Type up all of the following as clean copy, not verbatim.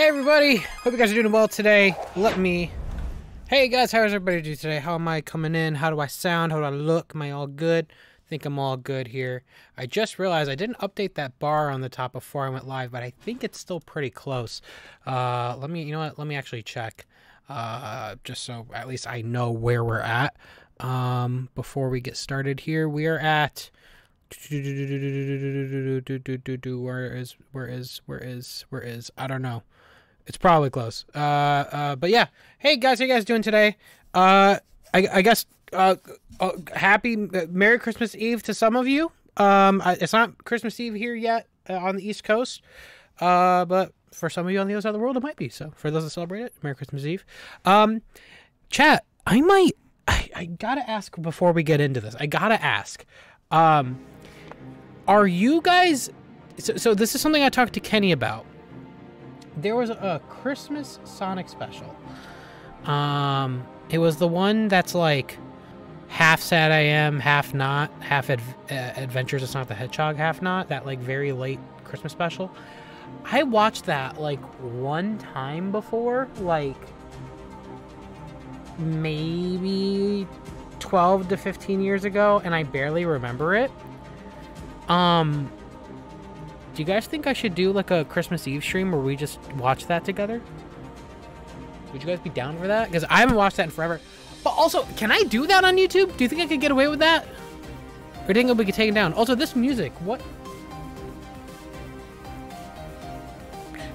Hey everybody, hope you guys are doing well today. Hey guys, how's everybody doing today? How am I coming in? How do I sound? How do I look? Am I all good? I think I'm all good here. I just realized I didn't update that bar on the top before I went live, but I think it's still pretty close. Let me actually check, just so at least I know where we're at. Before we get started here, we are at... Where is I don't know. It's probably close. But yeah. Hey guys, how you guys doing today? I guess happy Merry Christmas Eve to some of you. It's not Christmas Eve here yet on the East Coast. But for some of you on the other side of the world it might be. So for those that celebrate it, Merry Christmas Eve. Chat, I gotta ask before we get into this. Are you guys... So this is something I talked to Kenny about. There was a Christmas Sonic special. It was the one that's like half SatAM, half not, half Adventures of Sonic the Hedgehog, half not. That like very late Christmas special. I watched that like one time before, like maybe 12 to 15 years ago, and I barely remember it. Do you guys think I should do like a Christmas Eve stream where we just watch that together? Would you guys be down for that? Because I haven't watched that in forever. But also, can I do that on YouTube? Do you think I could get away with that? Or do you think we could take it down? Also, this music, what?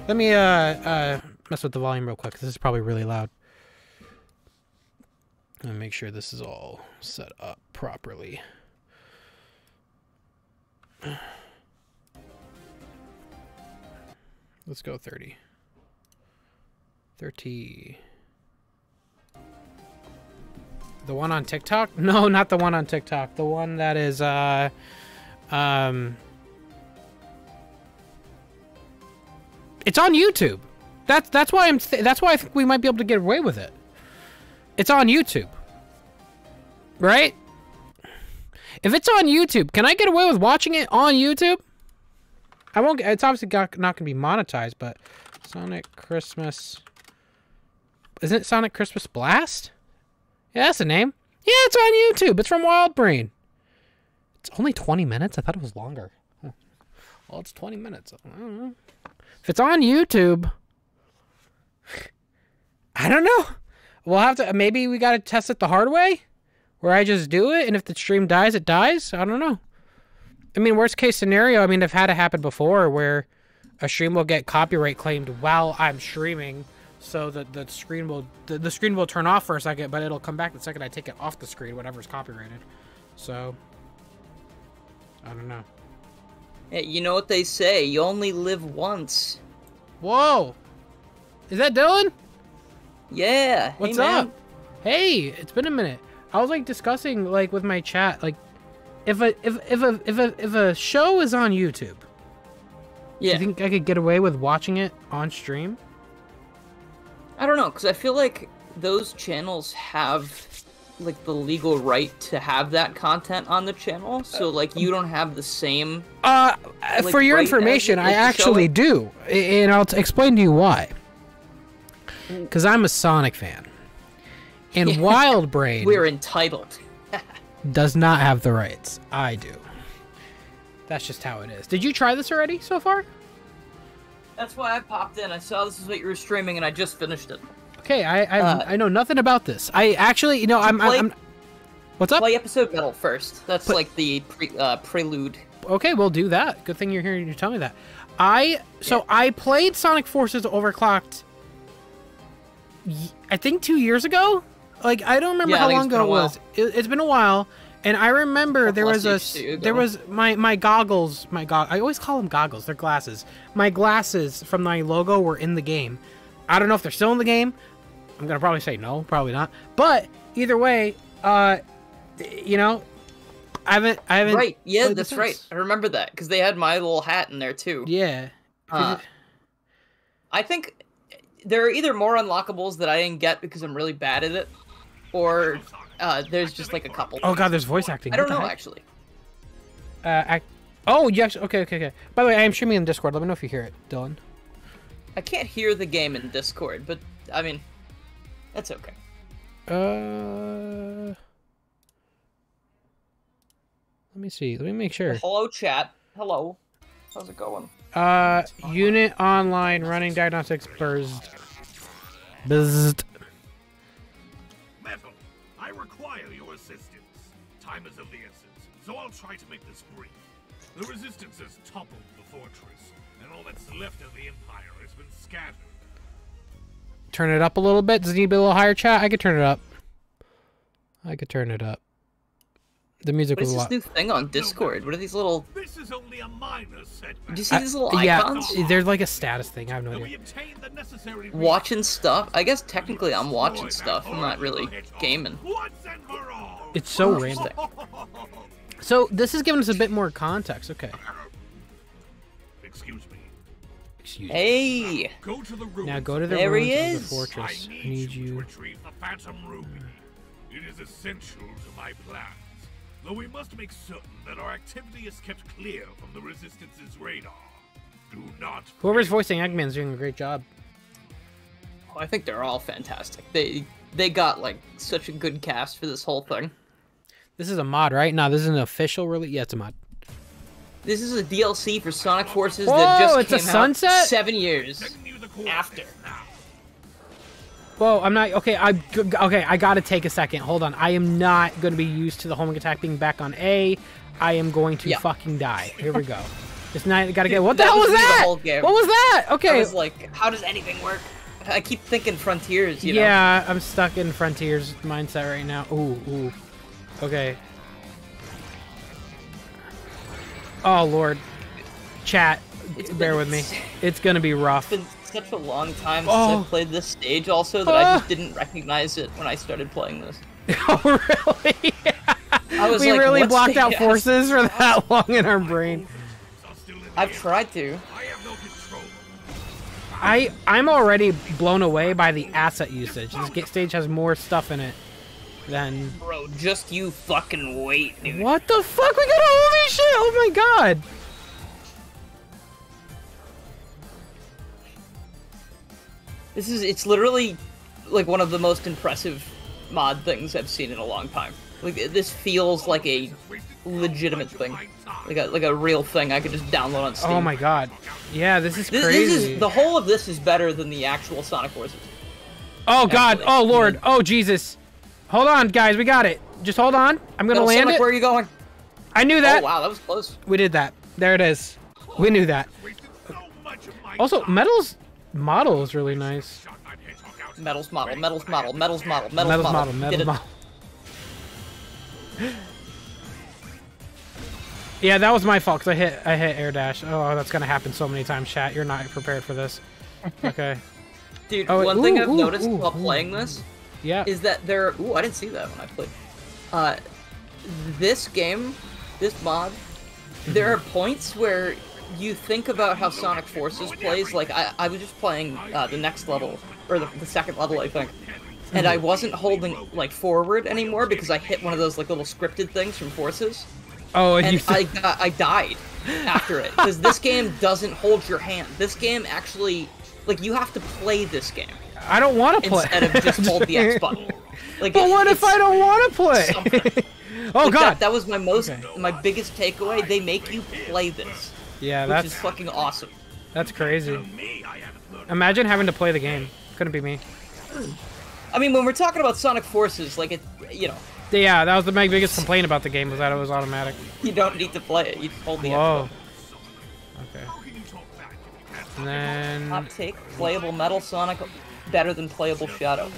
Let me mess with the volume real quick. This is probably really loud. Let me make sure this is all set up properly. Let's go 30. 30. The one on TikTok? No, not the one on TikTok. The one that is, it's on YouTube. That's why that's why I think we might be able to get away with it. It's on YouTube, right? If it's on YouTube, can I get away with watching it on YouTube? I won't. It's obviously not going to be monetized, but Sonic Christmas. Isn't it Sonic Christmas Blast? Yeah, that's the name. Yeah, it's on YouTube. It's from WildBrain. It's only 20 minutes. I thought it was longer. Huh. Well, it's 20 minutes. I don't know. If it's on YouTube, I don't know. We'll have to, maybe we got to test it the hard way where I just do it. And if the stream dies, it dies. I don't know. I mean, worst case scenario, I mean, I've had it happen before where a stream will get copyright claimed while I'm streaming. So that the screen will turn off for a second, but it'll come back the second I take it off the screen, whatever's copyrighted. So I don't know. Hey, you know what they say? You only live once. Whoa. Is that Dylan? Yeah. What's up? Hey, it's been a minute. I was like discussing like with my chat, like if a show is on YouTube, yeah, do you think I could get away with watching it on stream? I don't know, because I feel like those channels have like the legal right to have that content on the channel, so like you don't have the same. Like, for your right information, I actually do, and I'll explain to you why. Because I'm a Sonic fan. And yeah, WildBrain... We're entitled. ...does not have the rights. I do. That's just how it is. Did you try this already so far? That's why I popped in. I saw this is what you were streaming, and I just finished it. Okay, I know nothing about this. I actually, you know, I'm... What's up? Play episode battle first. That's like the prelude. Okay, we'll do that. Good thing you're here and you tell me that. So yeah. I played Sonic Forces Overclocked... I think 2 years ago? Like, I don't remember how long ago it was. It's been a while. And I remember there was my goggles. I always call them goggles. They're glasses. My glasses from my logo were in the game. I don't know if they're still in the game. I'm going to probably say no. Probably not. But either way, you know, I haven't. Right. Yeah, that's right. I remember that. Because they had my little hat in there, too. Yeah. I think... There are either more unlockables that I didn't get because I'm really bad at it, or there's just like a couple. Oh god, there's voice acting. I don't know, actually. Oh yes, okay. By the way, I am streaming in Discord. Let me know if you hear it, Dylan. I can't hear the game in Discord, but I mean, that's okay. Let me see. Let me make sure. Hello, chat. Hello. How's it going? Unit online running diagnostics buzzed. Buzzed. Metal, I require your assistance. Time is of the essence, so I'll try to make this brief. The resistance has toppled the fortress, and all that's left of the empire has been scattered. Turn it up a little bit. Does it need to be a little higher, chat? I could turn it up. I could turn it up. The music was a lot. What is this new thing on Discord? What are these little... This is only a minor setback. Do you see these little icons? Yeah, they're like a status thing. I have no idea. Watching stuff? I guess technically I'm watching stuff. I'm not really gaming. It's so random. So this is giving us a bit more context. Okay. Excuse me. Excuse me. Hey! Go to the ruins. Now go to the ruins of the fortress. I need you to retrieve the Phantom Ruby. It is essential to my plan. Though we must make certain that our activity is kept clear from the Resistance's radar. Do not... Whoever's voicing Eggman's doing a great job. Oh, I think they're all fantastic. They got, like, such a good cast for this whole thing. This is a mod, right? No, this is an official release. Yeah, it's a mod. This is a DLC for Sonic Forces that just came out sunset? 7 years after. Whoa, I'm not... Okay, I gotta take a second. Hold on. I am not gonna be used to the homing attack being back on A. I am going to fucking die. Here we go. It's not... Gotta get... What the hell was that? What was that? Okay. I was like, how does anything work? I keep thinking Frontiers, you know? Yeah, I'm stuck in Frontiers mindset right now. Ooh, ooh. Okay. Oh, Lord. Chat, bear with me. It's gonna be rough. Such a long time since I played this stage also that I just didn't recognize it when I started playing this. Oh, really? I was like, really blocked out forces for that long in our brain. I've tried to. I'm already blown away by the asset usage. This stage has more stuff in it than... Bro, just you fucking wait, dude. What the fuck? We got all this shit! Oh my god! This is, it's literally, like, one of the most impressive mod things I've seen in a long time. Like, this feels like a legitimate thing. Like a real thing I could just download on Steam. Oh my god. Yeah, this is crazy. This is, the whole of this is better than the actual Sonic Forces. Oh god, oh lord, oh Jesus. Hold on, guys, we got it. Just hold on, I'm gonna land Sonic, it. Where are you going? I knew that. Oh wow, that was close. We did that. There it is. We knew that. Also, Metal's model is really nice. Metal's model, Metal's model, Metal's model, Metal's model, Metal's model. Yeah, that was my fault because I hit air dash. Oh, that's gonna happen so many times, chat. You're not prepared for this. Okay. Dude, one thing I've noticed while playing this is that there are... Ooh, I didn't see that when I played. This game, this mod, there are points where... You think about how Sonic Forces plays, like, I was just playing the next level, or the second level, I think, and I wasn't holding, like, forward anymore because I hit one of those, like, little scripted things from Forces. Oh, and I died after it, because this game doesn't hold your hand. This game actually, like, you have to play this game. I don't want to play. Instead of just hold the X button. Like, but what if I don't want to play? Oh, like, God. That was my my biggest takeaway. They make you play this. Yeah, that's... Which is fucking awesome. That's crazy. Imagine having to play the game. Couldn't be me. I mean, when we're talking about Sonic Forces, like, it, you know... Yeah, that was the biggest complaint about the game, was that it was automatic. You don't need to play it. You just hold the... Whoa. Okay. And then... Top take, playable Metal Sonic better than playable Shadow.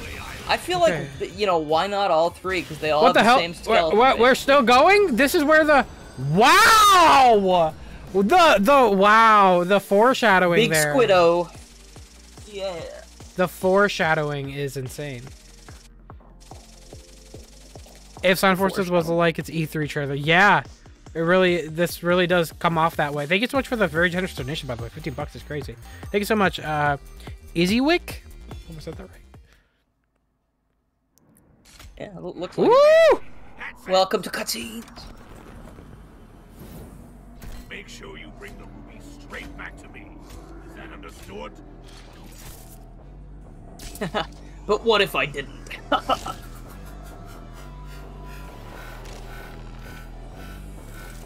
I feel like, you know, why not all three? Because they all have the same skill. We're still going? This is where the... Wow! The foreshadowing Big there. Big Squiddo. Yeah. The foreshadowing is insane. If Sonic Forces was like its E3 trailer, yeah, it really, this really does come off that way. Thank you so much for the very generous donation, by the way. $15 is crazy. Thank you so much, Izzywick. Almost said that right. Yeah, it looks like. Woo! Welcome to cutscenes. Make sure you bring the ruby straight back to me. Is that understood? But what if I didn't?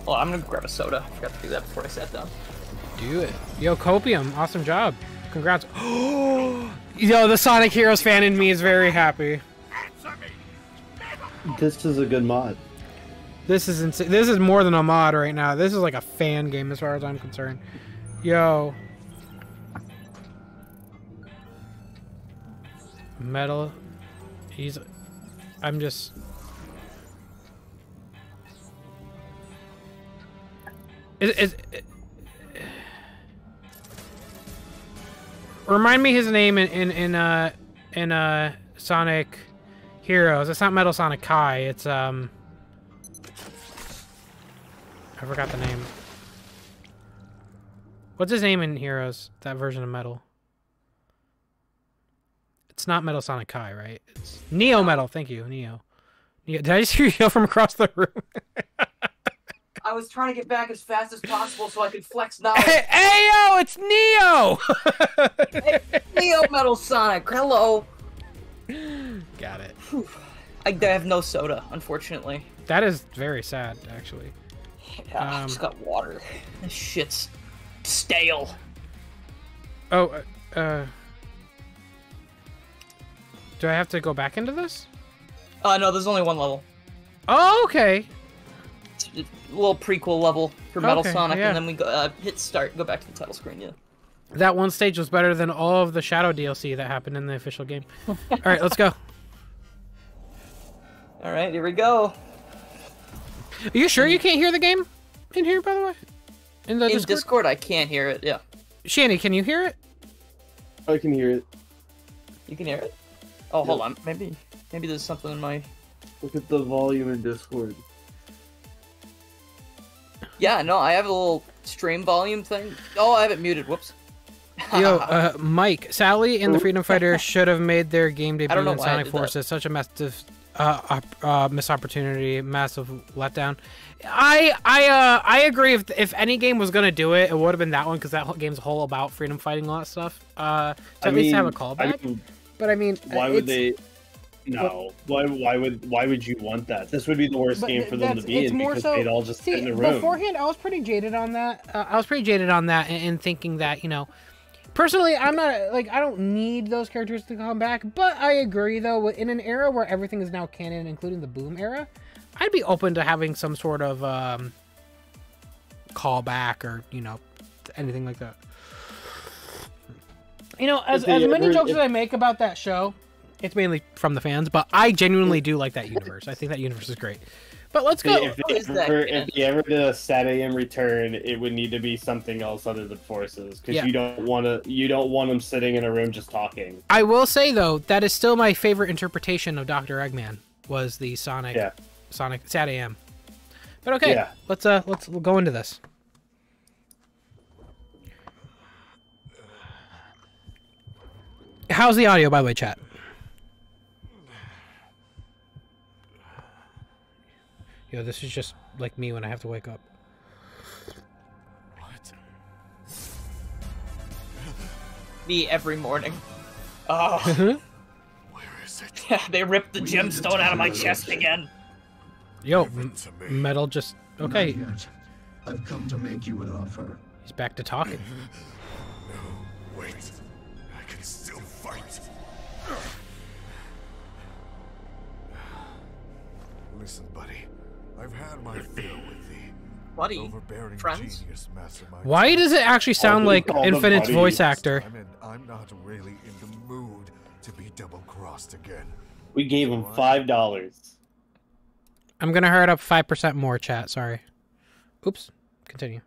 Oh, I'm gonna grab a soda. I forgot to do that before I sat down. Do it. Yo, Copium, awesome job. Congrats. Yo, the Sonic Heroes fan in me is very happy. This is a good mod. This is insane. This is more than a mod right now. This is like a fan game as far as I'm concerned. Yo. Metal. He's... I'm just... Remind me his name in Sonic Heroes. It's not Metal Sonic Kai. It's I forgot the name. What's his name in Heroes? That version of Metal. It's not Metal Sonic Kai, right? It's Neo Metal. Thank you, Neo. Did I just hear you yell from across the room? I was trying to get back as fast as possible so I could flex knowledge. Hey, ayo, it's Neo! Hey, Neo Metal Sonic, hello. Got it. I have no soda, unfortunately. That is very sad, actually. Yeah, I just got water. This shit's stale. Oh, do I have to go back into this? No, there's only one level. Oh, okay. A little prequel level for Metal Sonic, yeah. And then we go, hit start, go back to the title screen, yeah. That one stage was better than all of the Shadow DLC that happened in the official game. Alright, let's go. Alright, here we go. Are you sure you can't hear the game in here, by the way? In the Discord? Discord, I can't hear it, yeah. Shani, can you hear it? I can hear it. You can hear it? Oh, yeah. Hold on. Maybe there's something in my... Look at the volume in Discord. Yeah, no, I have a little stream volume thing. Oh, I have it muted. Whoops. Yo, Mike, Sally and the Freedom Fighters should have made their game debut in Sonic Forces. Such a massive missed opportunity, massive letdown. I agree. If any game was gonna do it, it would have been that one because that game's whole about freedom fighting a lot of stuff. To at least have a callback. But I mean, why would they? No, but, why would you want that? This would be the worst game for them to be in because so, they'd all just sit in the room. Beforehand, I was pretty jaded on that. I was pretty jaded on that and thinking that, you know, personally, I'm not like I don't need those characters to come back. But I agree, though, in an era where everything is now canon, including the Boom era, I'd be open to having some sort of callback or you know anything like that. You know, as many jokes as I make about that show. It's mainly from the fans, but I genuinely do like that universe. I think that universe is great. But let's go. If they ever did a SatAM return, it would need to be something else other than Forces, because yeah. you don't want them sitting in a room just talking. I will say though, that is still my favorite interpretation of Dr. Eggman was the Sonic, yeah. Sonic SatAM. But okay, yeah. Let's we'll go into this. How's the audio, by the way, chat? Yo, this is just like me when I have to wake up. What? Me every morning. Oh. Where is it? Yeah, they ripped the gemstone out of my chest again. Yo, Metal just... Okay. I've come to make you an offer. He's back to talking. No, wait. I can still fight. Listen, buddy. I've had my fill with the overbearing genius mastermind. Why does it actually sound like Infinite's voice actor? I mean, I'm not really in the mood to be double-crossed again. We gave him $5. I'm gonna hurry up 5% more, chat. Sorry. Oops. Continue.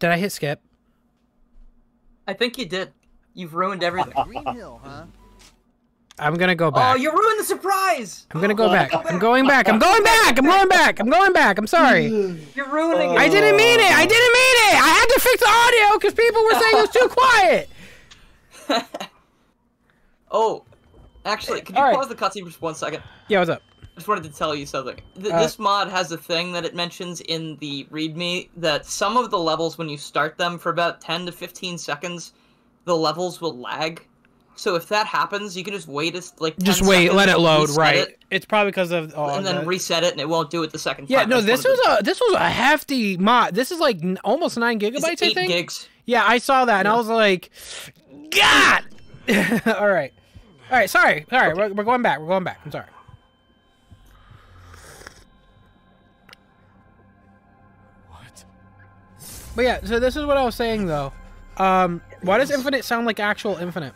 Did I hit skip? I think you did. You've ruined everything. Green Hill, huh? I'm gonna go back. Oh, you ruined the surprise! I'm gonna go back. I'm going back. I'm going back. I'm going back. I'm going back. I'm sorry. You're ruining it. I didn't mean it. I didn't mean it. I had to fix the audio because people were saying it was too quiet. Oh, actually, could you pause the cutscene for just 1 second? Yeah, what's up? I just wanted to tell you something. This mod has a thing that it mentions in the README that some of the levels, when you start them for about 10 to 15 seconds, the levels will lag. So if that happens, you can just wait. Like just wait, let it load. Right. It's probably because of and then reset it, and it won't do it the second time. Yeah. No, this was a hefty mod. This is like almost 9 gigabytes. 8 gigs. Yeah, I saw that, and I was like, God. All right. Sorry. All right. Okay. We're going back. We're going back. I'm sorry. What? But yeah. So this is what I was saying though. Why does infinite sound like actual infinite?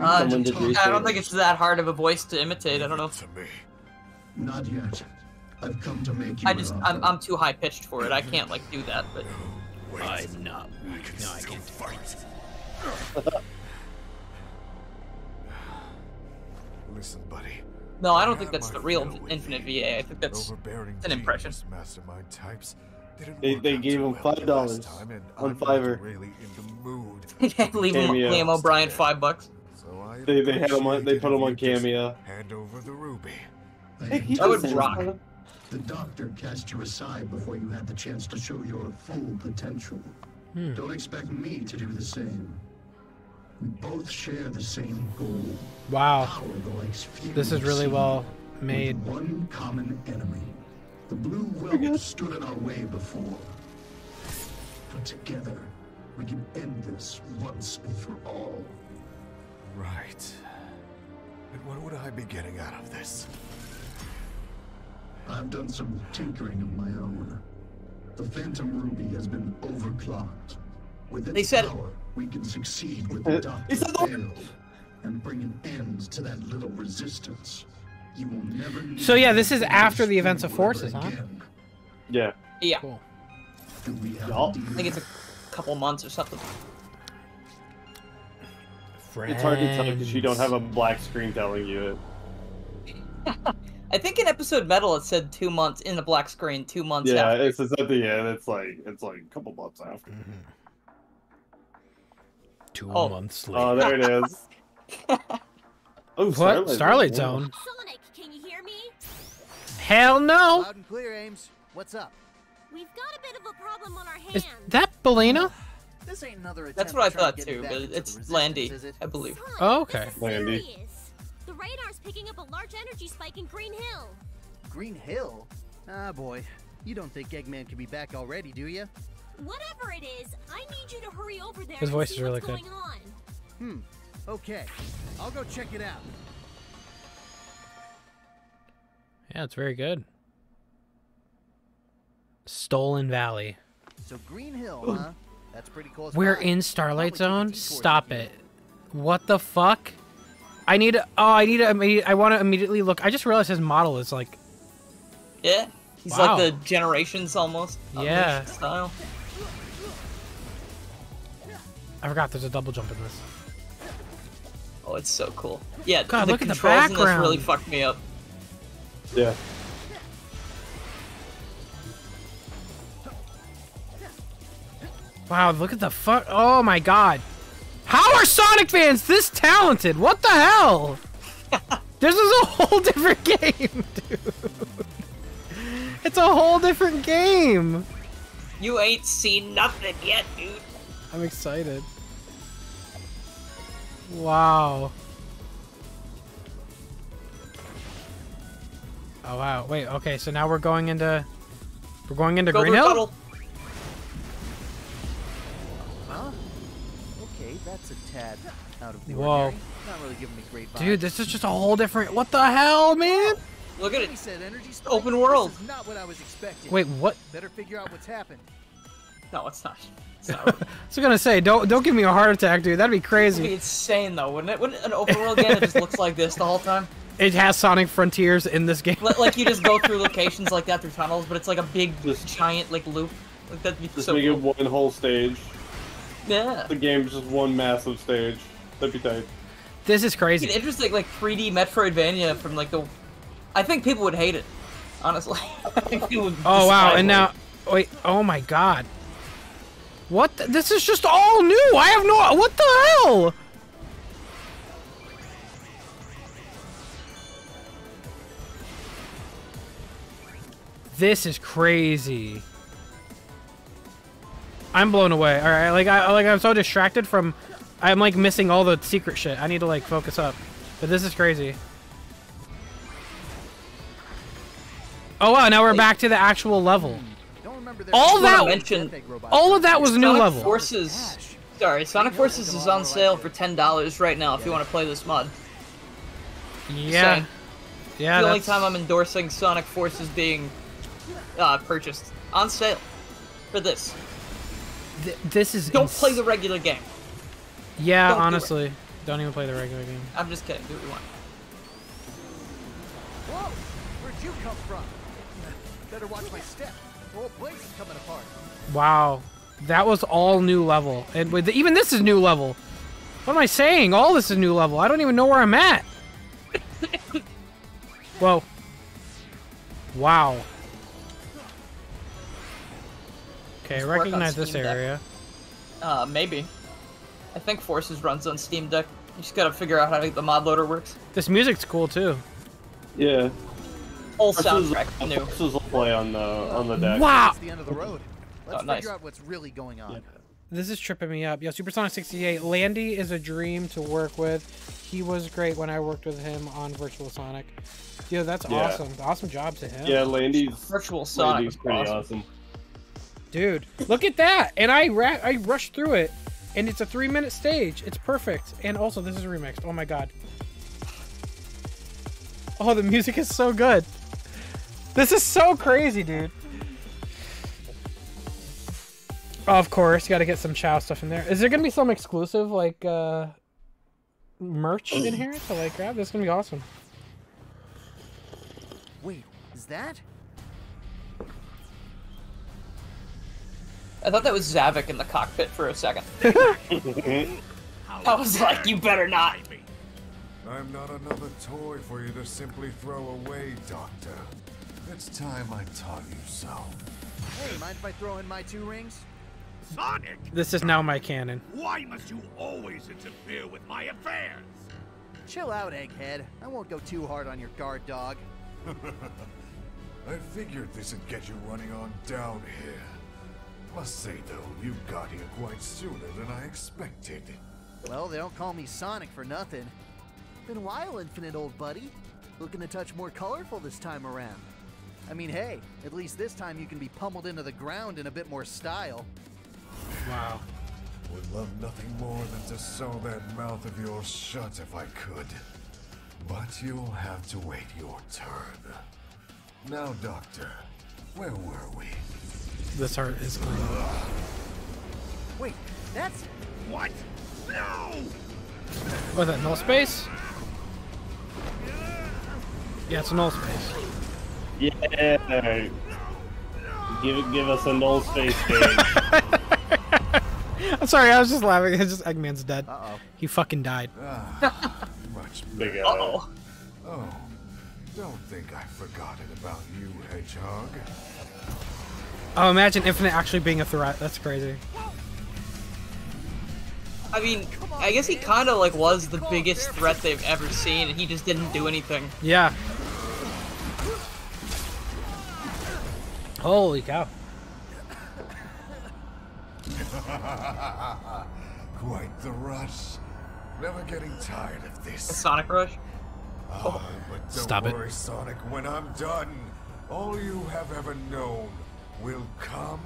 I don't think it's that hard of a voice to imitate. I don't know. Not yet. I've come to make you. I'm too high pitched for it. I can't like do that. But no, I'm not. No, I can't fight. Listen, buddy. No, I don't think that's the real Infinite VA. I think that's an impression. Mastermind types. They gave him $5, on Fiverr. Really leave him Liam O'Brien $5. So they had him on. They put him on Cameo. Hand over the ruby. I would rock. The doctor cast you aside before you had the chance to show your full potential. Don't expect me to do the same. We both share the same goal. Wow. This is really well made. One common enemy. The blue world stood in our way before, but together we can end this once and for all. Right. And what would I be getting out of this? I've done some tinkering of my own. The Phantom Ruby has been overclocked. With its power, we can succeed with the doctor failed and bring an end to that little resistance. So yeah, this is after the events of Forces, huh? Yeah. Yeah. Cool. I think it's a couple months or something. Friends. It's hard to tell because you don't have a black screen telling you it. I think in episode metal it said 2 months in the black screen, 2 months after. Yeah, it's at the end. It's like a couple months after. Mm-hmm. 2 months later. Oh, there it is. Oh, what? Starlight Zone? Sonic, can you hear me? Hell no! Loud and clear, Ames. What's up? We've got a bit of a problem on our hands. Is that Belina? This ain't another attempt. That's what I thought too, but it's Landy, I believe. Sonic, oh, okay. Landy. The radar's picking up a large energy spike in Green Hill. Green Hill? Ah, boy. You don't think Eggman can be back already, do you? Whatever it is, I need you to hurry over there. His voice is really good. Okay, I'll go check it out. Yeah, it's very good. Stolen Valley. So Green Hill, huh? That's pretty cool. We're in Starlight Zone? Stop it. What the fuck? I need to... Oh, I need to... I want to immediately look... I just realized his model is like... Yeah. He's like the Generations almost. Yeah. Style. I forgot there's a double jump in this. Oh, it's so cool. Yeah, God, look at the background. Really fucked me up. Yeah. Wow, look at the fuck. Oh my God. How are Sonic fans this talented? What the hell? This is a whole different game, dude. It's a whole different game. You ain't seen nothing yet, dude. I'm excited. Wow. Oh wow. Wait, okay, so now we're going into Green Hill? Huh? Okay, that's a tad out of the ordinary. Not really giving me great vibes. Dude, this is just a whole different what the hell, man? Look at it. Open world. This is not what I was expecting. Wait, what? Better figure out what's happened. No, it's not. I was gonna say, don't give me a heart attack, dude. That'd be crazy. It'd be insane, though, wouldn't it? Wouldn't an open world game that just looks like this the whole time? It has Sonic Frontiers in this game. Like you just go through locations like that through tunnels, but it's like a big, giant like loop. Like that'd be just so make cool. It one whole stage. Yeah. The game's just one massive stage. That'd be tight. This is crazy. It's interesting, like 3D Metroidvania from like the. I think people would hate it, honestly. I think people would oh wow! And now, wait! Oh my God! What? This is just all new. I have no. What the hell? This is crazy. I'm blown away. All right, like I'm so distracted from I'm like missing all the secret shit. I need to like focus up. But this is crazy. Oh wow, now we're back to the actual level. All of that was new level. Sonic Forces is on sale for $10 right now if you want to play this mod. Yeah. Yeah. The only time I'm endorsing Sonic Forces being purchased on sale for this. This is don't play the regular game. Yeah, honestly, don't even play the regular game. I'm just kidding. Do what you want. Whoa, where'd you come from? Better watch my step. The whole place is coming apart. Wow. That was all new level. And with the, even this is new level. What am I saying? All this is new level. I don't even know where I'm at. Whoa. Wow. Okay, recognize this area. Maybe. I think Forces runs on Steam Deck. You just gotta figure out how the mod loader works. This music's cool too. Yeah. Whole soundtrack new. Forces will play on the deck. Wow! It's the end of the road. Let's figure out what's really going on. Yeah. This is tripping me up. Yeah, Supersonic 68. Landy is a dream to work with. He was great when I worked with him on Virtual Sonic. Yo, that's awesome. Awesome job to him. Yeah, Virtual Sonic is pretty awesome. Dude, look at that! And I rushed through it, and it's a 3-minute stage. It's perfect. And also, this is remixed. Oh my god. Oh, the music is so good. This is so crazy, dude. Of course, you gotta get some Chow stuff in there. Is there gonna be some exclusive, like, merch in here to, like, grab? This is gonna be awesome. Wait, is that? I thought that was Zavik in the cockpit for a second. I was like, you better not. I'm not another toy for you to simply throw away, Doctor. It's time I taught you so. Hey, mind if I throw in my 2 rings? Sonic! This is now my canon. Why must you always interfere with my affairs? Chill out, Egghead. I won't go too hard on your guard dog. I figured this would get you running on down here. Must say, though, you got here quite sooner than I expected. Well, they don't call me Sonic for nothing. Been a while, Infinite Old Buddy. Looking a touch more colorful this time around. I mean, hey, at least this time you can be pummeled into the ground in a bit more style. Wow. Would love nothing more than to sew that mouth of yours shut if I could. But you'll have to wait your turn. Now, Doctor, where were we? This heart is clean. Wait, that's... What? No! Was that null space? Yeah, it's a null space. Yeah. Give us a null space game. I'm sorry, I was just laughing. It's just Eggman's dead. Uh-oh. He fucking died. Uh-oh. Oh, don't think I've forgotten about you, Hedgehog. Oh, imagine Infinite actually being a threat. That's crazy. I mean, I guess he kind of like was the biggest threat they've ever seen, and he just didn't do anything. Yeah. Holy cow. Quite the rush. Never getting tired of this. A Sonic rush? Oh, but don't worry, Sonic, when I'm done, all you have ever known will come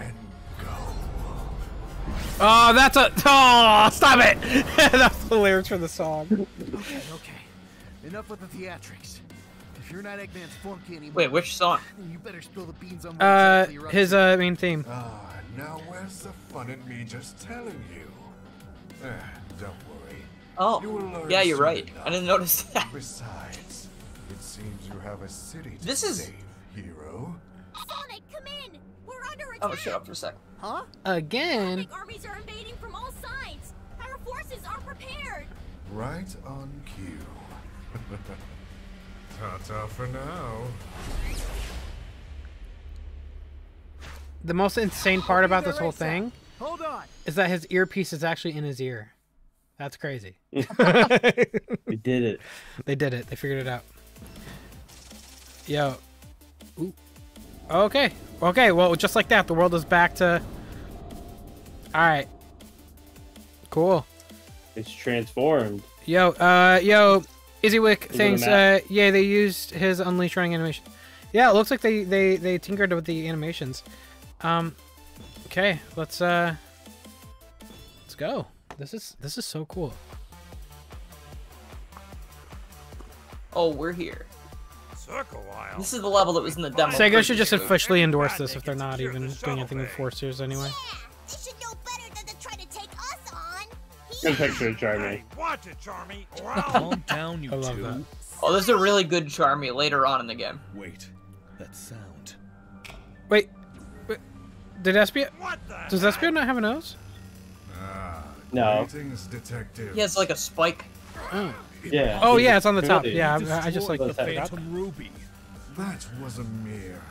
and go. Oh, that's a... Oh, stop it! That's the lyrics for the song. Okay, okay. Enough with the theatrics. If you're not Eggman's flunky anymore, wait, which song? You better spill the beans on his main theme. Ah, now where's the fun in me just telling you? Don't worry. Oh, yeah, you're right. Enough. I didn't notice that. Besides, it seems you have a city to save, hero. Sonic, come in. We're under attack. Oh, shut up for a sec. Huh? Again? Big armies are invading from all sides. Our forces are prepared. Right on cue. Ta-ta for now. The most insane part about this whole thing is that his earpiece is actually in his ear. That's crazy. They did it. They did it. They figured it out. Yo. Ooh. Okay. Okay, well, just like that, the world is back to... Alright. Cool. It's transformed. Yo, Izzywick thinks, yeah, they used his Unleash running animation. Yeah, it looks like they tinkered with the animations. Okay, let's go. This is so cool. Oh, we're here. Took a while. This is the level that was in the demo. Sega should just officially endorse this if they're not even doing anything with Forcers anyway. Yeah, they should know better than to try to take us on. Good picture of Charmy. Watch it, Charmy. Calm down, you two. I love that. Oh, there's a really good Charmy later on in the game. Wait, that sound. Wait, wait. Did Espio? Does Espio not have a nose? No. He has like a spike. Oh. Yeah. Oh yeah, it's on the top. Yeah, I just like the Phantom Ruby. That was a mere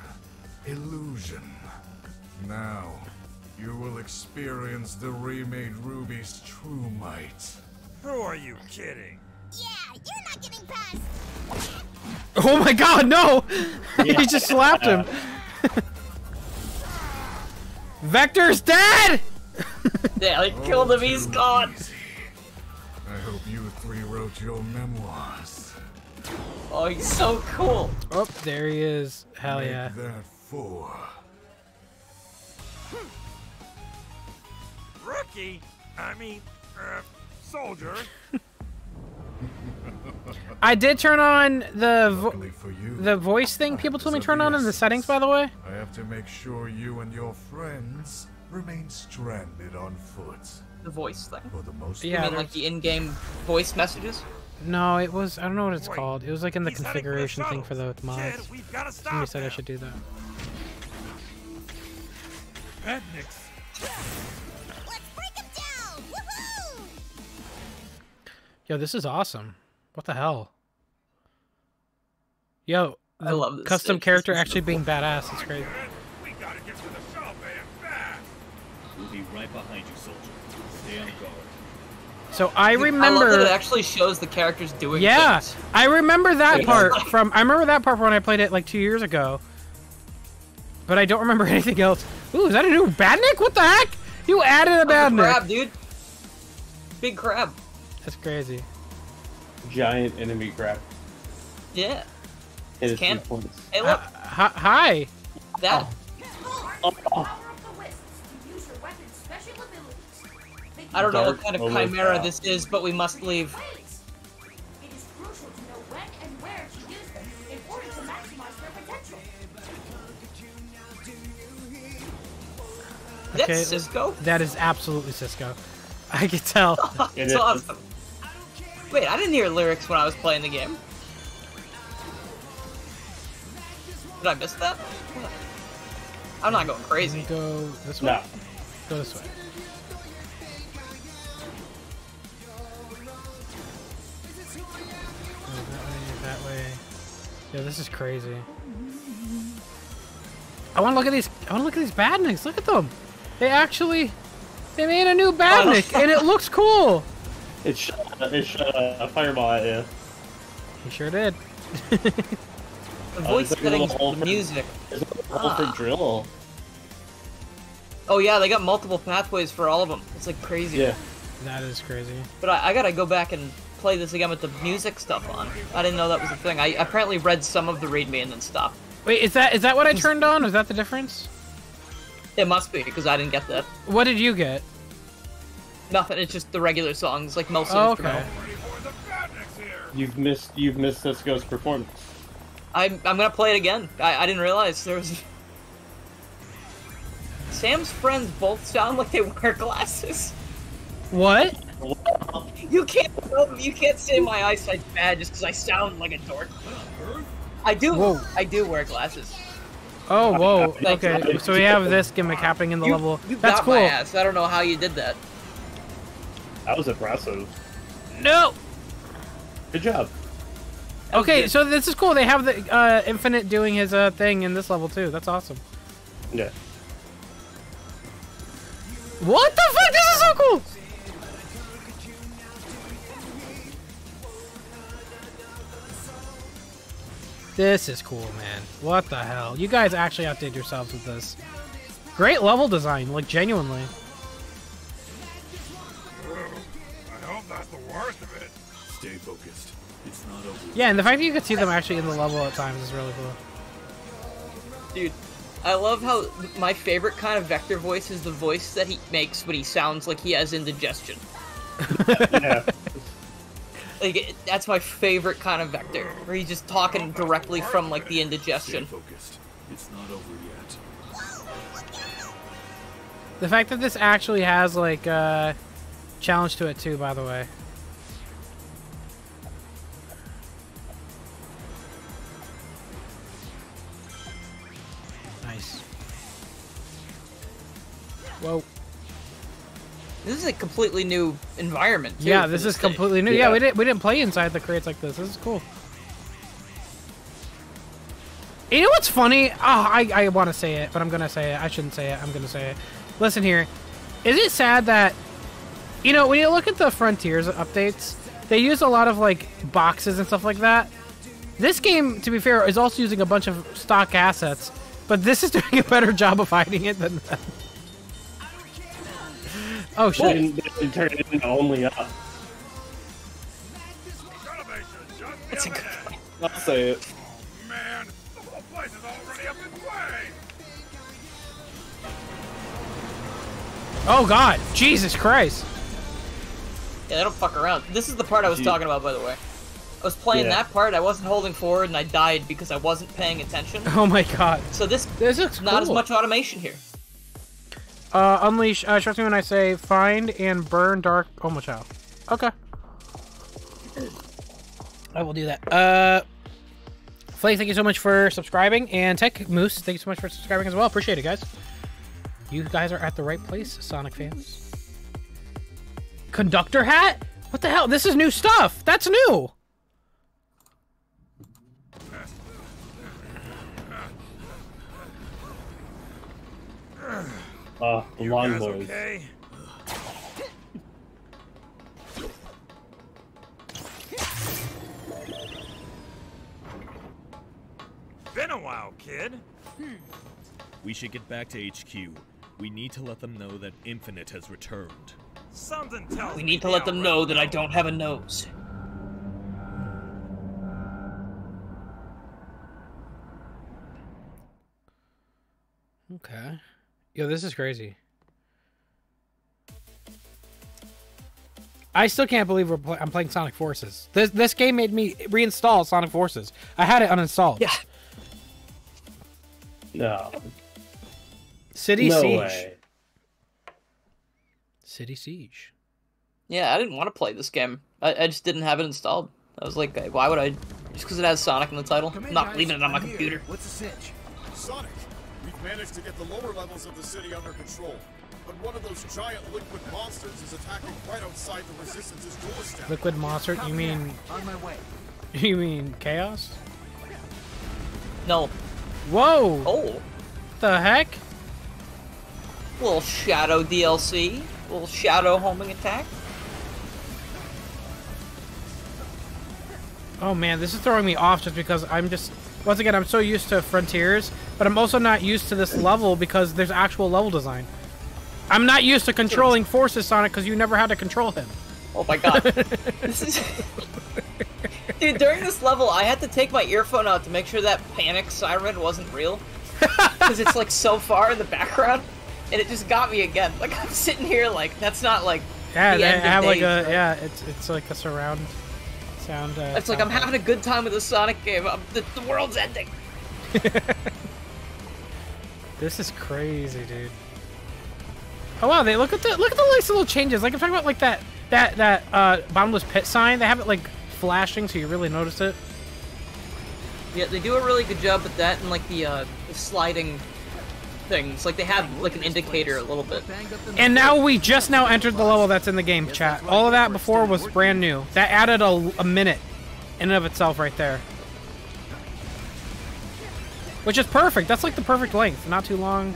illusion. Now you will experience the remade Ruby's true might. Who are you kidding? Yeah, you're not getting past. Oh my God, no! Yeah. He just slapped him. Vector's dead. Yeah, they killed him. He's gone. Easy. I hope you three wrote your memoirs. Oh, he's so cool. Oh, there he is. Hell make yeah. That four. Rookie? I mean, soldier. I did turn on the voice thing people told me turn on in the settings, by the way. I have to make sure you and your friends remain stranded on foot. The voice thing. Yeah, you mean like the in-game voice messages? No, it was, I don't know what it's called. It was like in the configuration thing for the mods. Somebody said I should do that. Let's break him down! Woohoo! Yo, this is awesome. What the hell? Yo, I love this custom character actually being badass. It's crazy. We gotta get to the shop and back. We'll be right behind you, soldier. So I remember. I love that it actually shows the characters doing. Yeah, things. I remember that part from. I remember that part from when I played it like 2 years ago. But I don't remember anything else. Ooh, is that a new Badnik? What the heck? You added a Badnik. Crab, dude. Big crab. That's crazy. Giant enemy crab. Yeah. It can't. Hey, look. Hi. That. Oh. Oh. I don't know what kind of chimera this is, but we must leave. It is crucial to know when and where to use them in order to maximize their potential. Okay, that's Cisco? That is absolutely Cisco. I could tell. It's awesome. Wait, I didn't hear lyrics when I was playing the game. Did I miss that? I'm not going crazy. Go this way. No. Go this way. That way. Yeah, this is crazy. I want to look at these. I want to look at these badniks. Look at them. They actually, they made a new badnik, and it looks cool. It shot a fireball at you. He sure did. The voice settings, the music. There's a hole for drill. Oh yeah, they got multiple pathways for all of them. It's like crazy. Yeah, that is crazy. But I gotta go back and play this again with the music stuff on. I didn't know that was a thing. I apparently read some of the readme and then stopped. Wait, is that what I turned on? Is that the difference? It must be, because I didn't get that. What did you get? Nothing. It's just the regular songs, like mostly instrumental. You've missed Cisco's performance. I'm gonna play it again. I didn't realize there was. Sam's friends both sound like they wear glasses. What? You can't say my eyesight's bad just because I sound like a dork. I do. Whoa. I do wear glasses. Oh, whoa. Okay, so we have this gimmick happening in the level. That's cool. My ass. I don't know how you did that. That was impressive. No. Good job. Okay, so this is cool. They have the Infinite doing his thing in this level too. That's awesome. Yeah. What the fuck? This is so cool. This is cool, man. What the hell? You guys actually outdid yourselves with this. Great level design, like genuinely. it. Stay focused. It's not over. Yeah, and the fact that you could see them actually in the level at times is really cool. Dude, I love how my favorite kind of Vector voice is the voice that he makes when he sounds like he has indigestion. Yeah. Like, that's my favorite kind of Vector, where he's just talking directly from, like, the indigestion. Stay focused. It's not over yet. The fact that this actually has, like, challenge to it, too, by the way. Nice. Whoa. This is a completely new environment, too. Yeah, this is completely new. Yeah, yeah, we didn't play inside the crates like this. This is cool. You know what's funny? Oh, I want to say it, but I'm going to say it. I shouldn't say it. I'm going to say it. Listen here. Is it sad that, you know, when you look at the Frontiers updates, they use a lot of, like, boxes and stuff like that. This game, to be fair, is also using a bunch of stock assets, but this is doing a better job of hiding it than that. Oh shit! They turn it into only up. That's a good one. I'll say it. Oh, man, the whole place is already up in flames. Oh god, Jesus Christ! Yeah, they don't fuck around. This is the part I was talking about, by the way. I was playing that part. I wasn't holding forward, and I died because I wasn't paying attention. Oh my god! So this looks cool. Not as much automation here. Unleash, trust me when I say find and burn dark. Oh my child. Okay. I will do that. Flake, thank you so much for subscribing. And Tech Moose, thank you so much for subscribing as well. Appreciate it, guys. You guys are at the right place, Sonic fans. Conductor hat? What the hell? This is new stuff. That's new. The long boys. Okay? Been a while, kid. We should get back to HQ. We need to let them know that Infinite has returned. Something tells me. We need to let them know that I don't have a nose. Okay. Yo, this is crazy. I still can't believe I'm playing Sonic Forces. This game made me reinstall Sonic Forces. I had it uninstalled. Yeah. No. City Siege. City Siege. Yeah, I didn't want to play this game. I just didn't have it installed. I was like, why would I? Just because it has Sonic in the title? I'm not leaving it on my computer. What's the cinch? Sonic. We've managed to get the lower levels of the city under control, but one of those giant liquid monsters is attacking right outside the Resistance's doorstep. Liquid monster? You mean... On my way. You mean Chaos? No. Whoa! Oh! What the heck? Little Shadow DLC. Little Shadow homing attack. Oh man, this is throwing me off just because I'm just... Once again, I'm so used to Frontiers, but I'm also not used to this level because there's actual level design. I'm not used to controlling Forces, Sonic, because you never had to control him. Oh my god. This is... Dude, during this level, I had to take my earphone out to make sure that panic siren wasn't real. Because it's, like, so far in the background, and it just got me again. Like, I'm sitting here, like, that's not, like, yeah, the end have of days, like a, right? Yeah, it's like a surround... Sound, it's like I'm having a good time with the Sonic game. The world's ending. This is crazy, dude. Oh wow, they look at the nice little changes. Like I'm talking about, like that bottomless pit sign. They have it like flashing, so you really notice it. Yeah, they do a really good job with that, and like the sliding things. Like they have like an indicator a little bit. And now we just now entered the level that's in the game, chat. All of that before was brand new. That added a minute in and of itself right there. Which is perfect. That's like the perfect length. Not too long.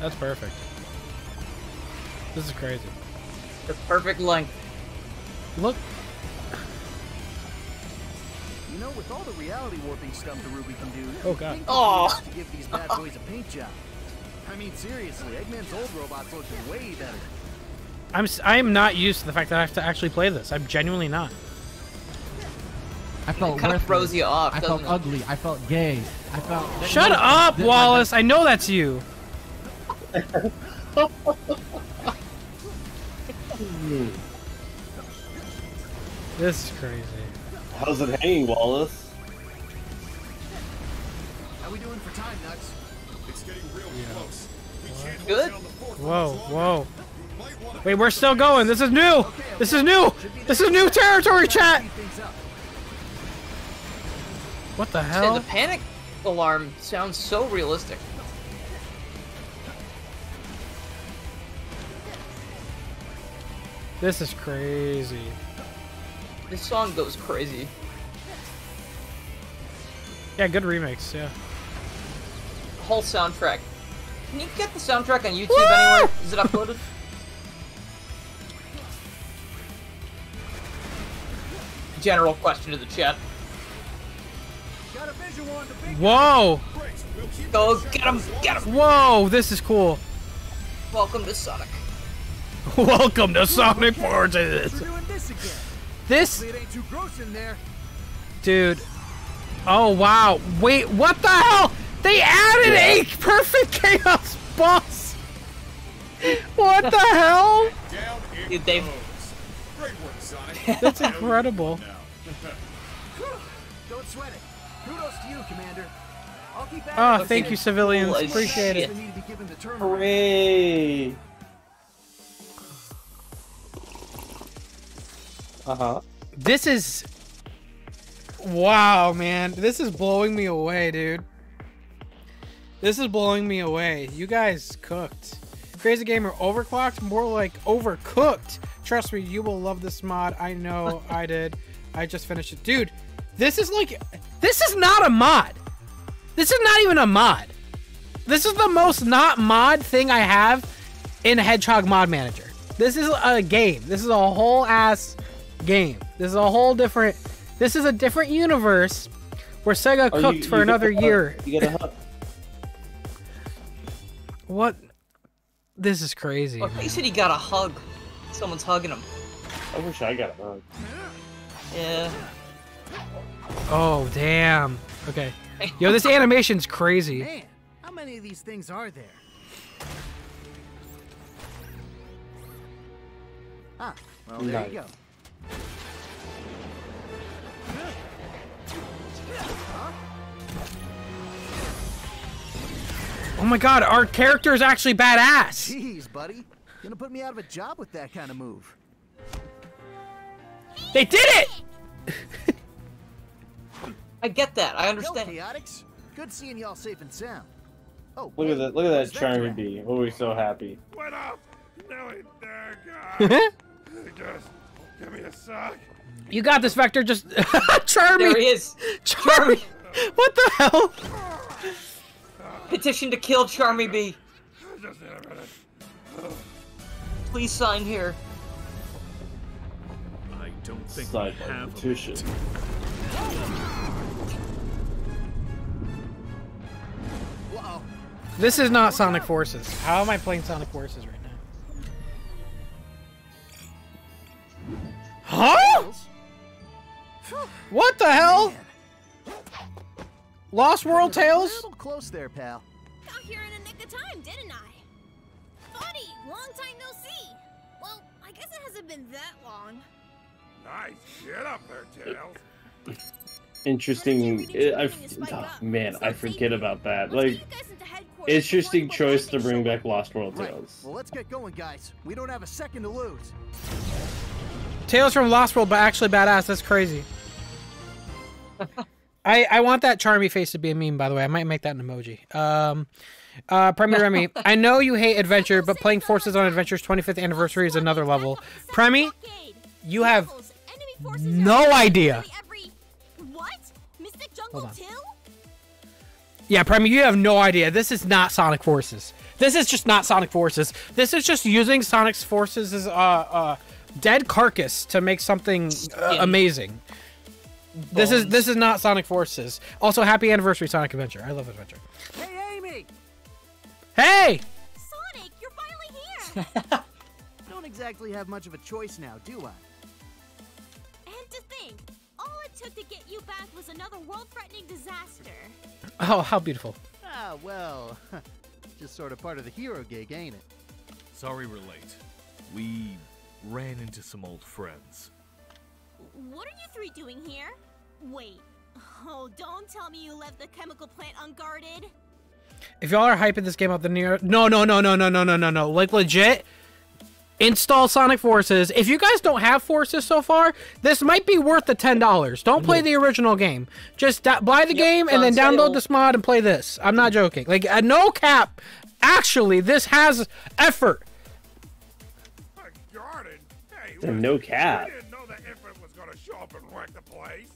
That's perfect. This is crazy. The perfect length. Look. You know, with all the reality warping stuff the Ruby can do, oh god, oh, to give these bad boys a paint job. I mean, seriously, Eggman's old robots looking way better. I'm not used to the fact that I have to actually play this. I'm genuinely not. I felt kind of throws you off. I felt ugly. I felt gay. I felt. Shut up, Wallace! I know that's you. This is crazy. How's it hanging, Wallace? How we doing for time, Nuts? It's getting real close. We can't good. Whoa, whoa. Wait, we're still going. This is new. Okay, this is new. This is new territory, chat. What the hell? The panic alarm sounds so realistic. This is crazy. This song goes crazy. Yeah, good remix, yeah. Whole soundtrack. Can you get the soundtrack on YouTube anywhere? Is it uploaded? General question to the chat. Whoa! Go get him! Get him! Whoa, this is cool. Welcome to Sonic. Welcome to Sonic Forces. This, dude. Oh wow! Wait, what the hell? They added a perfect chaos boss. What the hell? Dude, they. Great work, Sonic. That's incredible. Don't sweat it. Kudos to you, Commander. I'll keep at it. Oh, thank you, civilians. Holy Appreciate shit. It. Hooray! This is wow, man. This is blowing me away, dude. This is blowing me away. You guys cooked. Crazy Gamer Overclocked, more like overcooked. Trust me, you will love this mod. I know I did. I just finished it. Dude, this is like this is not a mod. This is not even a mod. This is the most not mod thing I have in Hedgehog Mod Manager. This is a game. This is a whole ass game. This is a whole different. This is a different universe where Sega cooked for another year. You get a hug. What? This is crazy. Oh, he said he got a hug. Someone's hugging him. I wish I got a hug. Yeah. Oh damn. Okay. Yo, this animation's crazy. Man, how many of these things are there? Ah, well there you go. Oh my god, our character is actually badass. Jeez, buddy. Gonna put me out of a job with that kind of move. They did it! I get that. I understand. Chaotix. Good seeing y'all safe and sound. Oh, look at that! Look at that charming bee. Oh, he's so happy. What up? No, there, just give me a sock. You got this, Vector. Just Charmy. There he is. Charmy. What the hell? Petition to kill Charmy bee. Just in a minute. Please sign here. I don't think sign I have petition. This is not Sonic Forces. How am I playing Sonic Forces right now? Huh? What the hell? Lost World Tales? A little close there, pal. Got here in a nick of time, didn't I? Buddy, long time no see. Well, I guess it hasn't been that long. Nice, get up there, Tails. Interesting. I forget about that. Like, interesting choice to bring back Lost World Tales. Well, let's get going, guys. We don't have a second to lose. Tales from Lost World, but actually badass. That's crazy. I want that Charmy face to be a meme, by the way. I might make that an emoji. Premi Remy, I know you hate adventure, but playing Forces on Adventure's 25th anniversary is another level. Premi, you have no idea. Hold on. Yeah, Premi, you have no idea. This is not Sonic Forces. This is just not Sonic Forces. This is just using Sonic Forces' dead carcass to make something amazing. Bones. This is not Sonic Forces. Also, happy anniversary, Sonic Adventure. I love Adventure. Hey, Amy! Hey! Sonic, you're finally here! No don't exactly have much of a choice now, do I? And to think, all it took to get you back was another world-threatening disaster. Oh, how beautiful. Ah, well, just sort of part of the hero gig, ain't it? Sorry we're late. We ran into some old friends. What are you three doing here? Wait. Oh, don't tell me you left the chemical plant unguarded. If y'all are hyping this game up, no. Like, legit, install Sonic Forces. If you guys don't have Forces so far, this might be worth the $10. Don't play the original game. Just buy the game and then download this mod and play this. I'm not joking. Like, no cap. Actually, this has effort. No cap. I didn't know the effort was going to show up and wreck the place.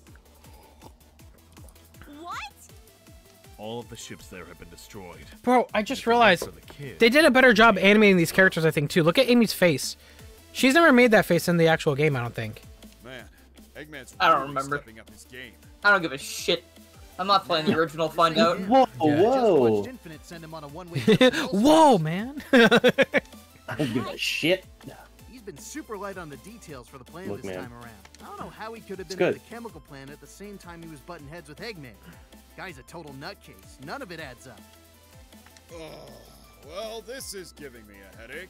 All of the ships there have been destroyed. Bro, I just realized they did a better job animating these characters, I think, too. Look at Amy's face. She's never made that face in the actual game, I don't think. Man, Eggman's really stepping up his game. I don't give a shit. I'm not playing the original Find Out. Whoa, whoa. Whoa, man. I don't give a shit. Been super light on the details for the plan this time around. I don't know how he could have been at the chemical plant at the same time he was butting heads with Eggman. Guy's a total nutcase. None of it adds up. Oh, well, this is giving me a headache.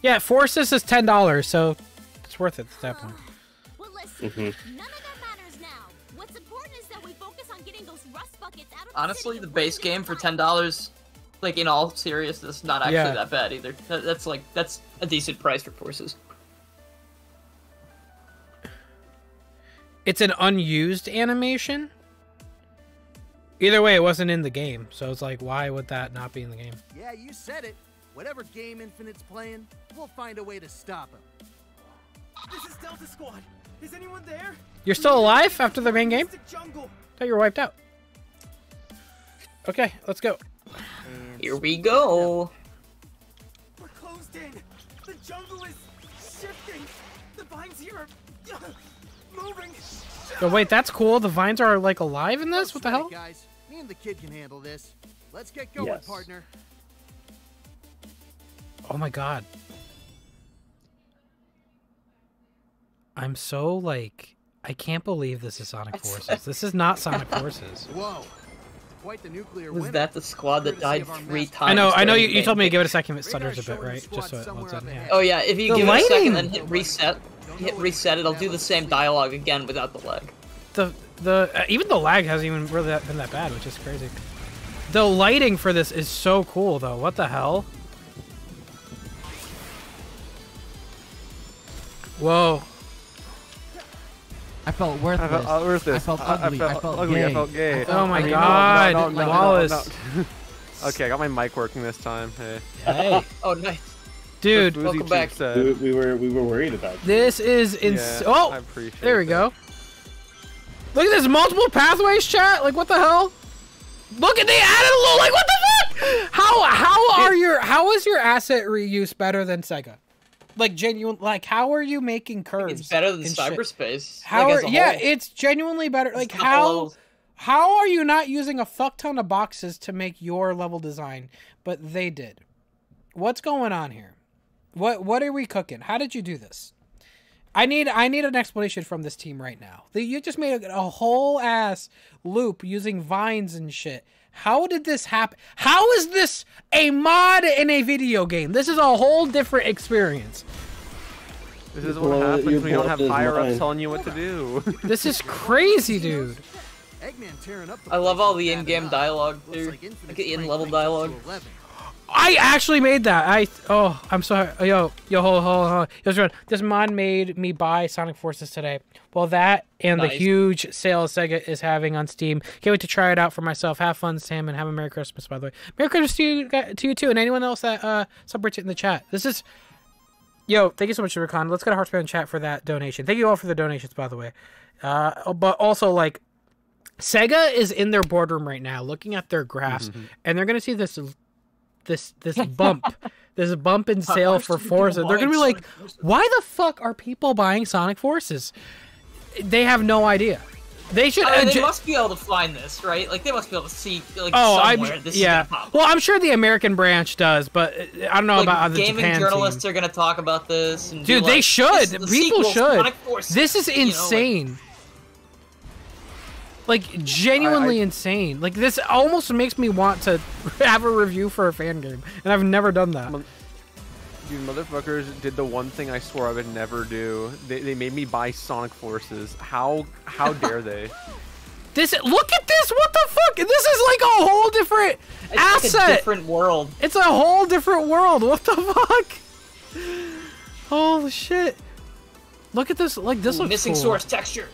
Yeah, Forces is $10, so it's worth it at that point. Well, listen, none of that matters now. What's important is that we focus on getting those rust buckets out of the Honestly, the base game for $10. Like, in all seriousness, not actually that bad either. That's like, that's a decent price for Forces. It's an unused animation. Either way, it wasn't in the game, so it's like, why would that not be in the game? Yeah, you said it. Whatever game Infinite's playing, we'll find a way to stop him. This is Delta Squad. Is anyone there? You're still alive after the main game? Jungle. I thought you were wiped out. Okay, let's go. Here we go. We're closed in. The jungle is shifting. The vines here are moving. Oh wait, that's cool. The vines are like alive in this? What the hell? Guys, me and the kid can handle this. Let's get going, partner. Oh my god. I'm so like I can't believe this is Sonic Forces. This is not Sonic Forces. Whoa. Quite the nuclear was that the squad that died 3 times? I know. You told me to give it a second. It stutters a bit, right? Just so it loads in. Yeah. Oh yeah, if you give it a second, then hit reset. It'll do the same dialogue again without the lag. Even the lag hasn't even really been that bad, which is crazy. The lighting for this is so cool, though. What the hell? Whoa. I felt worthless. I felt ugly. I felt gay. Oh my god, no, Wallace. No. Okay, I got my mic working this time. Hey. Hey. Oh nice, dude. Welcome back. We were worried about you. This is insane. Yeah, oh, there we go. Look at this multiple pathways chat. Like what the hell? Look at the added. Like what the fuck? How is your asset reuse better than Sega? Like genuine, like how are you making curves? It's better than cyberspace. How like, it's genuinely better. Like how are you not using a fuck ton of boxes to make your level design, but they did? What's going on here? What are we cooking? How did you do this? I need an explanation from this team right now. You just made a whole ass loop using vines and shit. How did this happen? How is this a mod in a video game? This is a whole different experience. This is what happens when you don't have higher-ups telling you what to do. This is crazy, dude. I love all the in-game dialogue, dude. Like in-level dialogue. I actually made that. I'm sorry. Yo, hold. This mod made me buy Sonic Forces today. Well, that and the huge sale Sega is having on Steam. Can't wait to try it out for myself. Have fun, Sam, and have a Merry Christmas, by the way. Merry Christmas to you too, and anyone else that celebrates it in the chat. This is... Yo, thank you so much, Rikon. Let's get a heartband chat for that donation. Thank you all for the donations, by the way. But also, like, Sega is in their boardroom right now looking at their graphs, and they're going to see this bump in sale for Forza. They're gonna be like, why the fuck are people buying Sonic Forces? They have no idea. They should. I mean, they must be able to find this, right? Like they must be able to see, like, somewhere. This is gonna pop. Well, I'm sure the American branch does, but I don't know like, about the Japan team. Gaming journalists are gonna talk about this. And dude, they like, should. The people should. Forces, this is insane. Know, like genuinely insane. Like this almost makes me want to have a review for a fan game, and I've never done that. Dude, motherfuckers did the one thing I swore I would never do. They made me buy Sonic Forces. How dare they? This look at this. What the fuck? This is like a whole different asset. Like a different world. It's a whole different world. What the fuck? Holy shit! Look at this. Like this looks missing cool. Source texture.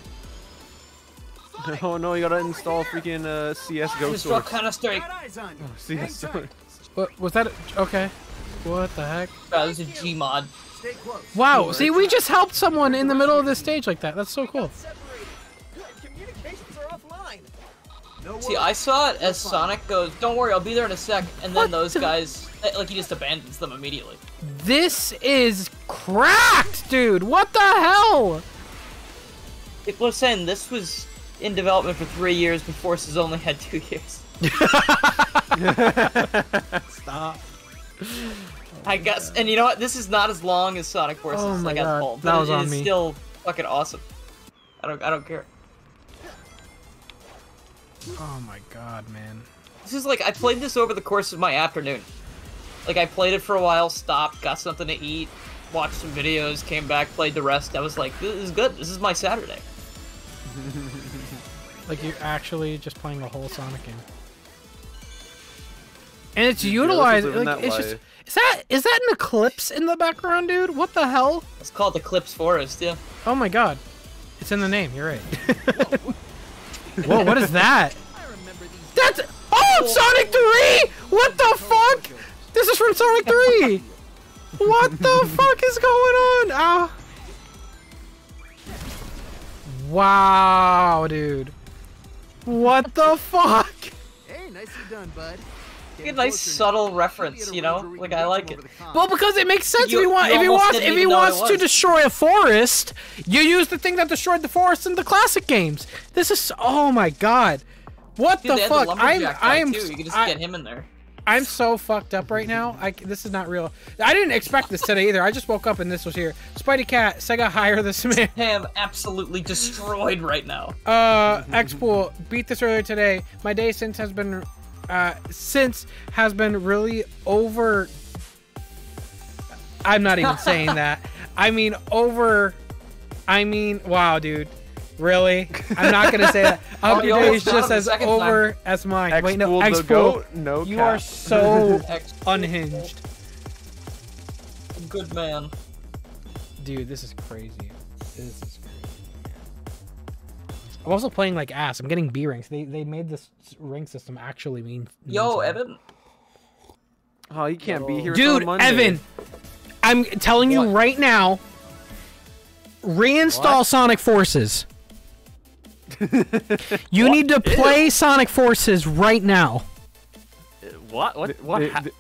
Oh no! You gotta install freaking CS:GO source. Counter-Strike. Oh, CS source. What was that? Okay. What the heck? Oh, this is Gmod. Wow, see, we just helped someone in the middle of this stage like that. That's so cool. See, I saw it as Sonic goes, don't worry, I'll be there in a sec. And then those guys, like, he just abandons them immediately. This is cracked, dude. What the hell? People are saying this was in development for 3 years, but Forces only had 2 years. Stop. I guess, and you know what? This is not as long as Sonic Forces, like at all, but it is still fucking awesome. I don't care. Oh my god, man! This is like I played this over the course of my afternoon. Like I played it for a while, stopped, got something to eat, watched some videos, came back, played the rest. I was like, this is good. This is my Saturday. Like you're actually just playing the whole Sonic game. And it's utilized. Like, it's just, is that an eclipse in the background, dude? What the hell? It's called Eclipse Forest, yeah. Oh my god, it's in the name. You're right. Whoa, what is that? That's Sonic 3! What the fuck? This is from Sonic 3. What the fuck is going on? Ah. Wow, dude. What the fuck? Hey, nicely done, bud. A nice subtle reference, you know. Like I like it. Well, because it makes sense. If he wants to destroy a forest, you use the thing that destroyed the forest in the classic games. This is oh my god, what the fuck? I am. You can just get him in there. I'm so fucked up right now. This is not real. I didn't expect this today either. I just woke up and this was here. Spidey Cat, Sega hire this man. Sam absolutely destroyed right now. Xpool beat this earlier today. My day since has been really over. I'm not even saying that. I mean over. I mean, wow, dude, really? I'm not gonna say that. Up your day is just as over as mine. Wait, no, Xpool, no, you are so unhinged. Good man, dude. This is crazy. This is crazy. I'm also playing like ass. I'm getting B ranks. They made this rank system actually mean. Yo, Evan. Oh, you can't be here, dude. On Evan, I'm telling you right now. Reinstall Sonic Forces. You need to play Sonic Forces right now. What?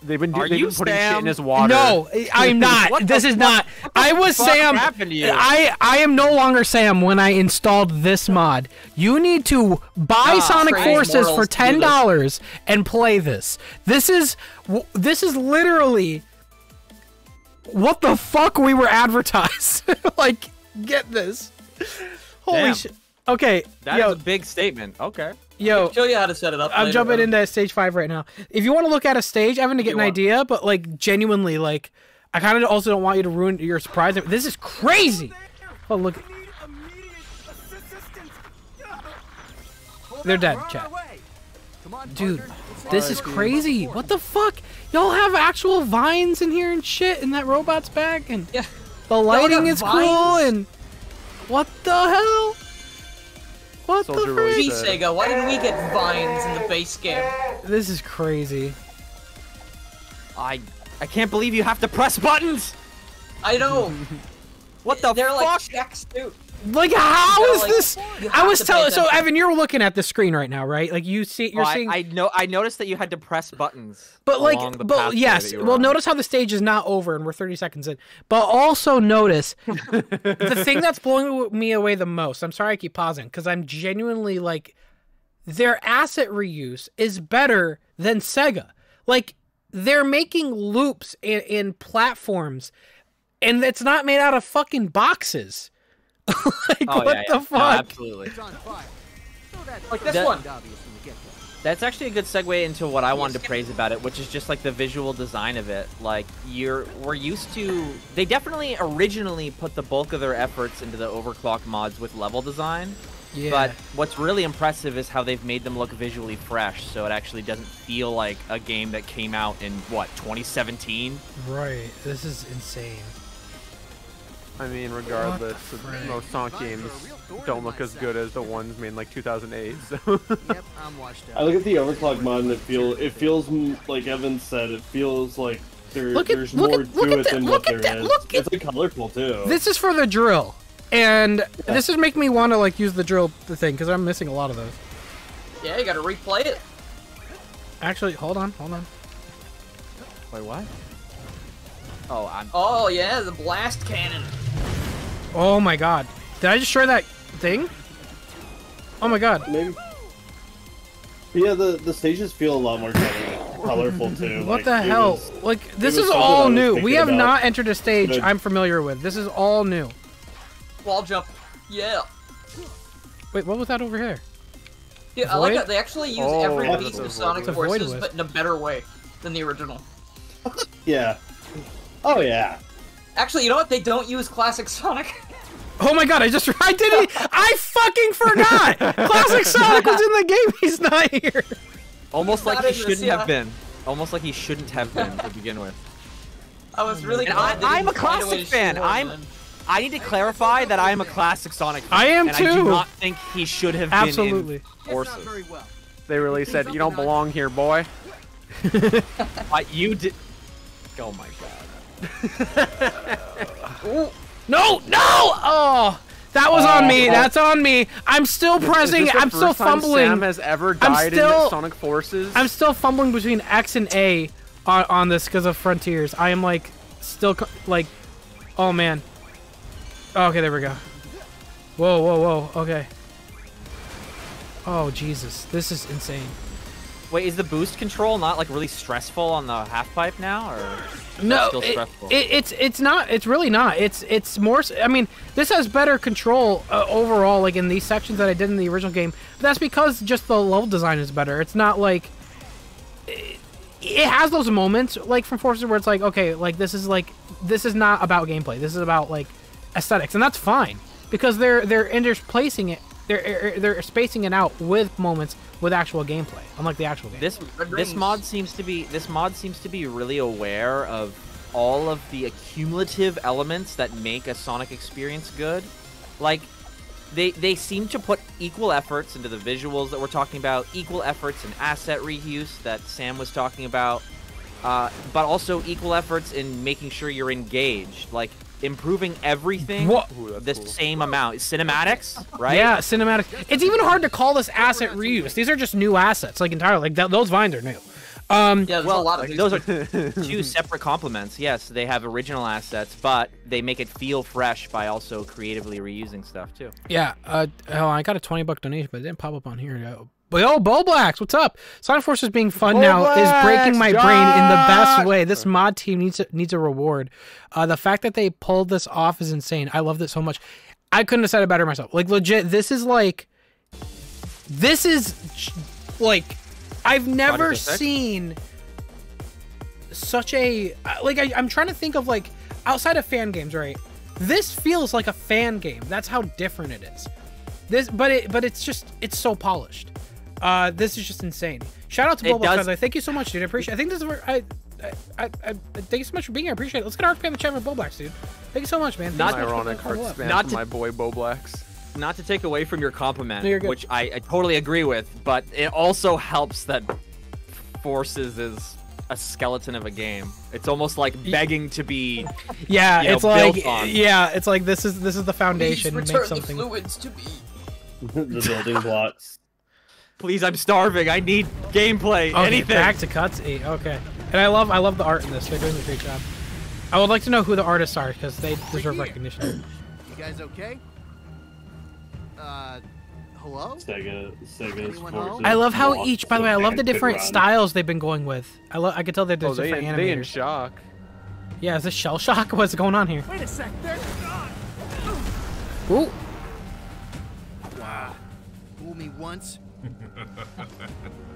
They've been putting shit in his water. No, I'm not. This is not. I was Sam. I am no longer Sam when I installed this mod. You need to buy Sonic Forces for $10 and play this. This is literally what the fuck we were advertised. Like, get this. Holy shit. Okay. That is a big statement. Okay. Yo, I'll show you how to set it up. I'm jumping into stage 5 right now. If you want to look at a stage, I'm going to get an idea, but like genuinely, like I kind of also don't want you to ruin your surprise. This is crazy. Oh look, they're dead, chat. Dude, this is crazy. What the fuck? Y'all have actual vines in here and shit, and that robot's back, and the lighting is cool, and what the hell? What the frick? Gee, Sega, why didn't we get vines in the base game? This is crazy. I can't believe you have to press buttons! I know! What the fuck? They're like checks, dude. Like, how is this? I was telling. So, Evan, you're looking at the screen right now, right? Like, you see, you're seeing. I know. I noticed that you had to press buttons. But like, but yes. Well, notice how the stage is not over, and we're 30 seconds in. But also notice the thing that's blowing me away the most. I'm sorry, I keep pausing because I'm genuinely like, their asset reuse is better than Sega. Like, they're making loops in platforms, and it's not made out of fucking boxes. Like, oh, what the fuck? No, absolutely. Like this one. That's actually a good segue into what I wanted to praise about it, which is just like the visual design of it. Like, we're used to, they definitely originally put the bulk of their efforts into the overclock mods with level design. Yeah. But what's really impressive is how they've made them look visually fresh, so it actually doesn't feel like a game that came out in, what, 2017? Right. This is insane. I mean, regardless, most Sonic games don't look as good as the ones made in like 2008. So. Yep, I'm washed out. I look at the overclock mod and it feels like Evan said. It feels like there's more to it than what there is. It's like colorful too. This is for the drill, and this is making me want to like use the drill thing because I'm missing a lot of those. Yeah, you got to replay it. Actually, hold on. Wait, what? Oh, oh yeah, the blast cannon. Oh my god. Did I destroy that thing? Oh my god. Maybe. Yeah, the stages feel a lot more colorful too. What like, the hell? Was, like, this is all new. We have not entered a stage I'm familiar with. This is all new. Wall jump. Yeah. Wait, what was that over here? Yeah, void? I like that they actually use every piece of Sonic Forces, but in a better way than the original. Yeah. Oh yeah. Actually, you know what? They don't use classic Sonic. Oh my god, I didn't, I fucking forgot! Classic Sonic was in the game, he's not here. Almost like he shouldn't have been. Almost like he shouldn't have been to begin with. I was really glad. I'm a classic fan. I need to clarify that I am a classic Sonic fan. I am too. I do not think he should have been. Absolutely. They really said, you don't belong here, boy. You did. Oh my god. No! No! Oh! That was on me. That's on me. I'm still pressing. I'm still fumbling. Sam has ever died in Sonic Forces. I'm still fumbling between X and A on this because of Frontiers. I am like still like, oh man. Oh, okay, there we go. Whoa, whoa, whoa. Okay. Oh Jesus, this is insane. Wait, is the boost control not like really stressful on the half pipe now, or no? Still stressful? It's not. It's really not. It's more. I mean, this has better control overall, like in these sections that I did in the original game. But that's because just the level design is better. It's not like it has those moments like from Forces where it's like, okay, like this is not about gameplay. This is about like aesthetics, and that's fine because they're interplacing it. They're spacing it out with moments with actual gameplay, unlike the actual game. This mod seems to be really aware of all of the accumulative elements that make a Sonic experience good. Like they seem to put equal efforts into the visuals that we're talking about, equal efforts in asset reuse that Sam was talking about, but also equal efforts in making sure you're engaged. Like, improving everything the same amount. Cinematics, right? Yeah, cinematics. It's even hard to call this asset reuse. These are just new assets, like entirely. Like those vines are new. Yeah, well, a lot of those are two separate compliments. Yes, they have original assets, but they make it feel fresh by also creatively reusing stuff too. Yeah. Oh, I got a $20 donation, but it didn't pop up on here. But yo, Boblax, what's up? Sonic Forces being fun now is breaking my brain in the best way. This mod team needs a reward. The fact that they pulled this off is insane. I loved it so much. I couldn't have said it better myself. Like, legit, this is like I've never seen such a like. I'm trying to think of like outside of fan games, right? This feels like a fan game. That's how different it is. But it's so polished. This is just insane. Shout out to Boblax. Thank you so much, dude. I appreciate it. Thank you so much for being here. I appreciate it. Let's get our RP on the chat with Boblax, dude. Thank you so much, man. Not ironic heart spam to my boy Boblax. Not to take away from your compliment, no, which I totally agree with, but it also helps that Forces is a skeleton of a game. It's almost like begging to be, yeah, you know, it's built like on. Yeah, it's like this is the foundation. Please return the fluids to me. The building blocks. Please, I'm starving. I need gameplay. Okay, anything. Back to cutscene. Okay. And I love the art in this. They're doing a great job. I would like to know who the artists are because they deserve recognition. You guys okay? Hello? Sega. I love how each, by the way, I love the different styles they've been going with. I could tell they're different animators. They in shock. Yeah, is this shell shock? What's going on here? Wait a sec, they're gone. Ooh. Wow. Fool me once.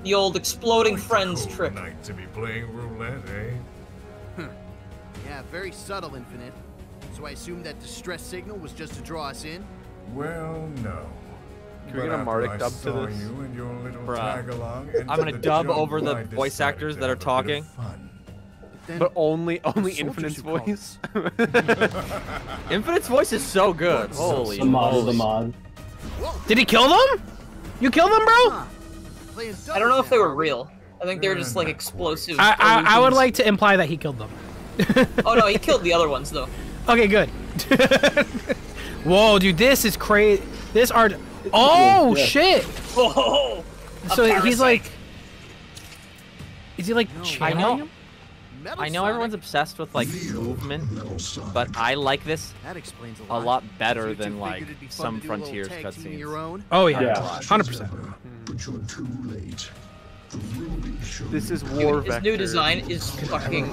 The old exploding friends trick. Night to be playing roulette, eh? Huh. Yeah, very subtle, Infinite. So I assume that distress signal was just to draw us in? Well, no. Can we get a Mardic dub to this? I'm gonna dub over the voice actors that are talking, but only Infinite's voice. Infinite's voice is so good. Holy! The mod. Did he kill them? You killed them, bro? I don't know if they were real. I think they were just like explosive. I would like to imply that he killed them. Oh no, he killed the other ones though. Okay, good. Whoa, dude, this is crazy. This art. Oh yeah. Shit! Whoa! So he's like, is he like channeling him? I know everyone's obsessed with like movement, but I like this a lot better than like some Frontiers cutscenes. Oh yeah, 100%. But you're too late. This is war. Dude, his new design is fucking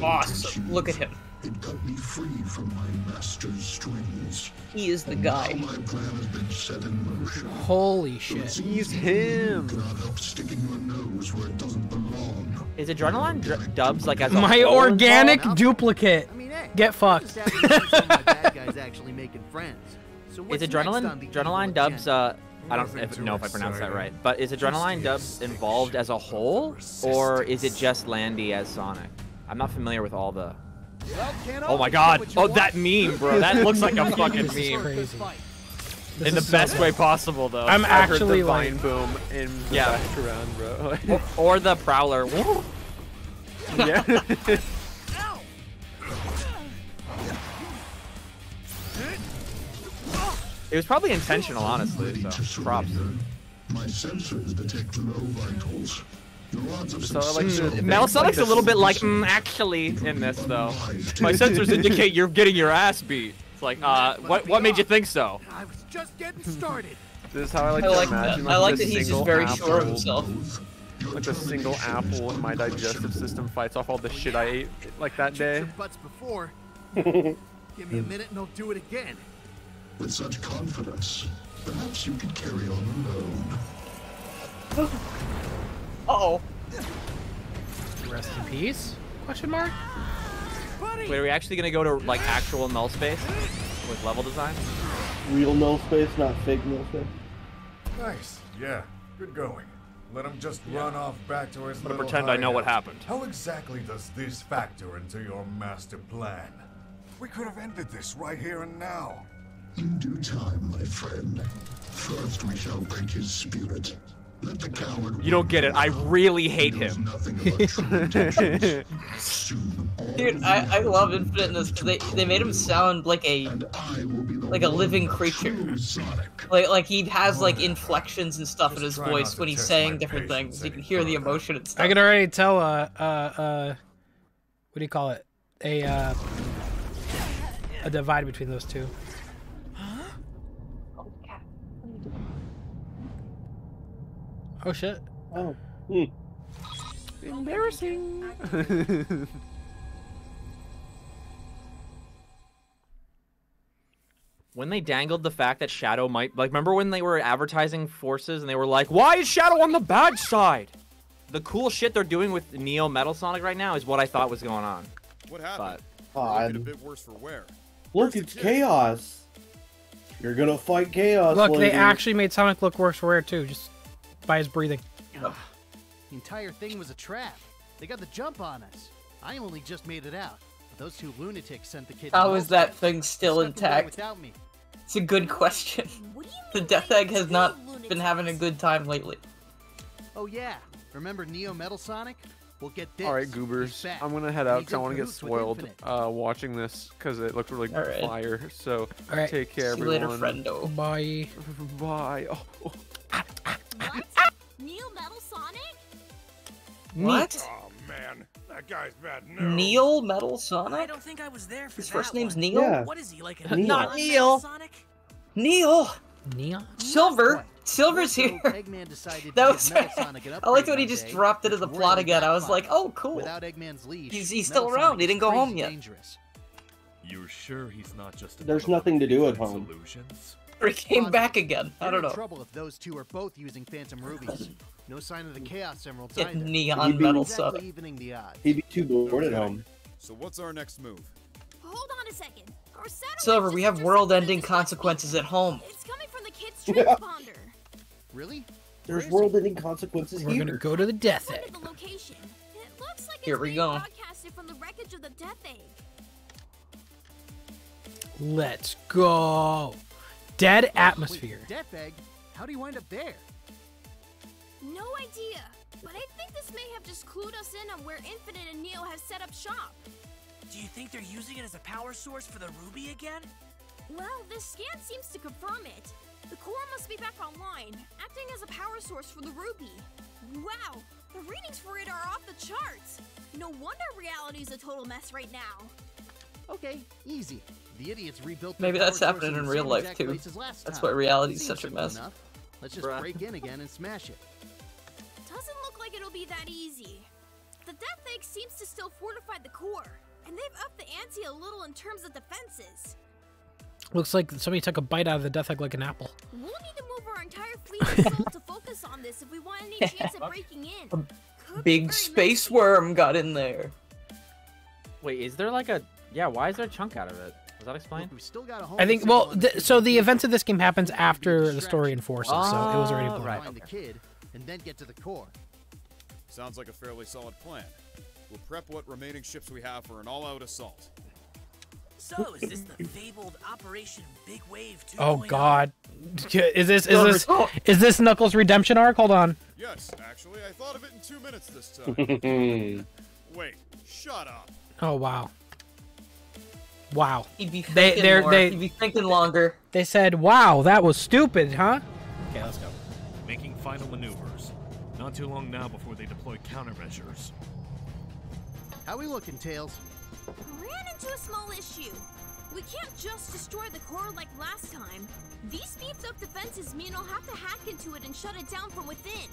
awesome. Look at him. It got me free from my master's strings. He is the guy. My plan has been set in motion. Holy shit. He's him. Sticking your nose where it doesn't belong. Is adrenaline dubs like as my organic duplicate? I mean, hey, get fucked. My bad guys actually making friends. So is adrenaline dubs I don't know if I pronounced that right, but is adrenaline dubs involved as a whole, or is it just Landy as Sonic? I'm not familiar with all the. Oh my god! Oh, that meme, bro! That looks like a fucking meme. Crazy. In the best way possible, though. I'm actually like. Vine boom in the background, bro. Or the Prowler. Yeah. It was probably intentional, honestly. So, props. My sensors detect low vitals. So I like Metal Sonic's a little bit like actually in this though. My sensors indicate you're getting your ass beat. It's like what made you think so? I was just getting started. This is how I like to imagine. I like that he's just very sure of himself. Like a single apple in my digestive system fights off all the shit I ate like that day. Give me a minute and I'll do it again. With such confidence, perhaps you could carry on alone. Uh-oh. Rest in peace? Question mark? Wait, are we actually gonna go to like actual null space with level design? Real null space, not fake null space. Nice. Yeah. Good going. Let him just run off back to his little pretend hideout. I know what happened. How exactly does this factor into your master plan? We could have ended this right here and now. In due time, my friend. First we shall break his spirit. Let the coward you don't get it. I really hate him. Dude, I love Infinite in this because they made him sound like a living creature. Like he has like inflections and stuff in his voice when he's saying different things. You can hear the emotion and stuff. I can already tell. What do you call it? A divide between those two. Oh shit. Oh. Mm. Embarrassing. When they dangled the fact that Shadow might like remember when they were advertising Forces and they were like, "Why is Shadow on the bad side?" The cool shit they're doing with Neo Metal Sonic right now is what I thought was going on. What happened? But, a bit worse for wear. Look, it's Chaos. You're going to fight Chaos. Look, they actually made Sonic look worse for wear too. Just by his breathing. Ugh. The entire thing was a trap. They got the jump on us. I only just made it out. But those two lunatics sent the kid. How is that thing still intact? Without me. It's a good question. The Death Egg has not been having a good time lately. Oh yeah. Remember Neo Metal Sonic? We'll get this. All right, goobers. I'm gonna head out because I want to get spoiled watching this because it looks really fire. So take care, everyone. See you later, friendo. Bye. Bye. Oh. What? Neo Metal Sonic? What? Oh man, that guy's bad news. Neo Metal Sonic? I don't think I was there for that. His first name's Neil. Yeah. What is he like? Neil. Not Neil. Sonic? Neil. Neil. Silver. Silver's here. Eggman decided that was right. I liked when he just dropped into the plot again. I was like, oh, cool. Without Eggman's leash, he's still around. He didn't go home yet. You're sure he's not just there's nothing to do at home. Solutions? Or he came back again. I don't know. Trouble if those two are both using Phantom Rubies. No sign of the Chaos Emeralds either. Neon Metal Sonic. He'd be too bored at home. So what's our next move? Hold on a second. Silver, we have world-ending consequences at home. It's coming from the kid's tree ponder. Really? There's world-ending consequences here. We're gonna go to the Death Egg. Here we go. Let's go. Dead atmosphere. Death Egg? How do you wind up there? No idea. But I think this may have just clued us in on where Infinite and Neo have set up shop. Do you think they're using it as a power source for the Ruby again? Well, this scan seems to confirm it. The core must be back online, acting as a power source for the Ruby. Wow, the readings for it are off the charts. No wonder reality's a total mess right now. Okay, easy. The idiots rebuilt. Maybe that's happening in real life too. That's why reality's such a mess. Enough. Let's just break in again and smash it. Doesn't look like it'll be that easy. The Death Egg seems to still fortify the core. And they've upped the ante a little in terms of defenses. Looks like somebody took a bite out of the Death Egg like an apple. We'll need to move our entire fleet of soul to focus on this if we want any chance of breaking in. A big space worm got in there. Wait, is there like a... Yeah, why is there a chunk out of it? Does that explain? Look, we still got a whole so the events of this game happens after the story in Forces, so it was already blown. Right, the kid and then get to the core. Sounds like a fairly solid plan. We'll prep what remaining ships we have for an all-out assault. So, is this the fabled Operation Big Wave 2.0? Oh God, is this Knuckles' redemption arc? Hold on. Yes, actually, I thought of it in 2 minutes this time. Wait, shut up. Oh wow. Wow. He'd be thinking he'd be thinking longer. They said, "Wow, that was stupid, huh?" Okay, let's go. Making final maneuvers. Not too long now before they deploy countermeasures. How we looking, Tails? Ran into a small issue. We can't just destroy the core like last time. These speeds up defenses mean I'll have to hack into it and shut it down from within.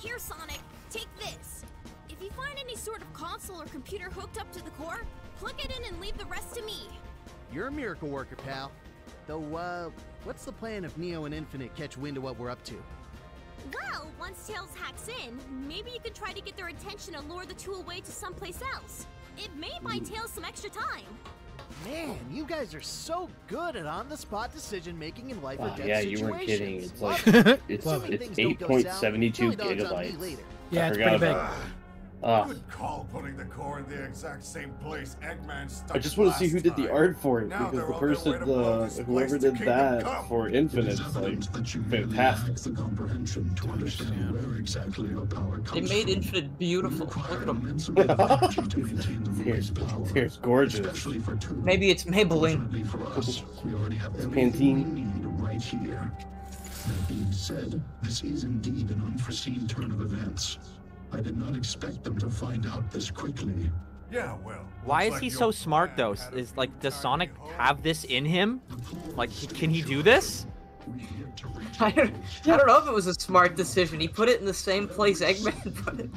Here, Sonic, take this. If you find any sort of console or computer hooked up to the core, plug it in and leave the rest to me. You're a miracle worker, pal. Though, what's the plan if Neo and Infinite catch wind of what we're up to? Well, once Tails hacks in, maybe you can try to get their attention and lure the two away to someplace else. It may buy Tails some extra time. Man, you guys are so good at on-the-spot decision-making in life or death situations. Yeah, you weren't kidding. It's like, it's 8.72 gigabytes. Yeah, it's pretty big. Good call putting the core in the exact same place Eggman stuck. I just want to see who did the art for it, because the person, whoever did that for Infinite, like, fantastic. They made Infinite beautiful. Look at them. Here's gorgeous. Maybe it's Maybelline. It's Pantene. Right here. That being said, this is indeed an unforeseen turn of events. I did not expect them to find out this quickly. Yeah, well. Why is he so smart though? Is like, does Sonic have this in him? Like, can he do this? I don't know if it was a smart decision. He put it in the same place Eggman put it.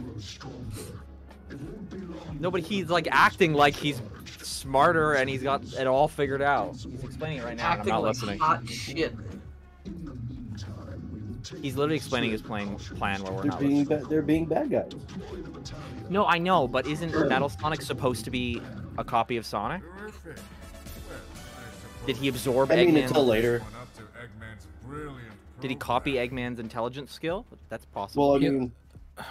No, but he's like acting like he's smarter and he's got it all figured out. He's explaining it right now. And I'm not listening. Hot shit. He's literally explaining his plan where we're not listening. They're being bad guys. No, I know, but isn't Metal Sonic supposed to be a copy of Sonic? Did he absorb Eggman? I mean, until later. Did he copy Eggman's intelligence skill? That's possible. Well, I mean, if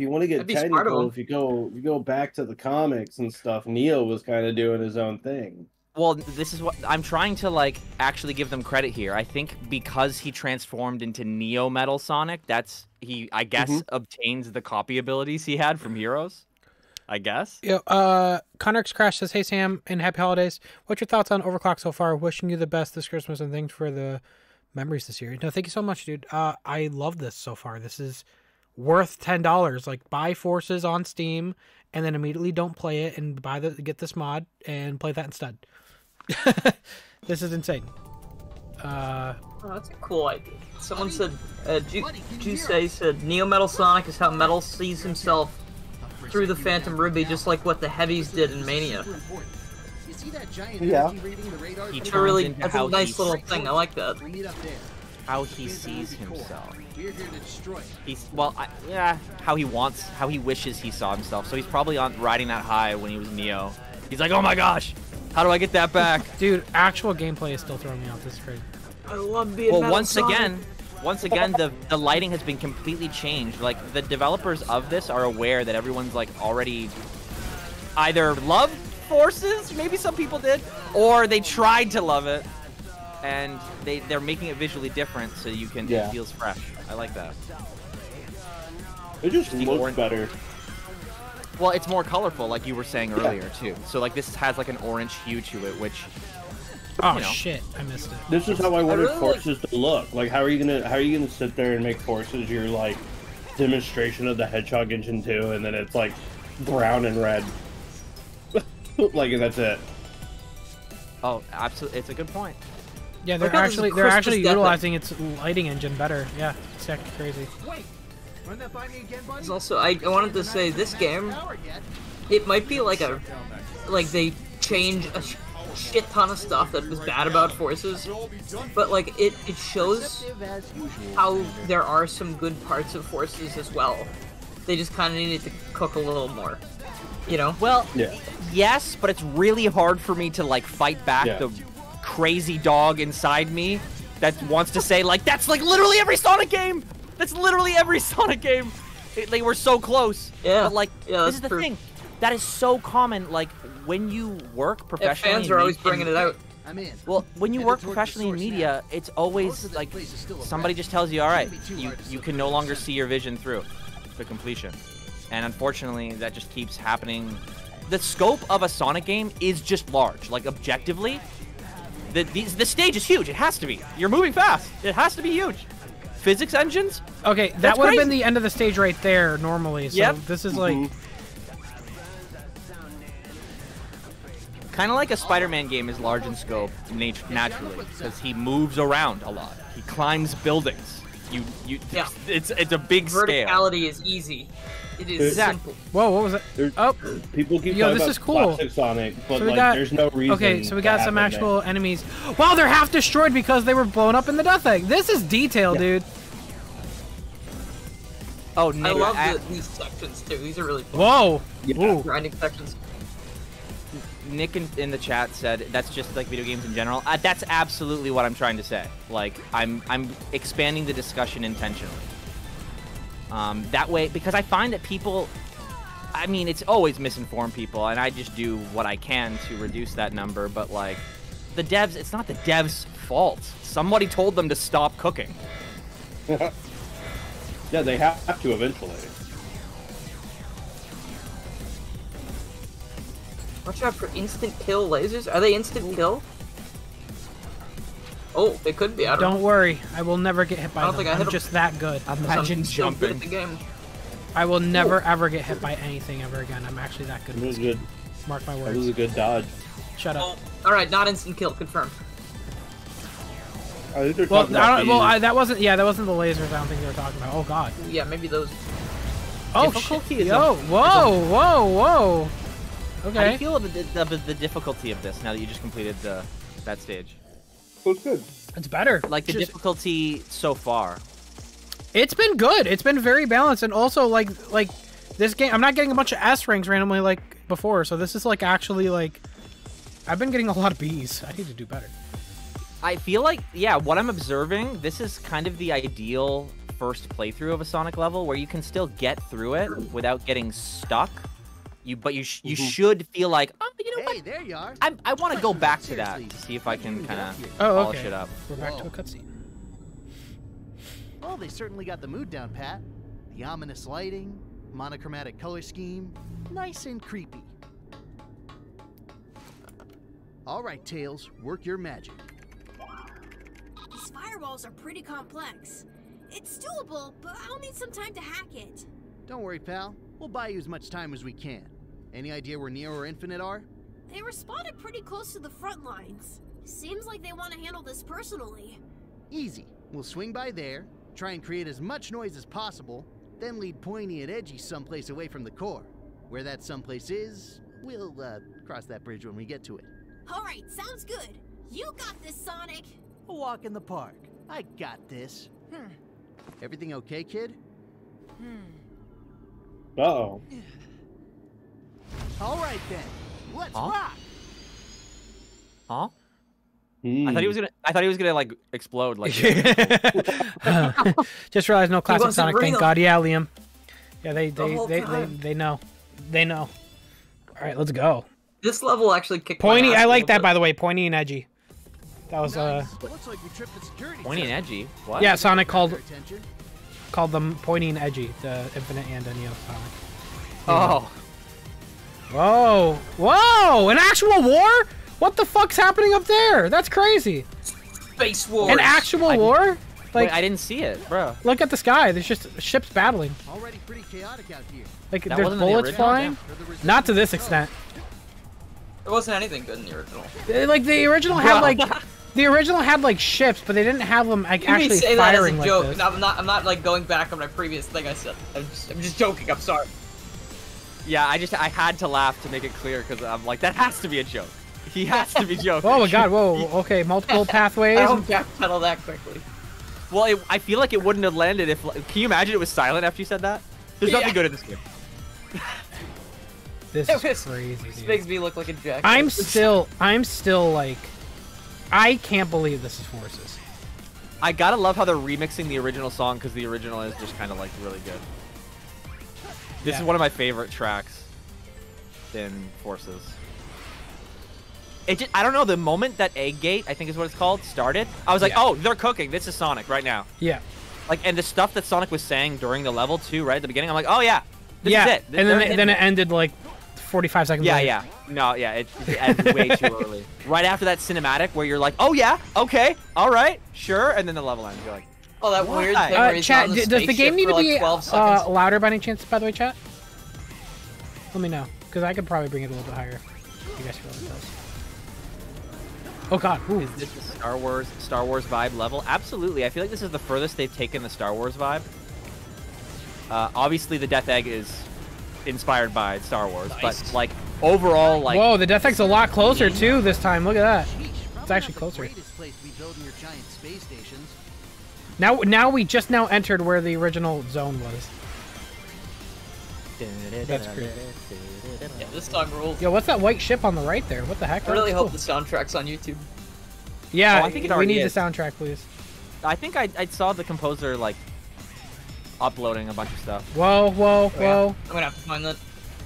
you want to get technical, if you go back to the comics and stuff, Neo was kind of doing his own thing. Well, this is what I'm trying to like actually give them credit here. I think because he transformed into Neo Metal Sonic, that's I guess obtains the copy abilities he had from Heroes. I guess. Yeah. Connor's Crash says, "Hey Sam, and happy holidays. What's your thoughts on Overclock so far? Wishing you the best this Christmas and thanks for the memories this year." No, thank you so much, dude. I love this so far. This is worth $10. Like, buy Forces on Steam and then immediately don't play it and buy the get this mod and play that instead. This is insane. Oh, that's a cool idea. Someone said, Jusei said, "Neo Metal Sonic is how Metal sees himself through the Phantom Ruby, just like what the Heavies did in Mania." Yeah. He turns really, that's a nice little thing. I like that. How he sees himself. He's, well, yeah, how he wants, how he wishes he saw himself. So he's probably on riding that high when he was Neo. He's like, "Oh my gosh, how do I get that back?" Dude, actual gameplay is still throwing me off. This is crazy. I love being Metal Sonic. Once again, the lighting has been completely changed. Like, the developers of this are aware that everyone's, like, already either loved Forces, maybe some people did, or they tried to love it, and they're making it visually different so you can, it feels fresh. I like that. It just looks better. Well, it's more colorful, like you were saying earlier, too. So, like, this has, like, an orange hue to it, which... Oh, shit, I missed it. This is how I wanted Forces to look. Like, how are you gonna sit there and make Forces your, like, demonstration of the Hedgehog engine 2, and then it's, like, brown and red? Like, that's it. Oh, absolutely. It's a good point. Yeah, they're actually utilizing its lighting engine better. Yeah, it's actually crazy. Wait, run that by me again, buddy. It's also, I wanted to say, this game, it might be like a, like, they change a shit ton of stuff that was bad about Forces, but, like, it shows how there are some good parts of Forces as well. They just kind of needed to cook a little more, you know? Well, yes, but it's really hard for me to, like, fight back the crazy dog inside me that wants to say, like, that's, like, literally every Sonic game! That's literally every Sonic game! They were so close. Yeah. But, like, this is the thing. That is so common, like, when you work professionally... Yeah, fans are always bringing it out. Well, when you work professionally in media, it's always, like, somebody just tells you, all right, you can no longer see your vision through to completion. And unfortunately, that just keeps happening. The scope of a Sonic game is just large. Like, objectively, the stage is huge. It has to be. You're moving fast. It has to be huge. Physics engines? Okay, that would have been the end of the stage right there, normally. So this is, like... Kind of like a Spider-Man game is large in scope naturally, because he moves around a lot. He climbs buildings. It's a big scale. Verticality is easy. It is simple. Whoa, what was that? Oh, people keep talking about classic Sonic, but so there's no reason. Okay, so we got some actual enemies. Wow, they're half destroyed because they were blown up in the Death Egg. This is detail, dude. Oh, no. I love these sections too. These are really fun. Whoa. Yeah. Grinding sections. Nick in the chat said that's just like video games in general. That's absolutely what I'm trying to say. Like, I'm expanding the discussion intentionally. That way, because I find that people, I mean, it's always misinformed people, and I just do what I can to reduce that number. But, like, the devs, it's not the devs' fault. Somebody told them to stop cooking. Yeah, they have to eventually. Watch out for instant kill lasers. Are they instant kill? Oh, they could be. Don't worry, I will never get hit by them. I'm just that good. Imagine jumping. At the game. I will never ever get hit by anything ever again. I'm actually that good. It was good. Mark my words. That was a good dodge. Shut up. All right, not instant kill confirmed. I think they're talking about that wasn't. Yeah, that wasn't the lasers. I don't think they were talking about. Oh God. Yeah, maybe those. Oh shit! Yo! Whoa! Whoa! Whoa! Okay. How do you feel about the difficulty of this now that you just completed that stage? Well, it's good. It's better. Like, the difficulty so far. It's been good. It's been very balanced. And also, like this game, I'm not getting a bunch of S ranks randomly like before. So this is, like, actually, like, I've been getting a lot of Bs. I need to do better. I feel like, yeah, what I'm observing, this is kind of the ideal first playthrough of a Sonic level where you can still get through it without getting stuck. You should feel like, oh, you know what? Hey, there you are. I want to go back to that to see if I can kind of polish it up. We're back to a cutscene. Oh, they certainly got the mood down, Pat. The ominous lighting, monochromatic color scheme, nice and creepy. All right, Tails, work your magic. These firewalls are pretty complex. It's doable, but I'll need some time to hack it. Don't worry, pal. We'll buy you as much time as we can. Any idea where Neo or Infinite are? They were spotted pretty close to the front lines. Seems like they want to handle this personally. Easy. We'll swing by there, try and create as much noise as possible, then lead Pointy and Edgy someplace away from the core. Where that someplace is, we'll cross that bridge when we get to it. All right, sounds good. You got this, Sonic. A walk in the park. I got this. Everything okay, kid? Uh-oh. All right, then. Let's rock. Huh? I thought he was gonna. I thought he was gonna like explode. Like just realized no classic Sonic. Thank God. Yeah, Liam. Yeah, they know. They know. All right, let's go. This level actually kicked Pointy. I like that, by the way. Pointy and Edgy. That was Looks like we tripped the security Pointy and Edgy. What? Yeah, Sonic called them Pointy and Edgy, the Infinite and Neo Sonic. Oh. Whoa! Whoa! An actual war? What the fuck's happening up there? That's crazy. Space war. An actual war? Like, wait, I didn't see it, bro. Look at the sky. There's just ships battling. Already pretty chaotic out here. Like there's bullets flying. Yeah. Not to this extent. There wasn't anything good in the original. Like the original had like ships, but they didn't have them like actually firing like this. No, I'm not like going back on my previous thing I said. I'm just joking. I'm sorry. Yeah, I had to laugh to make it clear because I'm like, that has to be a joke. He has to be joking. Oh my god, whoa, okay, multiple pathways. I don't backpedal that quickly. Well, I feel like it wouldn't have landed if, can you imagine it was silent after you said that? There's nothing good in this game. This is crazy. This makes me look like a jackass. I'm still like, I can't believe this is Forces. I gotta love how they're remixing the original song because the original is just kind of like really good. This is one of my favorite tracks in Forces. It just, I don't know, the moment that Egg Gate, I think is what it's called, started, I was like, oh, they're cooking. This is Sonic right now. Yeah. Like, and the stuff that Sonic was saying during the level, too, right at the beginning, I'm like, oh, yeah, this is it. This, and then it ended, like, 45 seconds later. Yeah, yeah. No, yeah, it ended way too early. Right after that cinematic where you're like, oh, yeah, okay, all right, sure, and then the level ends. You're like, oh, that weird thing where he's on the spaceship. Does the game need to be louder by any chance, by the way, chat? Let me know, because I could probably bring it a little bit higher. You guys feel like those. Oh god, ooh. Is this a Star Wars vibe level? Absolutely. I feel like this is the furthest they've taken the Star Wars vibe. Obviously the Death Egg is inspired by Star Wars, but like overall like whoa, the Death Egg's a lot closer too this time. Look at that. It's actually closer. Now we just now entered where the original zone was. That's great. Yeah, this song rules. Yo, what's that white ship on the right there? What the heck? I really hope the soundtrack's on YouTube. Yeah, I think we need the soundtrack, please. I think I saw the composer, like, uploading a bunch of stuff. Whoa, whoa, whoa. I'm gonna have to find that.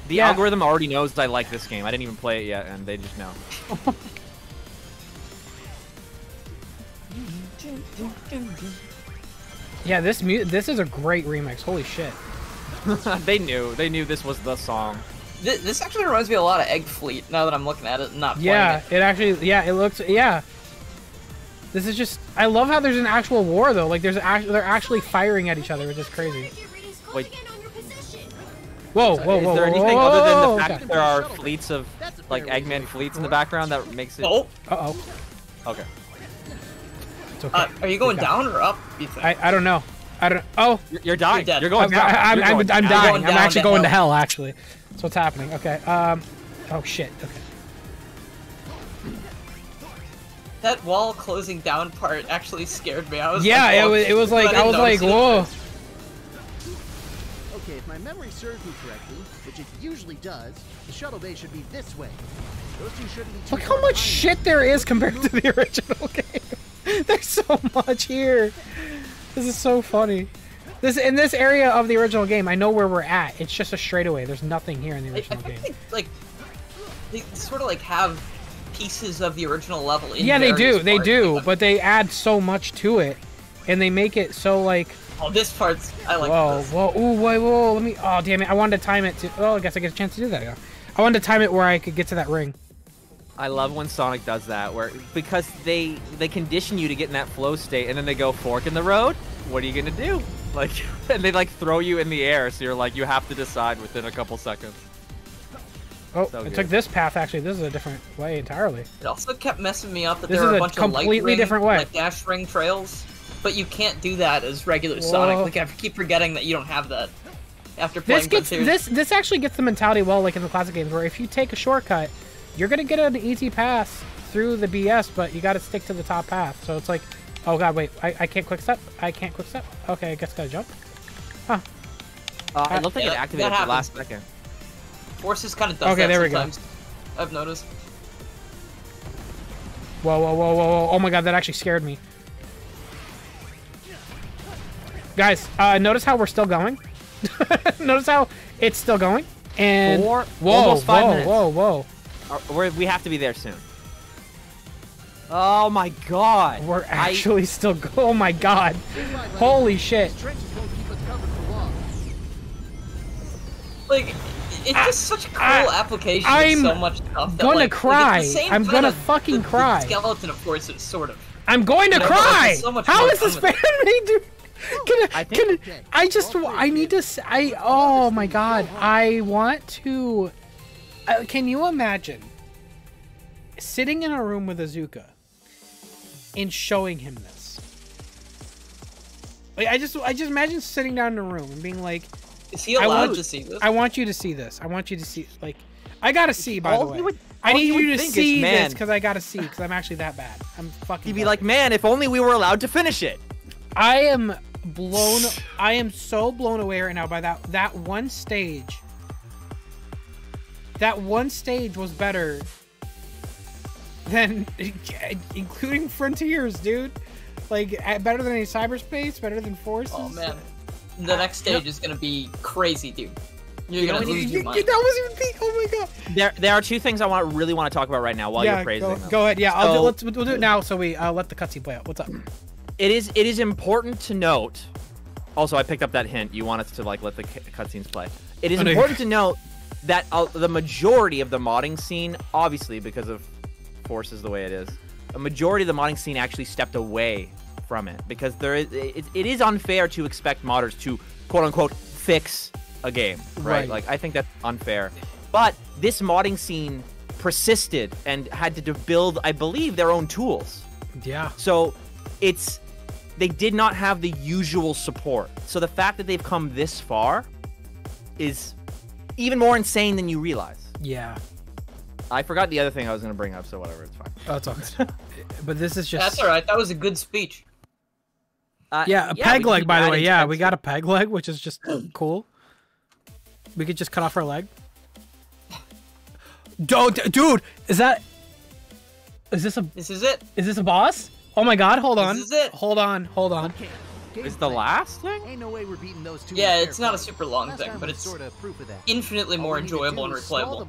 The algorithm already knows that I like this game. I didn't even play it yet, and they just know. Yeah, this is a great remix. Holy shit. They knew. They knew this was the song. This actually reminds me a lot of Egg Fleet, now that I'm looking at it and not playing it. It actually, it looks, This is just, I love how there's an actual war, though. Like, they're actually firing at each other, which is crazy. Wait. Whoa, whoa, whoa, is there anything other than the fact that there are fleets of, like, Eggman fleets in the background that makes it... Oh! Uh-oh. Okay. It's okay. Are you going down or up, you think? I don't know. I don't. Oh, you're dying. You're going. I'm dying. I'm actually going to hell. Actually, that's what's happening. Okay. Oh shit. Okay. That wall closing down part actually scared me. I was. Yeah. Like, oh, it was like I was like whoa. Okay, if my memory serves me correctly, which it usually does, the shuttle bay should be this way. Those two shouldn't be. Look how much shit there is compared to the original game. There's so much here. This is so funny. This in this area of the original game, I know where we're at. It's just a straightaway. There's nothing here in the original game. They sort of like have pieces of the original level in. Yeah, they do. They do, but they add so much to it And they make it so like... Oh, this part's... I like this. Whoa, whoa, ooh, whoa, whoa, let me... Oh, damn it. I wanted to time it to... Oh, I guess I get a chance to do that now. I wanted to time it where I could get to that ring. I love when Sonic does that, where because they condition you to get in that flow state, and then they go fork in the road. What are you gonna do? Like, and they like throw you in the air, so you're like you have to decide within a couple seconds. Oh, so I took this path actually. This is a different way entirely. It also kept messing me up that there were a bunch of completely different way, like dash ring trails, but you can't do that as regular Sonic. Like I keep forgetting that you don't have that. After playing this actually gets the mentality well, like in the classic games, where if you take a shortcut, you're going to get an easy pass through the BS, but you got to stick to the top path. So it's like, oh god, wait, I can't quick step. I can't quick step. Okay, I guess I got to jump. Huh. It looked like it activated at the last second. Forces kind of does that sometimes. Okay, there we go. I've noticed. Whoa, whoa, whoa, whoa, whoa. Oh my god, that actually scared me. Guys, notice how we're still going. Notice how it's still going. And Almost five minutes. We have to be there soon. Oh my god. We're actually still going. Oh my god. Holy shit. Like, it's just such a cool application with so much stuff. That, like, I'm gonna fucking cry. Skeleton, of course, it's sort of. I'm going to cry! How is this fan made, dude? Oh my god. I want to... can you imagine sitting in a room with Azuka and showing him this? Like, I just imagine sitting down in a room and being like, "Is he allowed to see this? I want you to see this. I want you to see. Like, I gotta see. By the way, I need you to see this because I gotta see because I'm actually that bad. I'm fucking." He'd be like, "Man, if only we were allowed to finish it." I am blown. I am so blown away right now by that one stage. That one stage was better than, including Frontiers, dude. Like, better than any cyberspace, better than Forces. Oh, man. The next stage is going to be crazy, dude. You're going to lose your mind. That was even oh my god. There are two things I really want to talk about right now while you're praising them. Go ahead. Yeah, we'll do it now so we let the cutscene play out. What's up? It is important to note. Also, I picked up that hint. You want us to, like, let the cutscenes play. It is important to note that the majority of the modding scene, obviously because of Forces the way it is, a majority of the modding scene actually stepped away from it because it is unfair to expect modders to quote unquote fix a game, right? Like, I think that's unfair. But this modding scene persisted and had to build, I believe, their own tools. Yeah. So they did not have the usual support. So the fact that they've come this far is even more insane than you realize. Yeah. I forgot the other thing I was going to bring up, so whatever, it's fine. Oh, it's all good. But this is just... That's all right. That was a good speech. Peg leg, by the way. Yeah, we got a peg leg, which is just cool. We could just cut off our leg. Dude, is that... Is this a... This is it. Is this a boss? Oh, my God. Hold on. This is it. Hold on. Hold on. Okay. Is the last thing? Ain't no way we're beating those two. Yeah, it's not a super long thing, but it's sort of proof of that. Infinitely more enjoyable and replayable.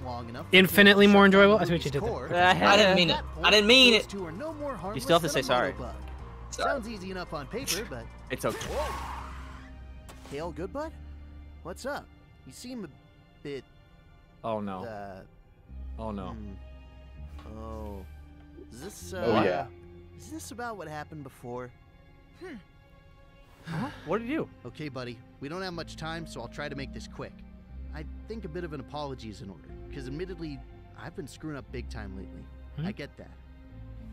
Infinitely more enjoyable? That's what you did there. I didn't mean it. I didn't mean it. You still have to say sorry. Sounds easy enough on paper, but it's okay. Hale, good bud? What's up? You seem a bit... Oh, no. Oh, no. Oh. Is this, yeah. Is this about what happened before? Hmm. Huh? What did you do? Okay, buddy. We don't have much time, so I'll try to make this quick. I think a bit of an apology is in order, because admittedly, I've been screwing up big time lately. Hmm? I get that.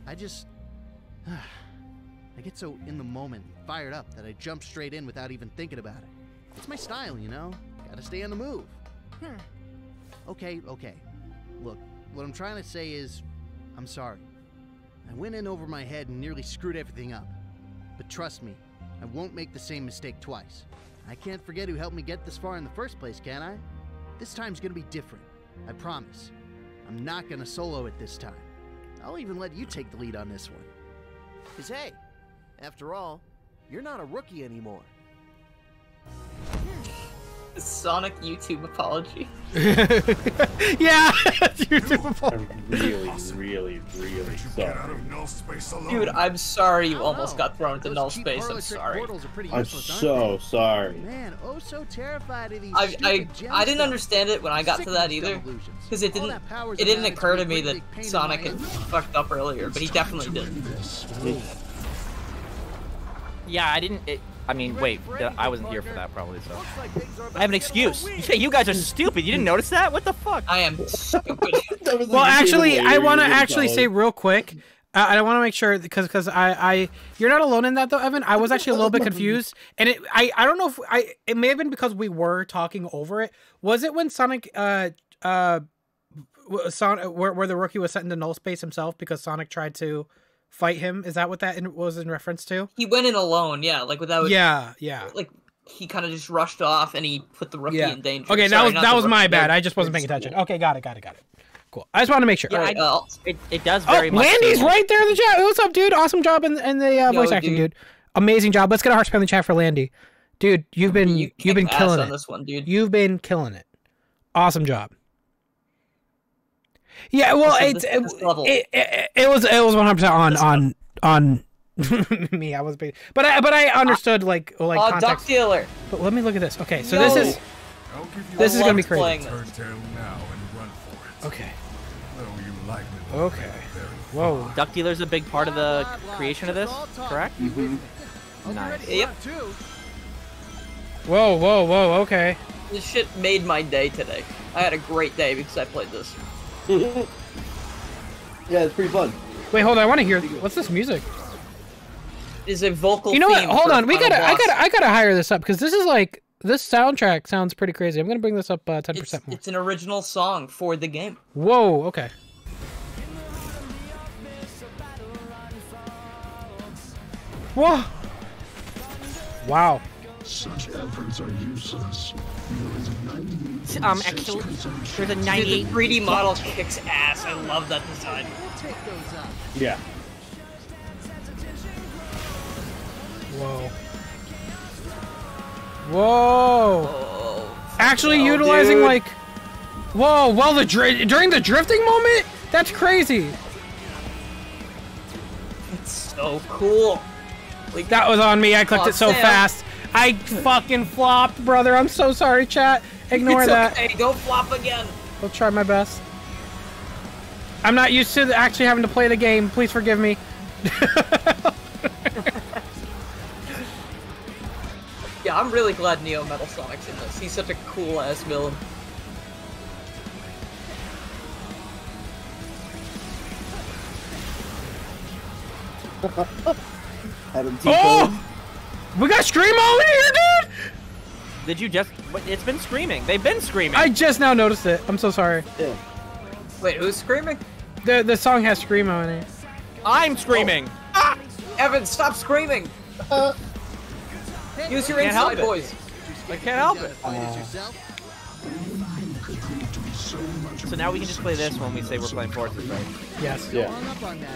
I just... I get so in the moment, fired up, that I jump straight in without even thinking about it. It's my style, you know? Gotta stay on the move. Hmm. Okay, okay. Look, what I'm trying to say is, I'm sorry. I went in over my head and nearly screwed everything up. But trust me, I won't make the same mistake twice. I can't forget who helped me get this far in the first place, can I? This time's gonna be different. I promise. I'm not gonna solo it this time. I'll even let you take the lead on this one. 'Cause hey, after all, you're not a rookie anymore. Sonic YouTube apology. Yeah, YouTube apology. Really sorry. Dude, I'm sorry you almost got thrown to null space. I'm sorry. I'm so sorry. Man, oh so terrified of these I didn't understand it when I got to that either, because it didn't occur to me that Sonic had fucked up earlier, but he definitely did. Yeah, I didn't. I mean, wait, I wasn't here for that probably, so. I have an excuse. Yeah, you guys are stupid. You didn't notice that? What the fuck? I am stupid. Well, actually, I want to actually say real quick, I want to make sure, because you're not alone in that though, Evan. I was actually a little bit confused, and I don't know if it may have been because we were talking over it. Was it when Sonic, where the rookie was sent into null space himself because Sonic tried to fight him? Is that what that was in reference to? He went in alone, yeah, like without. Yeah, yeah. Like he kind of just rushed off and he put the rookie in danger. Okay, that was my bad. I just wasn't paying attention. Cool. Okay, got it. Cool. I just want to make sure. Yeah, right. It does very much. Landy's right there in the chat. What's up, dude? Awesome job in the voice acting, dude. Amazing job. Let's get a heart spam in the chat for Landy, dude. You've been killing it. This one, dude. You've been killing it. Awesome job. Yeah, well, it was 100% on me. I was big, but I understood like context. Duck dealer. But let me look at this. Okay, so this is gonna be crazy. Okay. Okay. Whoa. Duck dealer's a big part of the creation of this, correct? Mm-hmm. Nice. Yep. Whoa, whoa, whoa. Okay. This shit made my day today. I had a great day because I played this. Yeah, it's pretty fun. Wait, hold on. I want to hear. What's this music? Is a vocal. You know what? Hold on. I gotta hire this up because this is like this soundtrack sounds pretty crazy. I'm gonna bring this up 10% more. It's an original song for the game. Whoa. Okay. Whoa. Wow. Such efforts are useless. Actually, there's a 98. The 3D model kicks ass. I love that design. Yeah. Whoa. Whoa. Whoa. Actually, utilizing dude. Like. Whoa. Well, during the drifting moment, that's crazy. It's so cool. Like, that was on me. I clicked it so fast. I fucking flopped, brother. I'm so sorry, chat. Ignore that. Hey, don't flop again. I'll try my best. I'm not used to actually having to play the game. Please forgive me. Yeah, I'm really glad Neo Metal Sonic's in this. He's such a cool ass villain. Oh! We got Scream all in here, dude! Did you just... It's been screaming. They've been screaming. I just now noticed it. I'm so sorry. Yeah. Wait, who's screaming? The song has Screamo in it. I'm screaming. Oh. Ah! Evan, stop screaming. Use your inside voice. I can't help it. So now we can just play this when we say we're playing Fortnite, right? Yes. Yeah.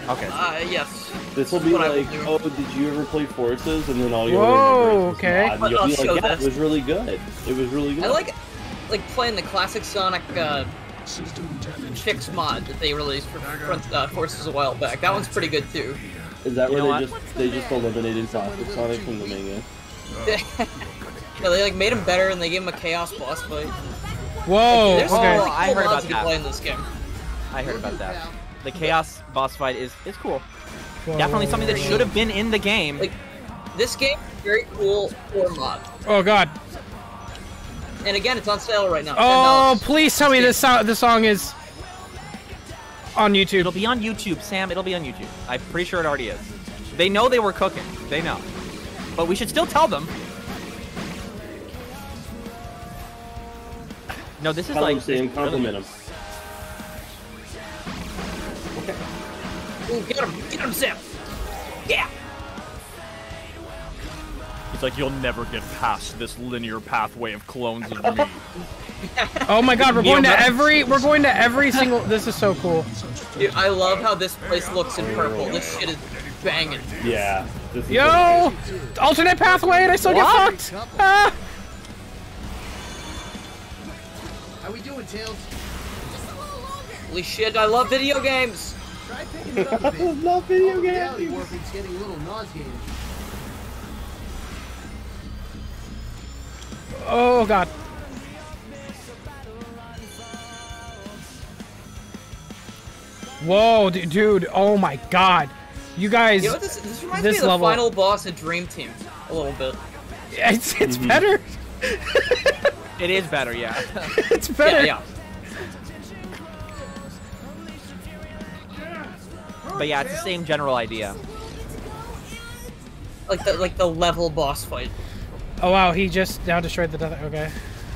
Okay. Yes. This will be like, oh, did you ever play Forces? And then all you remember is mod. You'll be like, yeah, it was really good. It was really good. I like playing the classic Sonic Chicks mod that they released for Forces a while back. That one's pretty good too. Is that where they just eliminated classic Sonic from the main game? Yeah, they like made him better and they gave him a chaos boss fight. Whoa! Okay. Cool I heard about that. This game. I heard about that. The chaos boss fight is cool. Whoa. Definitely something that should have been in the game. Like, this game is very cool for mod. Oh god! And again, it's on sale right now. Oh, please tell me this song is on YouTube. It'll be on YouTube, Sam. It'll be on YouTube. I'm pretty sure it already is. They know they were cooking. They know. But we should still tell them. No, this is like Sam, compliment him. Okay. Ooh, get him, Sam. Yeah. It's like you'll never get past this linear pathway of clones of me. Oh my God, we're going to every single. This is so cool. Dude, I love how this place looks in purple. This shit is banging. Yeah. Yo, alternate pathway, and I still get fucked. Ah. How we doing, Tails? Just a little longer. Holy shit, I love video games. Try picking it up a bit. I love video games. Warping's getting a little nauseating. Oh god. Whoa, dude! Oh my god, you guys! You know, this reminds me of the final boss of Dream Team a little bit. Yeah, it's better. It is better, yeah. It's better. Yeah, yeah. But yeah, it's the same general idea. Like the level boss fight. Oh wow, he just now destroyed the death. Okay.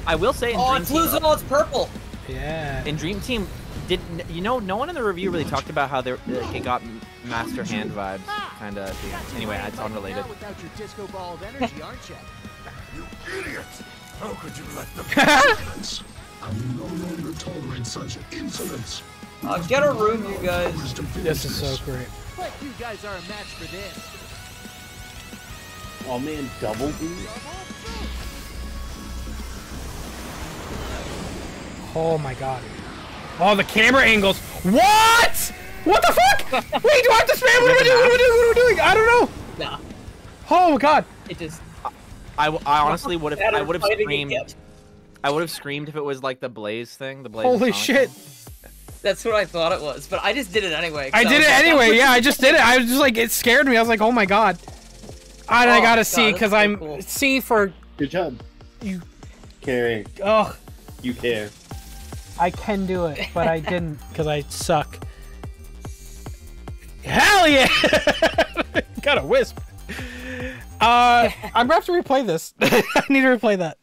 I will say, in Dream Team, it's losing all its purple. Yeah. In Dream Team. You know, no one in the review really talked about how it got Master Hand vibes, kind of. Anyway, it's unrelated. Without your disco ball of energy, aren't you? You idiots! How could you let them? I will no longer tolerate such insolence. Get a room, you guys. This is so great. But you guys are a match for this. Oh man, double B. Oh my god. Oh, the camera angles. What? What the fuck? Wait, do I have to spam? What am I doing? What am I doing? I don't know. Nah. Oh god. It just. I honestly would have. I would have screamed. I would have screamed if it was like the Blaze thing. The Blaze. Holy shit. That's what I thought it was, but I just did it anyway. I did it anyway. Yeah, I just did it. I was just like, it scared me. I was like, oh my god. And I gotta see because I'm C for. Good job. You. Carrie. Oh. You care. I can do it, but I didn't because I suck. Hell yeah! Got a wisp. I'm gonna have to replay this. I need to replay that.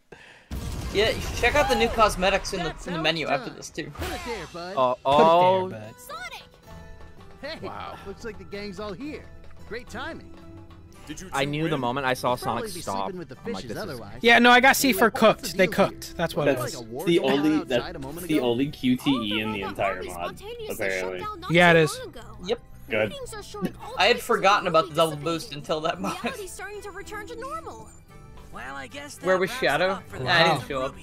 Yeah, check out the new cosmetics in the menu after this too. Put it there, bud. Oh, there, bud. Sonic! Hey, wow! Looks like the gang's all here. Great timing. I knew the moment I saw Sonic stop. I'm like, this is... Yeah, no, I got C for cooked. They cooked. That's what it was. That's the only QTE in the entire mod, apparently. Yeah, it is. Yep. Good. I had forgotten about the double boost until that mod. Where was Shadow? Wow. I didn't show up.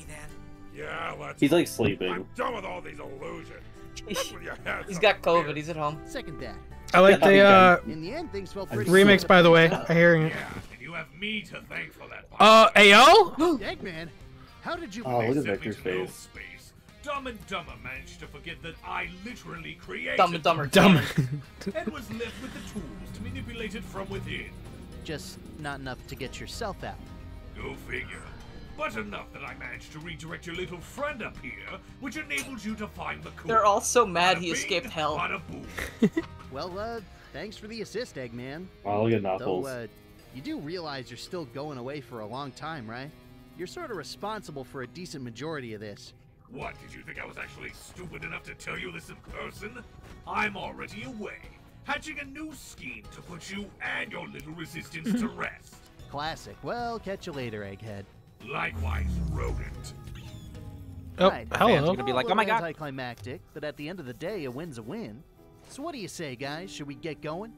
He's like sleeping. I'm done with all these illusions. He's got COVID. He's at home. Second that. I like the remix, by the way. I'm hearing it. You have me to thank for that. Ayo? Eggman, how did you? Oh, look at Victor's face. Dumb and Dumber managed to forget that I literally created Dumb and Dumber. And was left with the tools to manipulate it from within. Just not enough to get yourself out. Go figure. But enough that I managed to redirect your little friend up here, which enabled you to find the core. They're all so mad he escaped hell. Well, thanks for the assist, Eggman. I'll get Knuckles. Though, you do realize you're still going away for a long time, right? You're sort of responsible for a decent majority of this. What, did you think I was actually stupid enough to tell you this in person? I'm already away, hatching a new scheme to put you and your little resistance to rest. Classic. Well, catch you later, Egghead. Likewise, rodent. Oh, right. Hello. It's gonna be like, oh my god. Anticlimactic, but at the end of the day, a win's a win. So what do you say, guys? Should we get going?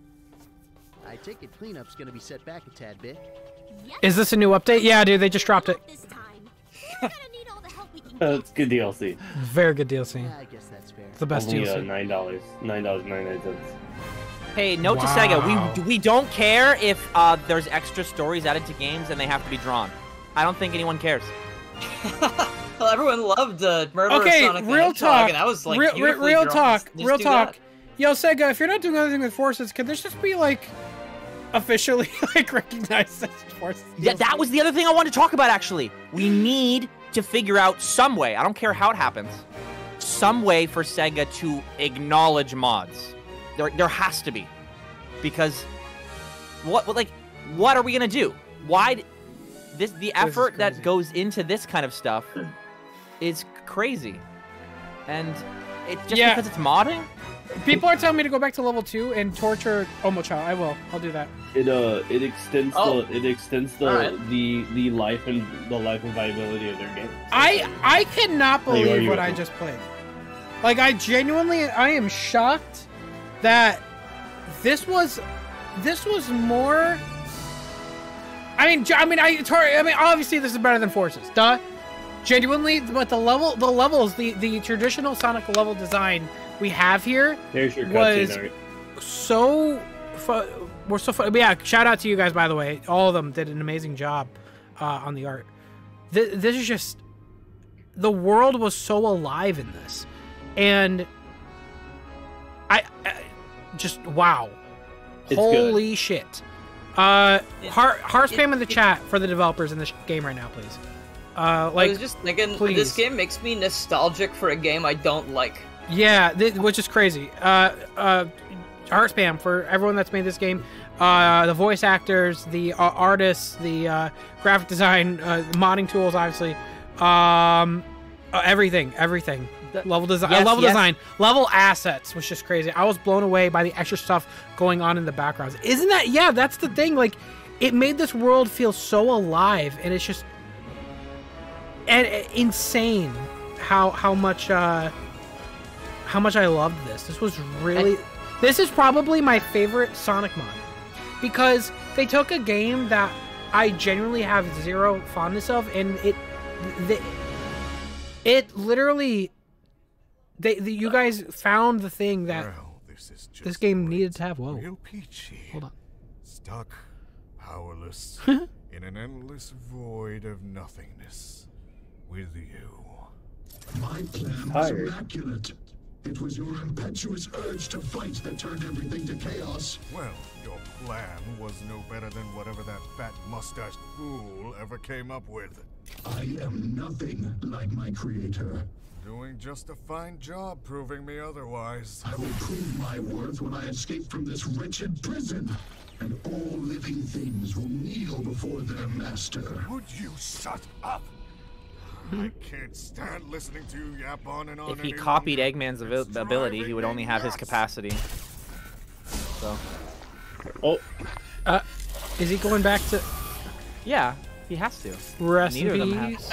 I take it cleanup's gonna be set back a tad bit. Yep. Is this a new update? Yeah, dude, they just dropped it. It's good DLC. Very good DLC. Yeah, I guess that's fair. It's the best DLC. $9. $9.99. Hey, note to Sega, we don't care if there's extra stories added to games and they have to be drawn. I don't think anyone cares. Well, everyone loved Murder of Sonic the Hedgehog, and that was like real talk. Yo, Sega, if you're not doing anything with Forces, can this just be like officially like recognized as Forces? Yeah, that was the other thing I wanted to talk about. Actually, we need to figure out some way. I don't care how it happens. Some way for Sega to acknowledge mods. There has to be, because what are we gonna do? Why? The effort that goes into this kind of stuff is crazy. And it's just because it's modding? People are telling me to go back to level 2 and torture Omocha. I will. I'll do that. It extends the life and viability of their game. I cannot believe what I just played. Like, I am shocked that this was more. I mean, obviously this is better than Forces, duh. Genuinely, but the traditional Sonic level design we have here was so fun. Yeah, shout out to you guys, by the way. All of them did an amazing job on the art. This is just, the world was so alive in this, and I just wow, it's holy good. Shit. Hearts spam in the chat for the developers in this game right now, please. Like, I was just thinking, please. This game makes me nostalgic for a game I don't like. Yeah, which is crazy. Heart spam for everyone that's made this game. The voice actors, the artists, the graphic design, modding tools, obviously. Everything. Level design, level assets, which is crazy. I was blown away by the extra stuff going on in the backgrounds. Isn't that? Yeah, that's the thing. Like, it made this world feel so alive, and it's just. And insane how much I loved this. This was really... This is probably my favorite Sonic mod, because they took a game that I genuinely have zero fondness of, and it literally... you guys found the thing that this game needed to have. Whoa. Hold on. Stuck, powerless, in an endless void of nothingness. With you. My plan was immaculate. It was your impetuous urge to fight that turned everything to chaos. Well, your plan was no better than whatever that fat mustached fool ever came up with. I am nothing like my creator. Doing just a fine job proving me otherwise. I will prove my worth when I escape from this wretched prison. And all living things will kneel before their master. Would you shut up? I can't stand listening to you yap on and on. If he copied Eggman's ability, he would only have his capacity. So. Oh. Is he going back to... Yeah, he has to. Rest in peace.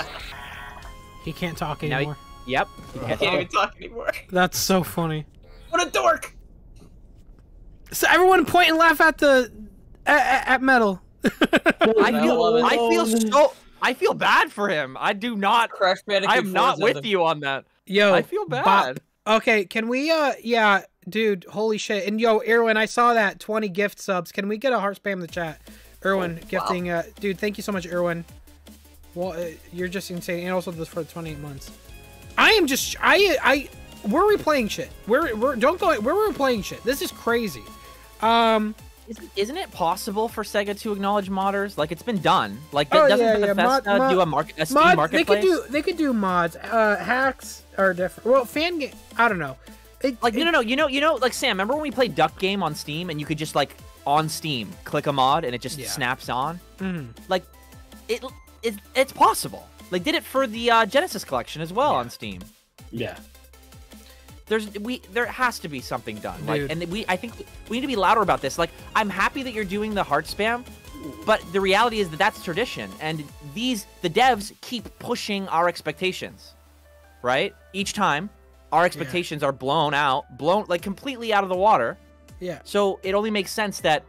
He can't talk anymore. Yep. He can't even talk anymore. That's so funny. What a dork! So everyone point and laugh at the... at Metal. I feel so... I feel bad for him. I do not. Crash Bandicoot. I'm not with you on that. Yo, I feel bad. Okay, can we? Yeah, dude. Holy shit! And yo, Erwin, I saw that 20 gift subs. Can we get a heart spam in the chat? Erwin gifting. Wow. Dude, thank you so much, Erwin. Well, you're just insane, and also this for 28 months. I am just. We're replaying shit. We're don't go. We're replaying shit. This is crazy. Isn't it possible for Sega to acknowledge modders? Like, it's been done. Like, doesn't Bethesda do a Steam marketplace? They could do mods. Hacks are different. Well, fan game. I don't know. No. You know. Like, Sam, remember when we played Duck Game on Steam, and you could just like on Steam click a mod, and it just snaps on. Mm-hmm. Like, it's possible. Like, did it for the Genesis collection as well on Steam. Yeah. There has to be something done, like, and I think we need to be louder about this. Like, I'm happy that you're doing the heart spam, but the reality is that that's tradition, and the devs keep pushing our expectations, right? Each time, our expectations are blown like completely out of the water. Yeah. So it only makes sense that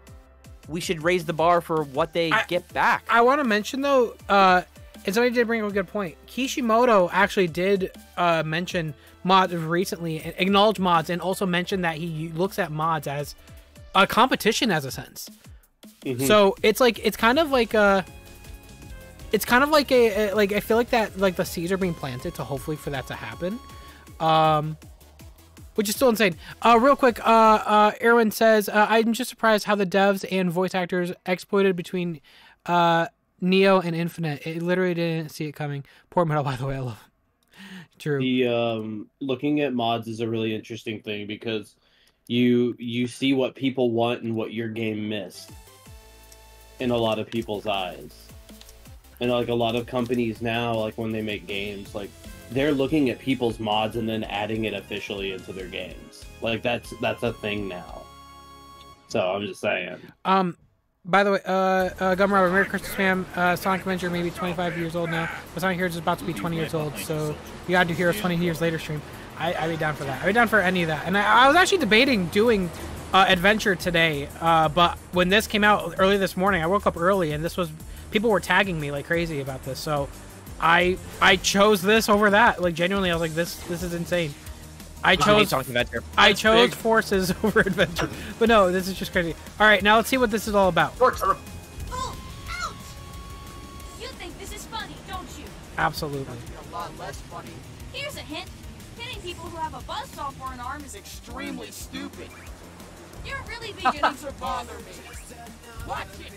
we should raise the bar for what they get back. I want to mention though, and somebody did bring up a good point. Kishimoto actually did mention mods recently, acknowledge mods, and also mentioned that he looks at mods as a competition, as a sense. Mm-hmm. So it's kind of like I feel like that, like the seeds are being planted to hopefully for that to happen, which is still insane. Real quick, Erwin says, I'm just surprised how the devs and voice actors exploited between Neo and Infinite. It literally didn't see it coming. Poor Metal, by the way. I love him. True. The looking at mods is a really interesting thing, because you see what people want and what your game missed in a lot of people's eyes. And like a lot of companies now, like when they make games, like they're looking at people's mods and then adding it officially into their games. Like that's a thing now. So I'm just saying. By the way, Gum Robber, Merry Christmas, fam. Sonic Adventure may be 25 years old now, but Sonic Heroes is about to be 20 years old, so you gotta do Heroes 20 years later stream. I'd be down for that. I'd be down for any of that. And I was actually debating doing Adventure today, but when this came out early this morning, I woke up early, and this was... People were tagging me like crazy about this, so I chose this over that. Like, genuinely, I was like, this is insane. I chose Forces over Adventure. But no, this is just crazy. All right, now let's see what this is all about. Oh, ouch! You think this is funny, don't you? Absolutely. A lot less funny. Here's a hint. Hitting people who have a buzzsaw for an arm is extremely stupid. You're really beginning to bother me. Watch it.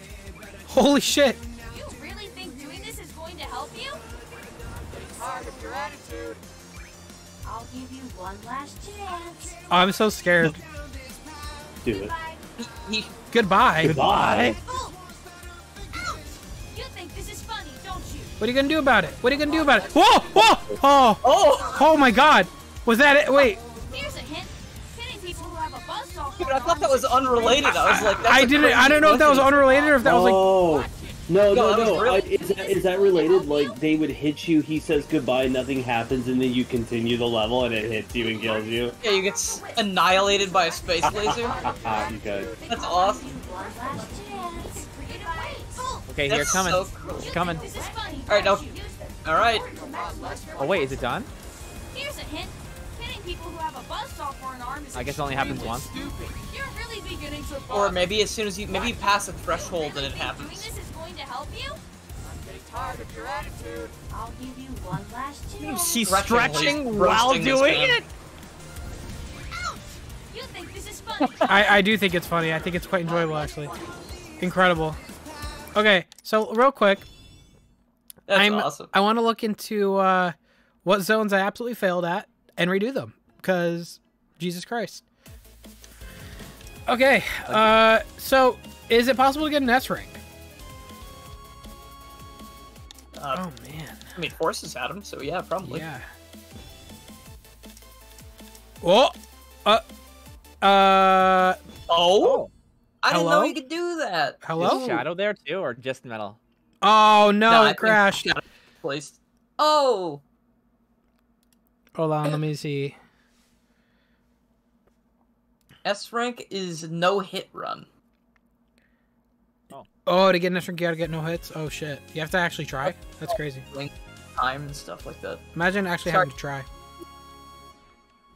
Holy shit. You really think doing this is going to help you? It's hard with your attitude. I'll give you one last chance. Oh, I'm so scared. Do it. Goodbye. Goodbye. Oh. Ouch. You think this is funny, don't you? What are you gonna do about it? What are you gonna do about it? Whoa! Whoa! Oh! Oh! Oh my God! Was that it? Wait. Here's a hint. Hitting people who have a buzzsaw. Dude, I thought that was unrelated. I was like, that's I don't know if that was unrelated or if that was like. No. Is that related? Like, they would hit you, he says goodbye, nothing happens, and then you continue the level, and it hits you and kills you? Yeah, you get annihilated by a space laser. I'm good. That's awesome. Okay, that's coming. So cool. It's coming. Alright, now. Alright. Oh, wait, is it done? Here's a hint. Hitting people who have a buzzsaw for an arm is, I guess, it only happens once. You're really beginning to or maybe as soon as you you pass a threshold and it happens. To help you? I'm getting tired of your attitude. I'll give you one last chance. She's stretching while doing it? Ouch! You think this is funny? I do think it's funny. I think it's quite enjoyable, actually. Incredible. Okay, so real quick. That's awesome. I want to look into what zones I absolutely failed at and redo them. Because, Jesus Christ. Okay, so is it possible to get an S rank? Oh man! I mean, Forces had him, so yeah, probably. Yeah. Oh. Oh. I didn't know you could do that. Hello. Is Shadow there too, or just Metal? Oh no! It crashed. Placed. Oh. Hold on. Let me see. S rank is no hit run. Oh, to get an extra, you gotta get no hits? Oh shit. You have to actually try? That's crazy. Time and stuff like that. Imagine actually having to try.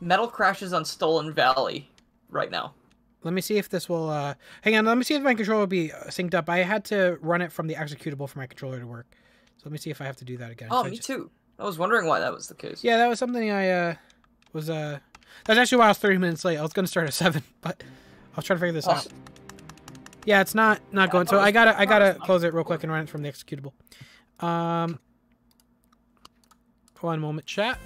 Metal crashes on Stolen Valley right now. Let me see if this will, hang on, let me see if my controller will be synced up. I had to run it from the executable for my controller to work. So let me see if I have to do that again. Oh, me too. I was wondering why that was the case. Yeah, that was something I, that's actually why I was 30 minutes late. I was gonna start at 7, but I was trying to figure this out. Yeah, it's not going. So I gotta close it real quick and run it from the executable. One moment, chat.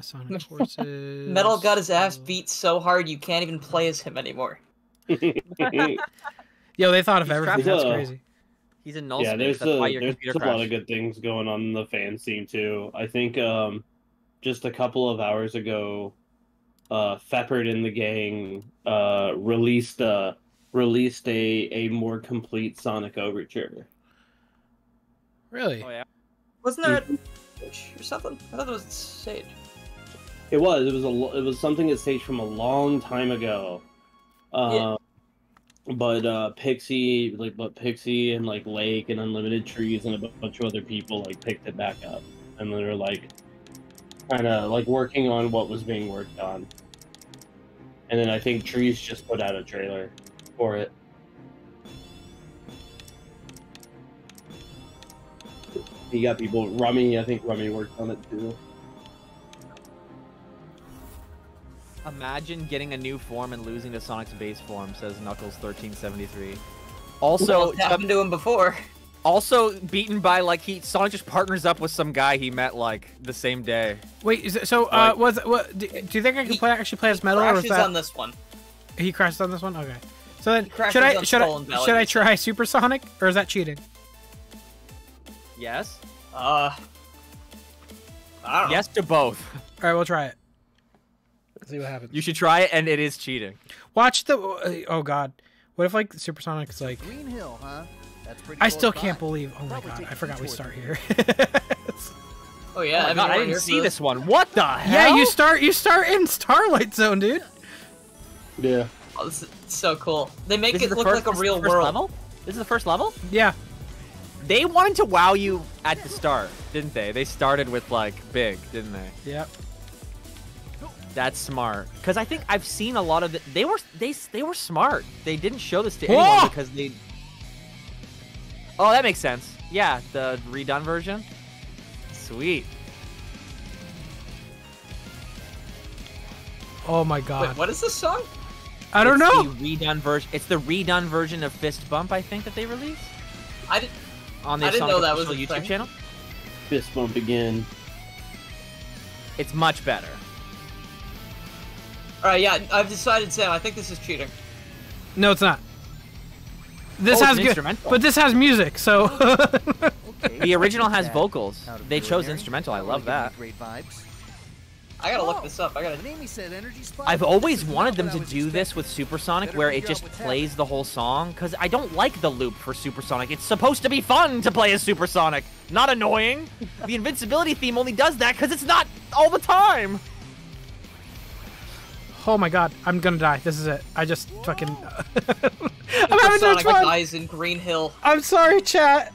Sonic Forces. Metal got his ass beat so hard you can't even play as him anymore. Yo, they thought of everything. That's crazy. He's in null space. Yeah, there's a lot of good things going on in the fan scene too. I think. Just a couple of hours ago, Feppard and the gang released a more complete Sonic Overture. Really? Oh yeah. Wasn't that or something? I thought it was Sage. It was. It was something at Sage from a long time ago. Yeah. But Pixie, and like Lake and Unlimited Trees and a bunch of other people like picked it back up and they were like. Kind of like working on what was being worked on, and then I think Trees just put out a trailer for it. You got people. Rummy, I think Rummy worked on it too. Imagine getting a new form and losing to Sonic's base form, says Knuckles 1373. Also, it's happened to him before. Also beaten by, like, Sonic just partners up with some guy he met, like, the same day. Wait, is it, so, do you think I can actually play as Metal? He crashes on this one. He crashes on this one? Okay. So then, should I try Super Sonic, or is that cheating? Yes. I don't know. Yes to both. Alright, we'll try it. Let's see what happens. You should try it, and it is cheating. Watch the, oh god. What if, like, Super Sonic is, like... Green Hill, huh? I still can't believe. Oh my god! I forgot we start here. Oh yeah, I didn't see this one. What the hell? Yeah, you start in Starlight Zone, dude. Yeah. Oh, this is so cool. They make it look like a real world. This is the first level? Yeah. They wanted to wow you at the start, didn't they? They started with, like, big, didn't they? Yep. That's smart. Because I think I've seen a lot of it. They were smart. They didn't show this to anyone because they... Oh, that makes sense. Yeah, the redone version. Sweet. Oh my god. Wait, what is this song? I don't know. The redone version. It's the redone version of Fist Bump, I think, that they released. I didn't know that was a YouTube channel. Fist Bump again. It's much better. All right, yeah, I've decided, Sam. I think this is cheating. No, it's not. This has good, but this has music. So the original has vocals. They chose instrumental. I love that. Great vibes. I gotta look this up. I've always wanted them to do this with Super Sonic, where it just plays the whole song, because I don't like the loop for Super Sonic. It's supposed to be fun to play as Super Sonic, not annoying. The invincibility theme only does that because it's not all the time. Oh my god, I'm gonna die. This is it. I just fucking... I'm having no fun. Dies in Green Hill. I'm sorry, chat.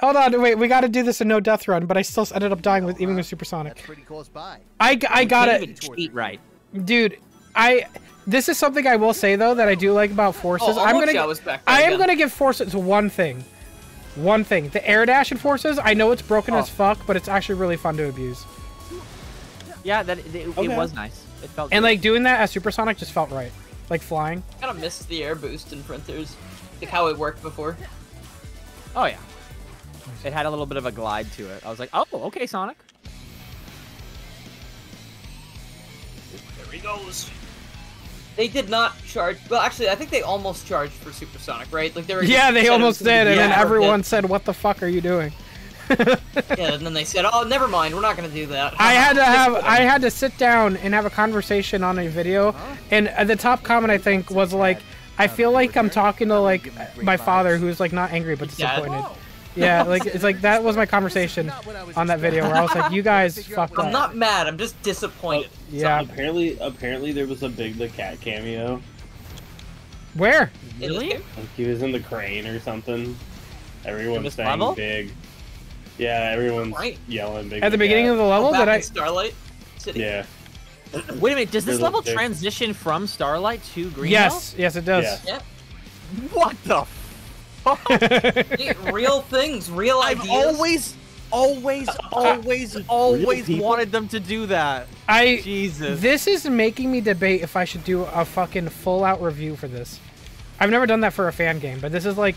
Hold on, wait. We got to do this in no death run, but I still ended up dying with even with Super Sonic. That's pretty close by. I got it. Cheat right, dude. This is something I will say though that I do like about Forces. I am gonna give Forces one thing. The air dash in Forces. I know it's broken as fuck, but it's actually really fun to abuse. Yeah, it was nice. It felt good. Like doing that as Super Sonic just felt right, like flying. I kind of missed the air boost in Frontiers, like how it worked before. Oh yeah. It had a little bit of a glide to it. I was like, oh, okay, Sonic. There he goes. They did not charge. Well, actually, I think they almost charged for Super Sonic, right? Like, yeah, they almost did, and then everyone said, what the fuck are you doing? Yeah, and then they said, oh, never mind, we're not going to do that. I had to sit down and have a conversation on a video, and the top comment, I think, was like, I feel like I'm talking to, like, my father, who's, like, not angry, but disappointed. Yeah, like, it's like, that was my conversation on that video, where I was like, you guys fucked up. I'm not mad, I'm just disappointed. Yeah. So apparently there was a Big the Cat cameo. Where? Really? Like he was in the crane or something. Everyone's saying level? Big. Yeah, everyone's yelling Big. At the beginning of the level? Back in Starlight City. Yeah. Wait a minute, does this level transition from Starlight to Green Hill? Yes, yes it does. Yeah. Yeah. What the fuck? Real things, real ideas. I've always wanted them to do that. Jesus. This is making me debate if I should do a fucking full-out review for this. I've never done that for a fan game, but this is like,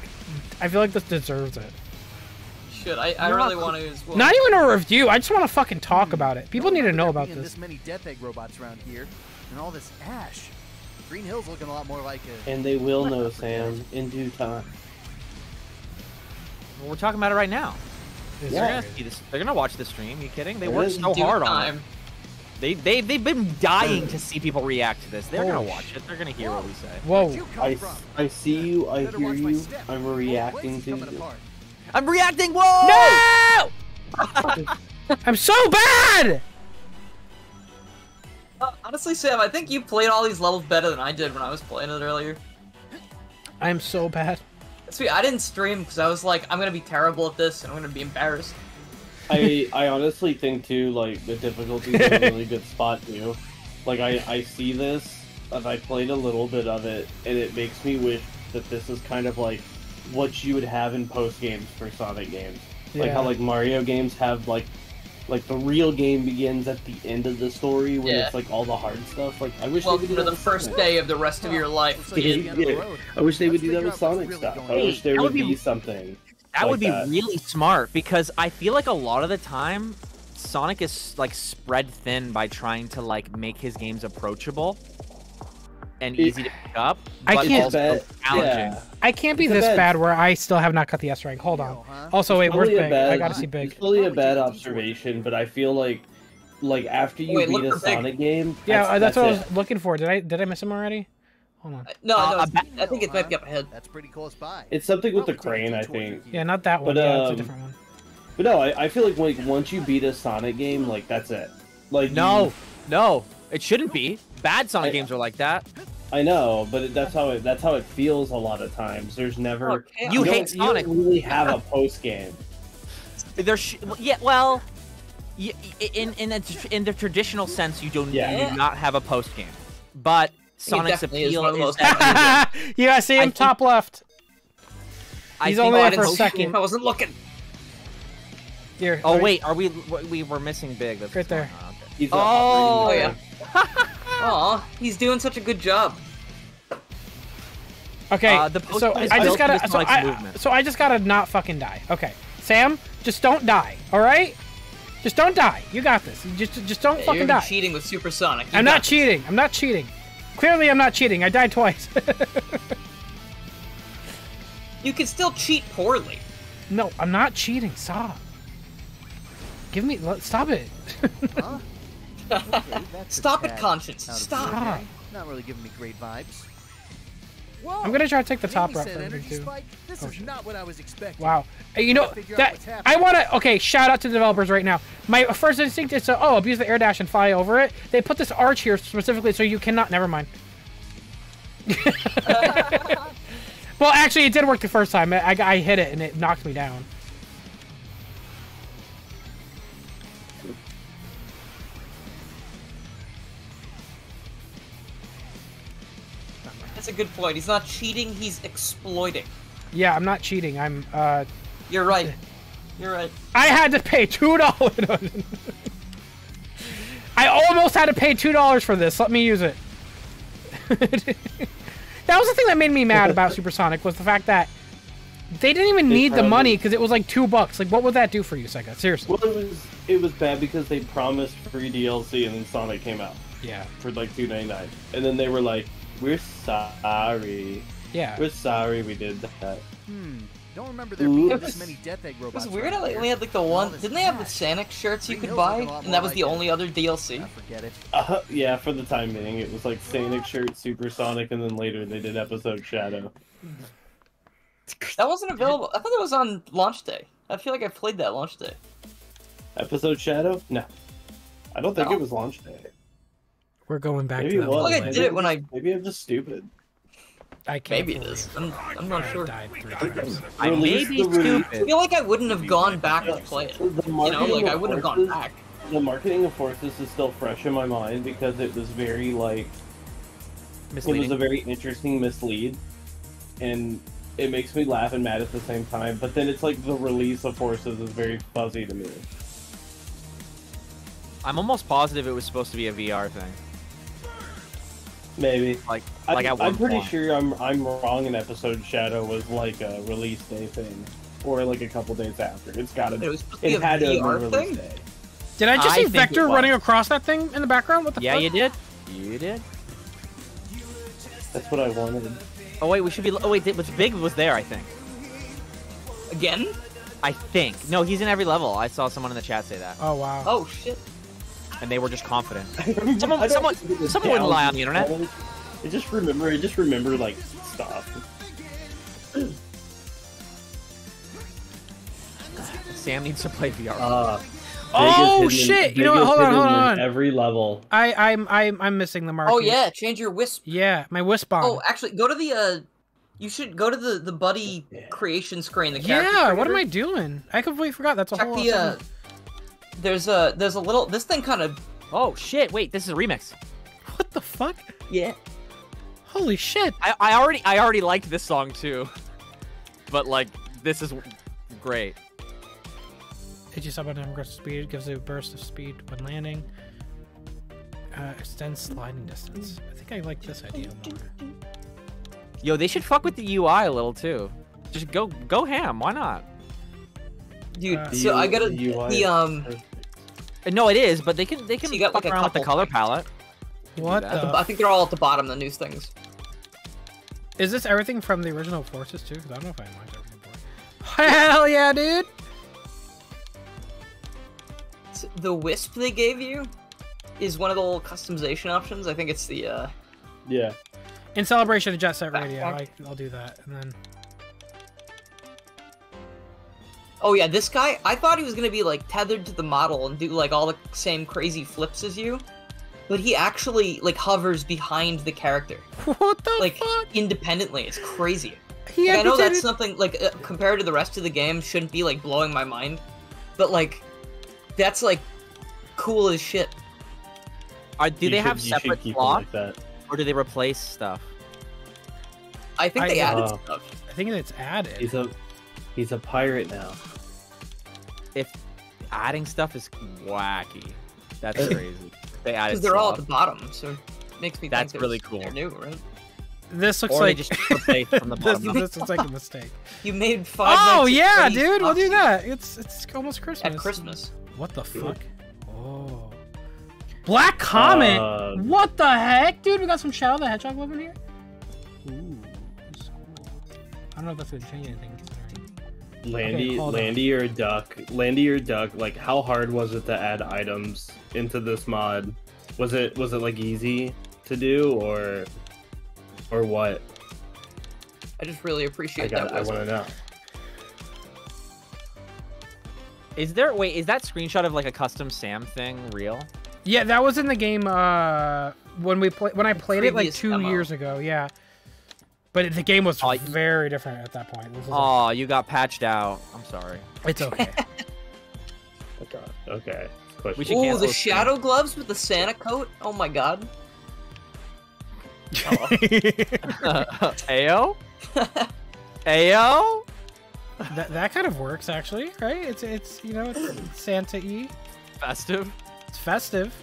I feel like this deserves it. Shit, I really want to as well. Not even a review. I just want to fucking talk about it. People need to know about this. There's many Death Egg robots around here, and all this ash. Green Hill's looking a lot more like a... And they will know, Sam, in due time. We're talking about it right now. Yeah. They're gonna watch the stream. Are you kidding? They worked so hard on it. They've been dying to see people react to this. They're gonna watch it. They're gonna hear what we say. Whoa! I see you. I hear you. I'm reacting to you. I'm reacting. Whoa! No! I'm so bad. Honestly, Sam, I think you played all these levels better than I did when I was playing it earlier. I'm so bad. Sweet, I didn't stream because I was like, I'm gonna be terrible at this and I'm gonna be embarrassed. I honestly think too, like, the difficulty is a really good spot too. Like, I see this and I played a little bit of it, and it makes me wish that this is kind of like what you would have in post games for Sonic games. Yeah. Like how like Mario games have like the real game begins at the end of the story when it's like all the hard stuff. Like I wish they would do that the first day of the rest of your life. Yeah. I wish they would do that with Sonic stuff. I wish there would be something. That would be really smart, because I feel like a lot of the time Sonic is like spread thin by trying to like make his games approachable and easy to pick up. I can't bet. Yeah. I can't be this bad where I still have not got the S rank. Hold on. Also, wait, where's Big? I gotta see Big. It's really a bad observation, but I feel like after you beat a Sonic game, yeah, that's what I was looking for. Did I miss him already? Hold on. No, I think it's back up ahead. That's pretty close by. It's something with the crane, I think. Yeah, not that one. But it's a different one. But no, I feel like once you beat a Sonic game, like that's it. Like no, no, it shouldn't be. Bad Sonic games are like that. I know, but that's how it feels a lot of times. There's never you hate Sonic. You don't really have a post game. In the traditional sense, you don't do not have a post game, but Sonic's appeal is that yeah, I see him top left. He's only there for a second. I wasn't looking. Here, oh wait, are we were missing Big? That's right there. Oh, okay. He's yeah. Aw, he's doing such a good job. Okay, so I just gotta not fucking die. Okay, Sam, just don't die. All right, just don't die. You got this. Just don't fucking die. You're cheating with Super Sonic. I'm not cheating. I'm not cheating. Clearly, I'm not cheating. I died twice. You can still cheat poorly. No, I'm not cheating. Stop. Give me. Stop it. Huh? Stop it, conscience. Stop. Not really giving me great vibes. Whoa. I'm gonna try to take the top route for me too. This is not what I was expecting. Wow. You know that I wanna. Okay, shout out to the developers right now. My first instinct is to abuse the air dash and fly over it. They put this arch here specifically so you cannot. Never mind. Well, actually, it did work the first time. I hit it and it knocked me down. That's a good point. He's not cheating, he's exploiting. Yeah, I'm not cheating. I'm, You're right. You're right. I had to pay $2. I almost had to pay $2 for this. Let me use it. That was the thing that made me mad about Super Sonic, was the fact that they didn't even need the money because it was like $2. Like, what would that do for you, Sega? Seriously. Well, it was bad because they promised free DLC and then Sonic came out. Yeah. For like $2.99. And then they were like, we're sorry. Yeah. We're sorry we did that. Hmm. Don't remember there being this many Death Egg robots. It was weird how they only had like the one. Didn't they have the Sonic shirts you could buy? And that was the only other DLC? I forget it. Yeah, for the time being. It was like Sonic shirt, Super Sonic, and then later they did Episode Shadow. That wasn't available. I thought it was on launch day. I feel like I played that launch day. Episode Shadow? No. I don't think it was launch day. We're going back to that. I did it when I... Maybe I'm just stupid. I can't. Maybe it is. I'm not sure. I may be stupid. I feel like I wouldn't have gone back to play it. You know, like I wouldn't have gone back. The marketing of Forces is still fresh in my mind because it was very like... Misleading. It was a very interesting mislead. And it makes me laugh and mad at the same time. But then it's like the release of Forces is very fuzzy to me. I'm almost positive it was supposed to be a VR thing. Maybe. Like I'm pretty sure I'm wrong. And Episode Shadow was like a release day thing, or like a couple days after. It's got to. It had to be a release day. Did I just see Vector running across that thing in the background? What the? Yeah, fuck? You did. You did. That's what I wanted. Oh wait, we should be. Oh wait, Big was there, I think. Again? I think. No, he's in every level. I saw someone in the chat say that. Oh wow. Oh shit. And they were just confident. Someone wouldn't lie on the internet. I just remember, like, stop. Sam needs to play VR. Oh shit! You know what? Hold on. Every level. I'm missing the mark. Oh yeah, change your wisp. Yeah, my wisp bomb. Oh, actually, go to the. You should go to the buddy creation screen. The character. Yeah. Creator. What am I doing? I completely forgot. That's a whole. Check the. There's a little, this thing kind of, oh shit, wait, this is a remix. What the fuck? Yeah. Holy shit. I already liked this song too, but like, this is great. It just up on aggressive speed, gives a burst of speed when landing. Extends sliding distance. I think I like this idea more. Yo, they should fuck with the UI a little too. Just go ham, why not? Dude, so I gotta, the No, it is, but they can fuck like around with the color palette. What the? I think they're all at the bottom, the new things. Is this everything from the original Forces, too? Because I don't know if I liked everything before. Hell yeah, dude! So the Wisp they gave you is one of the little customization options. I think it's the, Yeah. In celebration of Jet Set Radio, I'll do that, and then... Oh yeah, this guy, I thought he was going to be like tethered to the model and do like all the same crazy flips as you. but he actually like hovers behind the character. What the like, fuck? Independently, it's crazy. He like, I know that's something like compared to the rest of the game shouldn't be like blowing my mind, but like that's like cool as shit. Do they have separate slots, like or do they replace stuff? I think they added stuff. I think it's added. He's a pirate now. If adding stuff is wacky, that's crazy. They added because they're all at the bottom, so it makes me think really cool. They're new, right? This looks like just from the bottom. This looks like a mistake. You made five. Oh yeah, dude, we'll do that. It's almost Christmas. At Christmas. What the fuck? Oh. Black Comet. What the heck, dude? We got some Shadow the Hedgehog over here. Ooh. I don't know if that's gonna change anything. Landy, okay, Landy or Duck. Landy or Duck. Like, how hard was it to add items into this mod? Was it like easy to do or what? I just really appreciate that. I want to know. Wait, is that screenshot of like a custom Sam thing real? Yeah, that was in the game when I played it like 2 years ago. Yeah. But the game was very different at that point. Oh, you got patched out. I'm sorry. It's okay. Oh, God. Okay. Ooh, the shadow gloves with the Santa coat? Oh, my God. Oh. Ayo? Ayo? That kind of works, actually, right? It's you know, it's Santa-y. Festive. It's festive.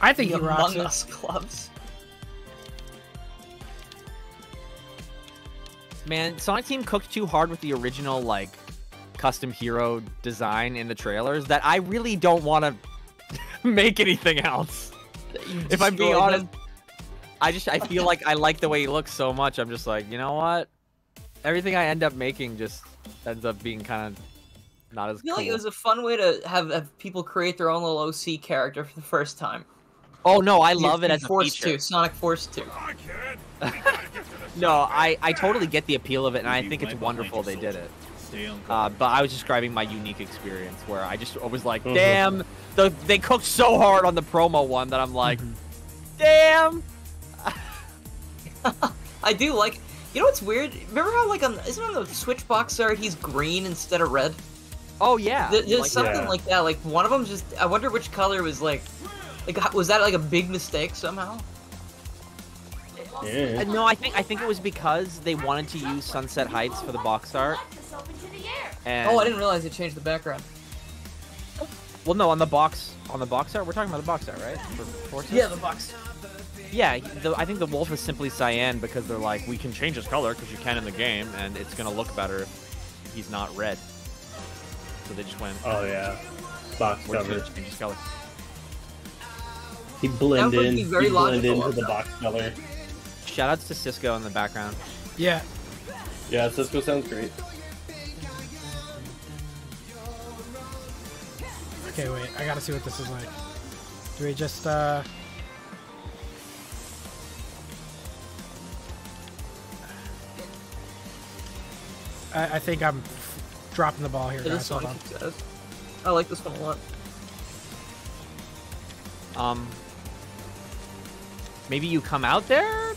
I think it rocks. Among Us gloves. Man, Sonic Team cooked too hard with the original, like, custom hero design in the trailers that I really don't want to make anything else. If I'm being honest, I feel like I like the way he looks so much. I'm just like, you know what? Everything I end up making just ends up being kind of not as cool. I feel like it was a fun way to have people create their own little OC character for the first time. Oh, no, I love it as a feature. Sonic Force 2. No, I totally get the appeal of it, and I think it's wonderful they did it. But I was describing my unique experience where I just was like, damn, they cooked so hard on the promo one that I'm like, damn. I do like, you know what's weird? Remember how, like, isn't on the Switch box art he's green instead of red? Oh, yeah. There's like, something like that. Like, one of them just, I wonder which color was, like was that, like, a big mistake somehow? Yeah. No, I think it was because they wanted to use Sunset Heights for the box art. And... Oh, I didn't realize it changed the background. Well, no, on the box art, we're talking about the box art, right? For yeah, the box. Yeah, I think the wolf is simply cyan because they're like, we can change his color because you can in the game, and it's gonna look better if he's not red. So they just went. Oh yeah, box cover. Change his color. He blended in. He blended into the box color. Shoutouts to Cisco in the background. Yeah. Yeah, Cisco sounds great. Okay, wait. I gotta see what this is like. Do we just, I think I'm dropping the ball here, guys. Hold on. I like this one a lot. Maybe you come out there?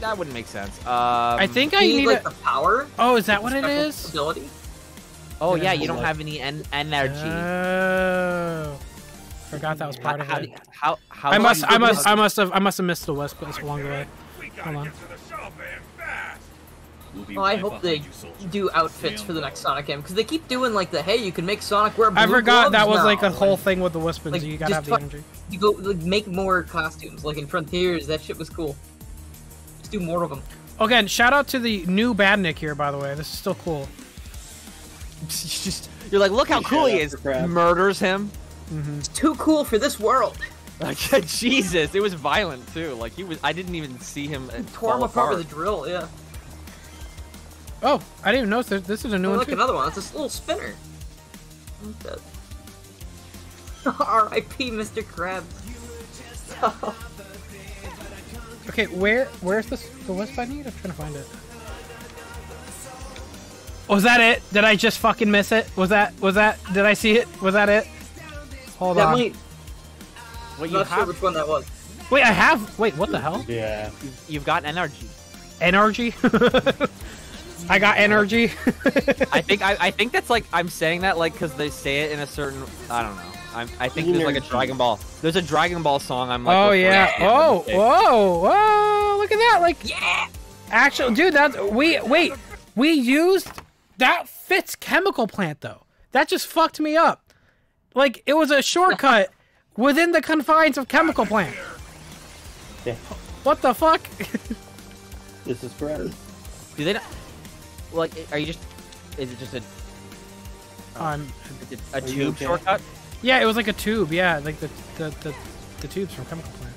That wouldn't make sense. I think I need like the power. Oh, is that what it is? Ability? Oh yeah, you don't have any energy. Oh, forgot that was part of it. How I must have missed the West Place along the way. Hold on. Oh, I hope they do outfits for the next Sonic game because they keep doing like the hey, you can make Sonic wear blue gloves. I forgot that was like a whole thing with the Wispins. Like, you gotta have the energy. You go like, make more costumes like in Frontiers. That shit was cool. Just do more of them. Again, shout out to the new Badnik here, by the way. This is still cool. Just you're like, look how cool he is. Murders him. Mm-hmm. It's too cool for this world. Like, Jesus, it was violent too. Like he was. I didn't even see him. He tore him apart with a drill. Yeah. Oh, I didn't even notice that this is a new one. Look, another one. It's this little spinner. R.I.P. Mr. Krabs. Okay, where's this the wisp I need? I'm trying to find it. Was that it? Did I just fucking miss it? Was that did I see it? Was that it? Hold on. Wait, I'm not sure which one that was. Wait, I have. Wait, what the hell? Yeah. You've got NRG. NRG? I got energy. I think that's like I'm saying that like because they say it in a certain I don't know. I think there's like a Dragon Ball. There's a Dragon Ball song. I'm like. Oh yeah. Oh whoa whoa! Look at that! Like yeah. Actually, dude, that's we used that fits Chemical Plant though. That just fucked me up. Like it was a shortcut within the confines of Chemical Plant. Yeah. What the fuck? This is forever. Do they not? Like, are you just? Is it just a? A tube okay? Shortcut? Yeah, it was like a tube. Yeah, like the tubes from Chemical Plant.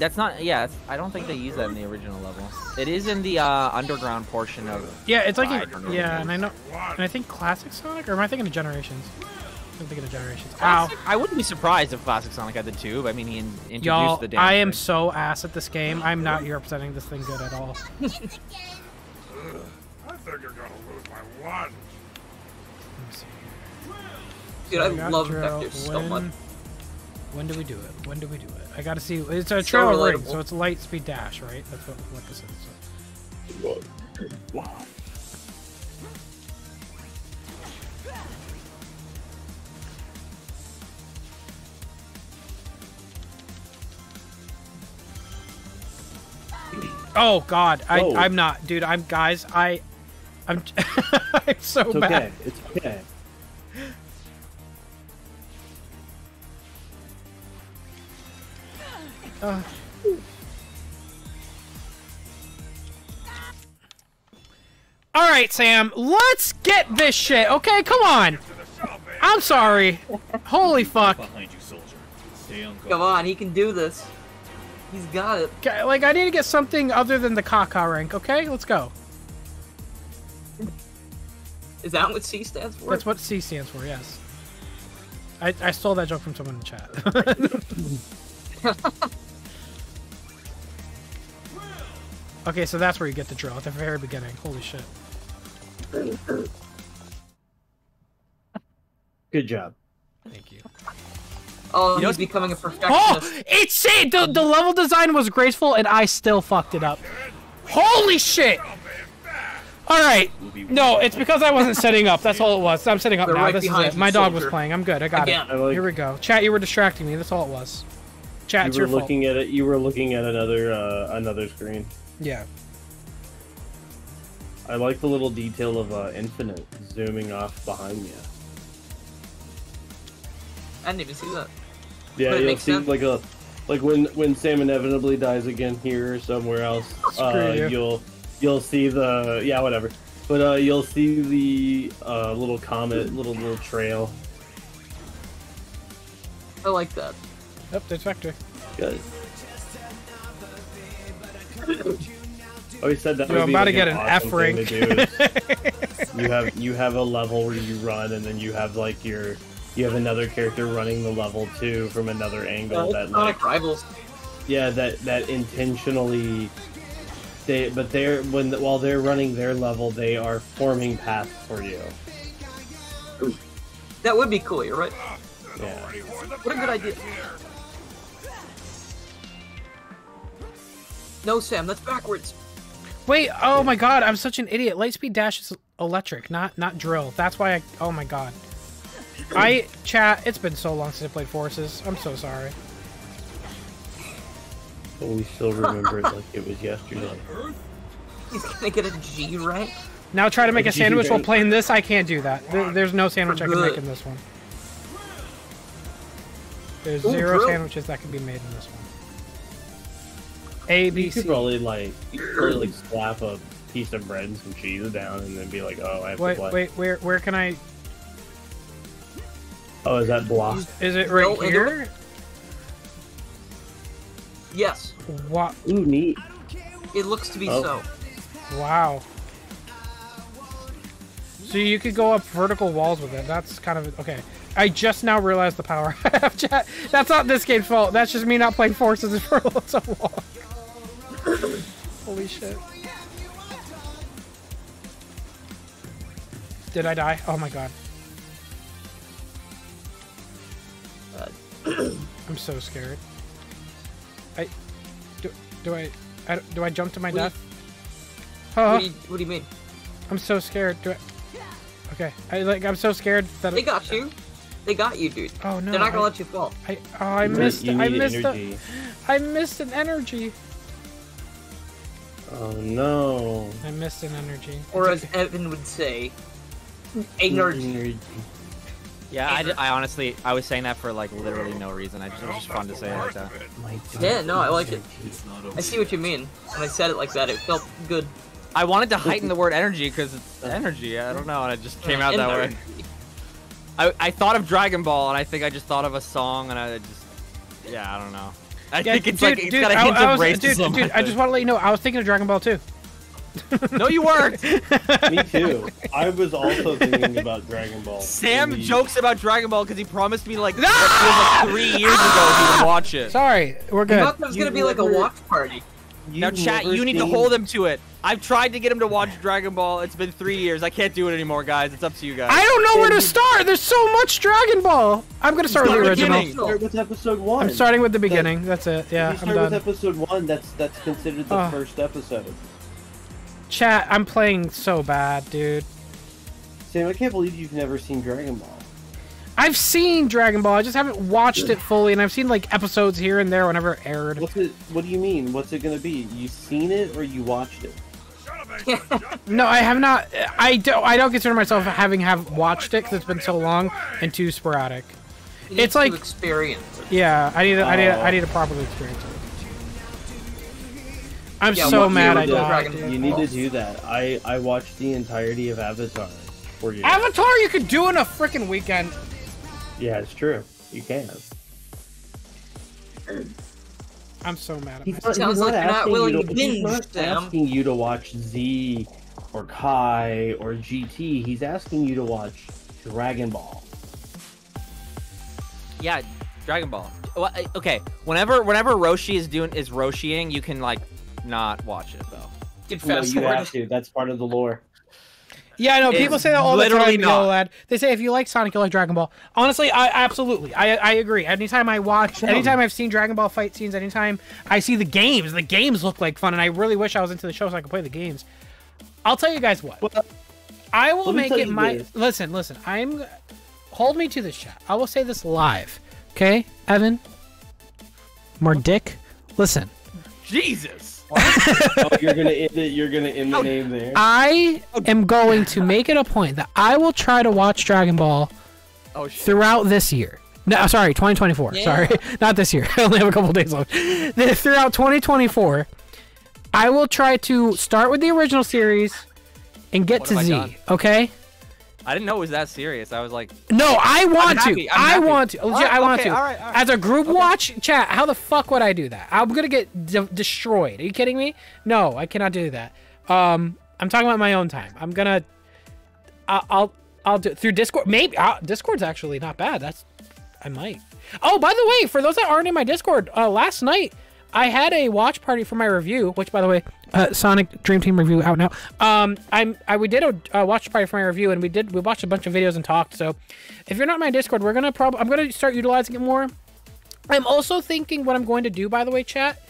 That's not. Yeah, it's, I don't think they use that in the original level. It is in the underground portion of. Yeah, it's like. Yeah, and I know. And I think Classic Sonic, or am I thinking of Generations? I'm thinking of Generations. Wow. I wouldn't be surprised if Classic Sonic had the tube. I mean, he introduced the damn. I am so ass at this game. I'm not representing this thing good at all. I think you're gonna lose my lunch. Let me see here. Dude, I love Vector so much. When do we do it? When do we do it? I gotta see. It's a trail ring, so it's a light speed dash, right? That's what this is. So. Wow. Oh God, I'm not, dude. I'm I'm so it's okay. Bad. It's okay. All right, Sam. Let's get this shit. Okay, come on. I'm sorry. Holy fuck. Come on, he can do this. He's got it. Like I need to get something other than the Kaka rank. Okay, let's go. Is that what C stands for? That's what C stands for, yes. I stole that joke from someone in the chat. Okay, so that's where you get the drill, at the very beginning. Holy shit. Good job. Thank you. Oh, he's becoming a perfectionist. Oh, it's it! The level design was graceful, and I still fucked it up. Holy shit! All right. No, it's because I wasn't setting up. That's all it was. I'm setting up now. This is it. My dog was playing. I'm good. I got it. Here we go. Chat, you were distracting me. That's all it was. Chat, it's your fault. You were looking at another screen. Yeah. I like the little detail of Infinite zooming off behind you. I didn't even see that. Yeah, you'll see like when Sam inevitably dies again here or somewhere else. You'll see the whatever, but you'll see the little comet, little trail. I like that. Yep, there's Vector. Good. Said that. I'm about to get an F rank. You have a level where you run, and then you have like you have another character running the level too from another angle. Oh, that Sonic Rivals. Yeah, that intentionally. While they're running their level, they are forming paths for you. That would be cool. You're right. Yeah. What a good idea. No, Sam, that's backwards. Wait. Oh my God, I'm such an idiot. Lightspeed dash is electric, not drill. That's why I. Oh my God. Chat. It's been so long since I played Forces. I'm so sorry. But we still remember it like it was yesterday. He's gonna get a G rank. Now try to make a sandwich while playing this. I can't do that. There's no sandwich I can make in this one. There's zero sandwiches that can be made in this one. A, B, C. You could probably like slap a piece of bread and some cheese down and then be like, oh, I have to play. Wait, where can I? Oh, is that blocked? Is it right here? Yes. What? Ooh, neat. It looks to be so. Wow. So you could go up vertical walls with it. That's kind of... Okay. I just now realized the power I have, chat. That's not this game's fault. That's just me not playing Forces for so long. Holy shit. Did I die? Oh my God. I'm so scared. Do I jump to my death? Huh? What do you mean? I'm so scared. Do I? Okay. I'm so scared that they got you. They got you, dude. Oh no! They're not gonna let you fall. I missed an energy. Oh no! I missed an energy. Or as Evan would say, a energy. Yeah, I honestly, I was saying that for like literally no reason. I just, it was just fun to say it like that. Yeah, no, I like it. I see what you mean. When I said it like that, it felt good. I wanted to heighten the word energy because it's energy. I don't know, and it just came out that way. I thought of Dragon Ball, and I think I just thought of a song, and I just, yeah, I don't know. I think it's got a hint of racism. Dude, I just want to let you know, I was thinking of Dragon Ball too. No, you weren't. Me too. I was also thinking about Dragon Ball. Sam jokes about Dragon Ball because he promised me like, like 3 years ago he would watch it. Sorry, we're good. I thought there was going to be like a watch party. Now, chat, you need to hold him to it. I've tried to get him to watch Dragon Ball. It's been 3 years. I can't do it anymore, guys. It's up to you guys. I don't know where to start. There's so much Dragon Ball. I'm gonna start with the original. Start with episode 1. I'm starting with the beginning. That's it. Yeah, I'm done. Start with episode 1. That's considered the first episode. Chat, I'm playing so bad, dude. Sam, I can't believe you've never seen Dragon Ball. I've seen Dragon Ball. I just haven't watched it fully, and I've seen like episodes here and there whenever it aired. What do you mean? What's it gonna be? You seen it or you watched it? No, I have not. I don't consider myself having watched it because it's been so long and too sporadic. It's like experience. Yeah, I need to properly experience it. I'm so mad I died. You need to do that. I watched the entirety of Avatar. You. Avatar, you could do in a freaking weekend. Yeah, it's true. You can. I'm so mad at myself. Sounds like you're not willing to binge, Sam. Asking you to watch Z or Kai or GT. He's asking you to watch Dragon Ball. Yeah, Dragon Ball. Okay, whenever Roshi is Roshiing, you can like not watch it though. Well, you have to. That's part of the lore. Yeah, I know. People say that all the time. They say if you like Sonic, you like Dragon Ball. Honestly, I absolutely agree. Anytime I watch, anytime I've seen Dragon Ball fight scenes, anytime I see the games look like fun, and I really wish I was into the show so I could play the games. I'll tell you guys what. I will make it my... This. Listen. Hold me to this, chat. I will say this live. Okay, Evan? Mardick? Listen. Jesus! Oh, you're gonna end the name there. I am going to make it a point that I will try to watch Dragon Ball throughout this year. No, sorry, 2024. Yeah. Sorry, not this year. I only have a couple days left. Throughout 2024, I will try to start with the original series and get to Z. Done? Okay. I didn't know it was that serious. I was like, no, I want to. Right, I want to. All right. As a group watch, chat, how the fuck would I do that? I'm going to get destroyed. Are you kidding me? No, I cannot do that. I'm talking about my own time. I'm going to, I'll do it through Discord. Maybe Discord's actually not bad. I might. Oh, by the way, for those that aren't in my Discord, last night I had a watch party for my review, which by the way, Sonic Dream Team review out now. We did a watch party for my review, and we watched a bunch of videos and talked. So, if you're not in my Discord, I'm gonna start utilizing it more. I'm also thinking what I'm going to do, by the way, chat.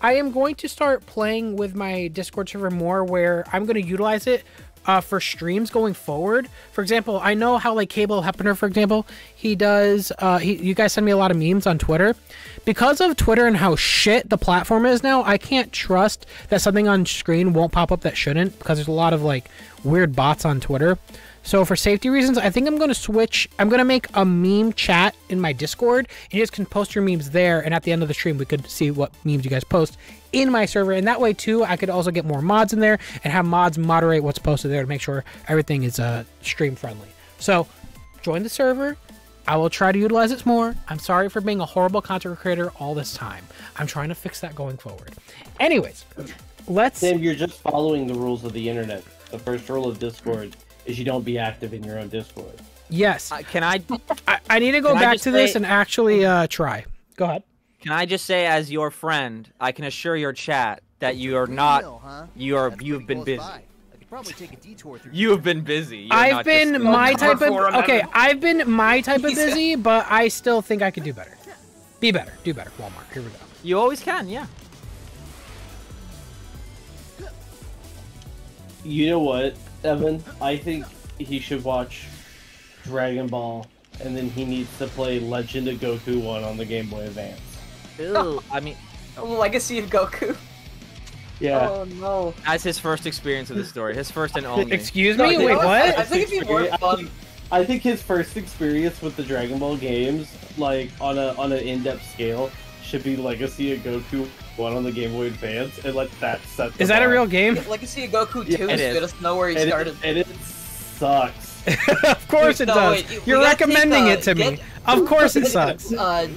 I am going to start playing with my Discord server more, where I'm gonna utilize it for streams going forward. For example, I know how like Cable Heppner, for example, he does. You guys send me a lot of memes on Twitter. Because of Twitter and how shit the platform is now, I can't trust that something on screen won't pop up that shouldn't, because there's a lot of like weird bots on Twitter. So for safety reasons, I think I'm gonna switch. I'm gonna make a meme chat in my Discord. You just can post your memes there, and at the end of the stream, we could see what memes you guys post in my server, and that way too I could also get more mods in there and have mods moderate what's posted there to make sure everything is stream friendly. So join the server. I will try to utilize it more. I'm sorry for being a horrible content creator all this time. I'm trying to fix that going forward. Anyways, Sam, you're just following the rules of the internet. The first rule of Discord is you don't be active in your own Discord. Yes. I need to go back to this and actually try. Go ahead. Can I just say, as your friend, I can assure your chat that you are not. Deal, huh? You've been busy. You have been busy. I've been my type of busy, but I still think I could do better. Be better. Do better. Walmart. Here we go. You always can, yeah. You know what, Evan? I think he should watch Dragon Ball, and then he needs to play Legend of Goku 1 on the Game Boy Advance. Ew, I mean... Legacy of Goku? Yeah. Oh, no. That's his first experience of the story. His first and only. Excuse me? No, wait, what? I think it'd be more fun. I think his first experience with the Dragon Ball games, like, on an in-depth scale, should be Legacy of Goku 1 on the Game Boy Advance, and let that set the bar. Is that a real game? Yeah, Legacy of Goku 2 is good. Us know where he started. And it sucks. Of course it does. You're recommending it to me. Of course it sucks.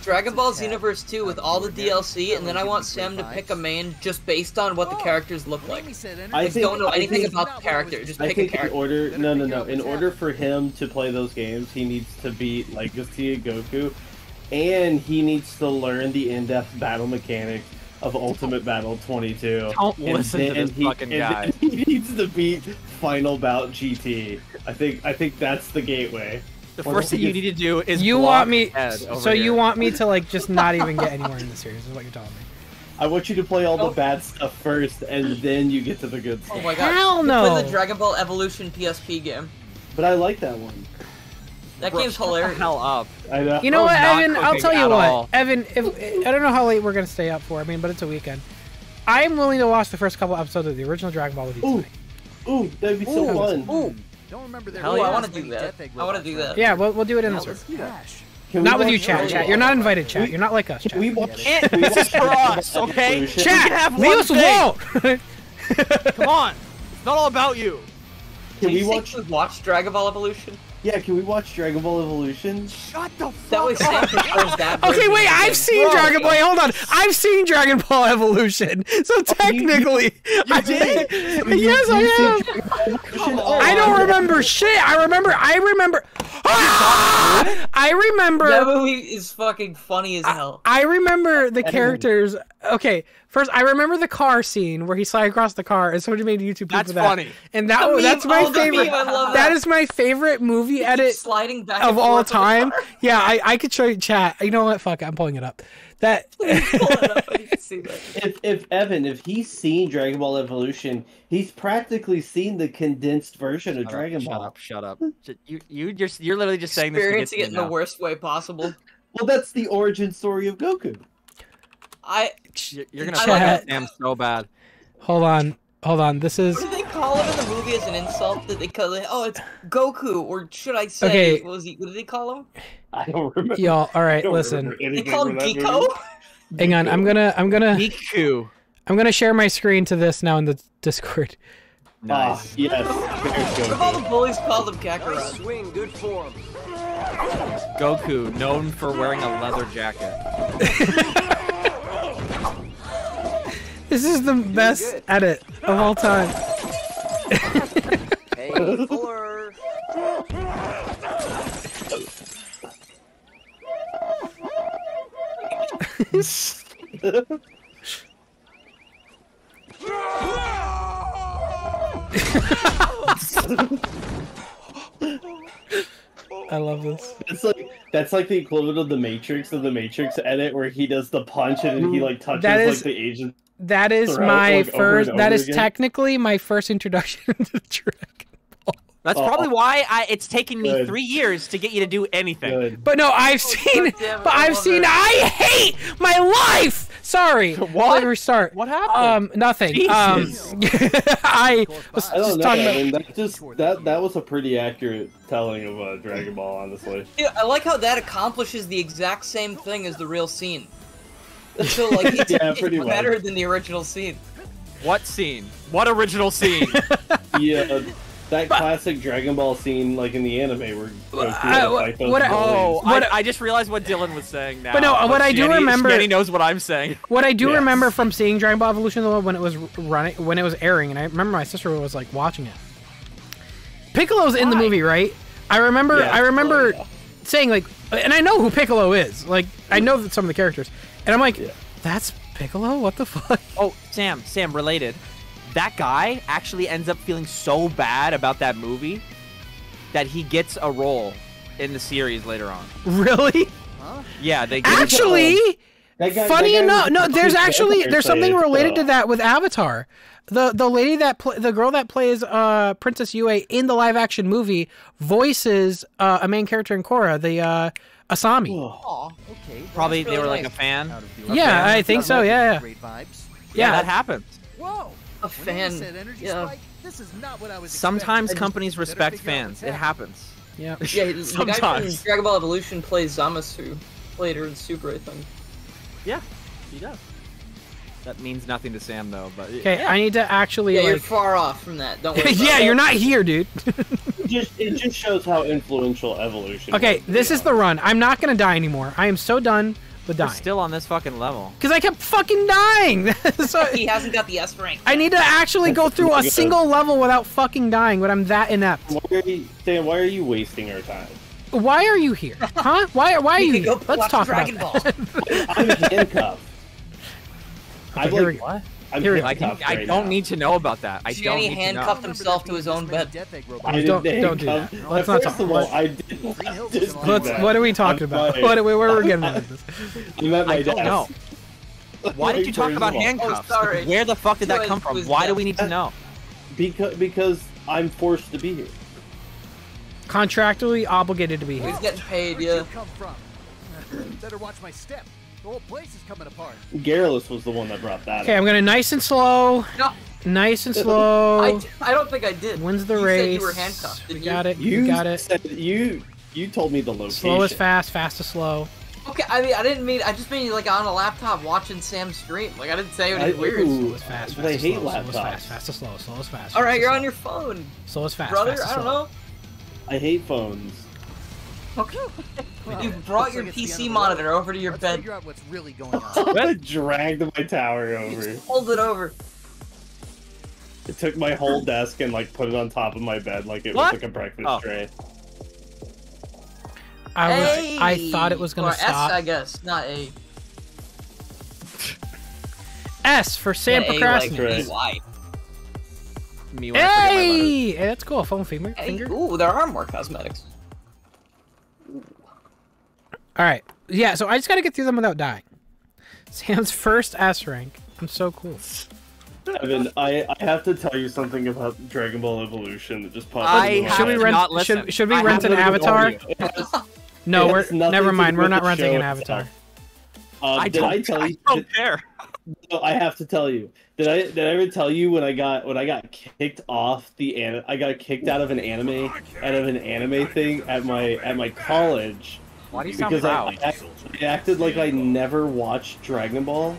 Dragon Ball Xenoverse 2 with all the DLC, and then I want Sam to pick a main just based on what the characters look like. I don't know anything about the character. Just pick a character. No. In order for him to play those games, he needs to beat Legacy of Goku, and he needs to learn the in-depth battle mechanics of Ultimate Battle 22. Don't listen to this fucking guy. He needs to beat Final Bout GT. I think that's the gateway. The first thing you need to do is you want me to like just not even get anywhere in the series is what you're telling me. I want you to play all the bad stuff first, and then you get to the good stuff. Oh my god! Hell no! Play the Dragon Ball Evolution PSP game. But I like that one. That game's hilarious. Hell up. I know. You know what, Evan? I'll tell you what, Evan. I don't know how late we're gonna stay up for. I mean, but it's a weekend. I'm willing to watch the first couple episodes of the original Dragon Ball with you tonight. Ooh, that'd be so fun. Ooh. Don't remember that. I want to do that. I want to do that. Yeah, we'll do it in this room. Not with you, chat. Chat, you're not invited. Chat, you're not like us. Chat. This is for us, okay? Chat, leave us alone. Come on, it's not all about you. Can we watch Dragon Ball Evolution? Yeah, can we watch Dragon Ball Evolution? Shut the fuck up! Okay, wait, I've seen Dragon Ball. Hold on, I've seen Dragon Ball Evolution. So technically, I did. Yes, I am. I don't remember shit. I remember. I remember. That movie is fucking funny as hell. I remember the characters. Okay, first I remember the car scene where he slid across the car, and somebody made a YouTube clip of that. That's funny. And that's my favorite. That is my favorite movie edit sliding back of all time. Yeah, I could show you, chat. You know what? Fuck it, I'm pulling it up. That. If he's seen Dragon Ball Evolution, he's practically seen the condensed version of Dragon Ball. Shut up! Shut up! You're literally just saying this. Experiencing it in the worst way possible. Well, that's the origin story of Goku. You're gonna fuck Sam so bad. Hold on. This is. What do they call it in the movie as an insult? That they call it? Oh, it's Goku, or should I say? Okay. What did they call him? I don't remember. Y'all, all right, listen. They call him Geeko. Hang on, I'm gonna. Geeku. I'm gonna share my screen to this now in the Discord. Nice. Yes. Goku. All the bullies called him Kakarot. Nice swing, good form. Goku, known for wearing a leather jacket. This is the best edit of all time. Hey, Fuller. I love this. That's like the equivalent of the Matrix edit where he does the punch and then he like touches the agent. That is my first. That is technically my first introduction to Dragon Ball. That's probably why it's taken me 3 years to get you to do anything. But no, I've seen. I hate my life. Sorry. What? Let me restart. What happened? Nothing. Jesus. I was just talking about. I mean, that was a pretty accurate telling of Dragon Ball, honestly. Yeah, I like how that accomplishes the exact same thing as the real scene. So, like, it's better than the original scene. What scene? What original scene? Yeah, that classic Dragon Ball scene, like in the anime, where I just realized what Dylan was saying now. But no, what I do remember, Jenny knows what I'm saying. What I do remember from seeing Dragon Ball Evolution though, when it was airing, and I remember my sister was like watching it. Piccolo's in the movie, right? I remember saying like, and I know who Piccolo is. Like, I know some of the characters. And I'm like, that's Piccolo? What the fuck? Oh, Sam, related. That guy actually ends up feeling so bad about that movie that he gets a role in the series later on. Really? Huh? Yeah, they get actually. Funny enough, no, there's something related to that with Avatar. The lady that the girl that plays Princess Yue in the live action movie voices a main character in Korra, the Asami. Oh, okay. Probably they were like a fan. Yeah, I think so. Yeah, yeah. Yeah, that happened. Whoa. A fan. Yeah. Sometimes companies respect fans. It happens. Yeah. Yeah. The guy from Dragon Ball Evolution plays Zamasu later in Super, I think. Yeah, he does. That means nothing to Sam, though, but... Okay, yeah. I need to actually... Yeah, like... you're far off from that. Don't worry. Yeah, you're not here, dude. it just shows how influential evolution is. Okay, this is the run. I'm not going to die anymore. I am so done with dying. We're still on this fucking level. Because I kept fucking dying! So he hasn't got the S rank. I need to actually go through a single level without fucking dying, but I'm that inept. Sam, why are you wasting our time? Why are you here? Huh? Why are you here? Let's talk Dragon about that. I'm handcuffed. I don't need to know about that. I don't need handcuffed to know. Himself to his own bed. Don't do that. Let's not talk about that. What are we talking about? Where are we getting at this? I don't know. Why did you talk about handcuffs? Where the fuck did that come from? Why do we need to know? Because I'm forced to be here. Contractually obligated to be here. He's getting paid, yeah. Better watch my step. The whole place is coming apart. Garrulous was the one that brought that. Okay, I'm gonna nice and slow. No. Nice and slow. I don't think I did. Wins the race. Said you were handcuffed. We got it. You got it. You told me the location. Slow is fast. Fast is slow. Okay, I mean, I didn't mean. I just mean like on a laptop watching Sam's stream. Like I didn't say anything weird. Slow is fast. I hate laptops. Slow is fast. Fast is slow. Slow is fast. All right, you're on your phone. Slow is fast. Brother, I don't know. I hate phones. Okay. You brought your PC monitor over to your bed. Figure out what's really going on. I dragged my tower over. You just pulled it over. It took my whole desk and like put it on top of my bed like it was like a breakfast tray. I thought it was gonna stop. S, I guess, not A. S for Sam procrastinating. Me when hey! Hey, that's cool. Foam finger. Hey, ooh, there are more cosmetics. Ooh. All right. Yeah, so I just got to get through them without dying. Sam's first S rank. I'm so cool. Evan, I have to tell you something about Dragon Ball Evolution that just popped up. Should we rent an Avatar? No, never mind. We're not renting an Avatar. I don't care. No, I have to tell you. Did I ever tell you when I got kicked off out of an anime thing at my college? Why do you sound proud? I acted like I never watched Dragon Ball,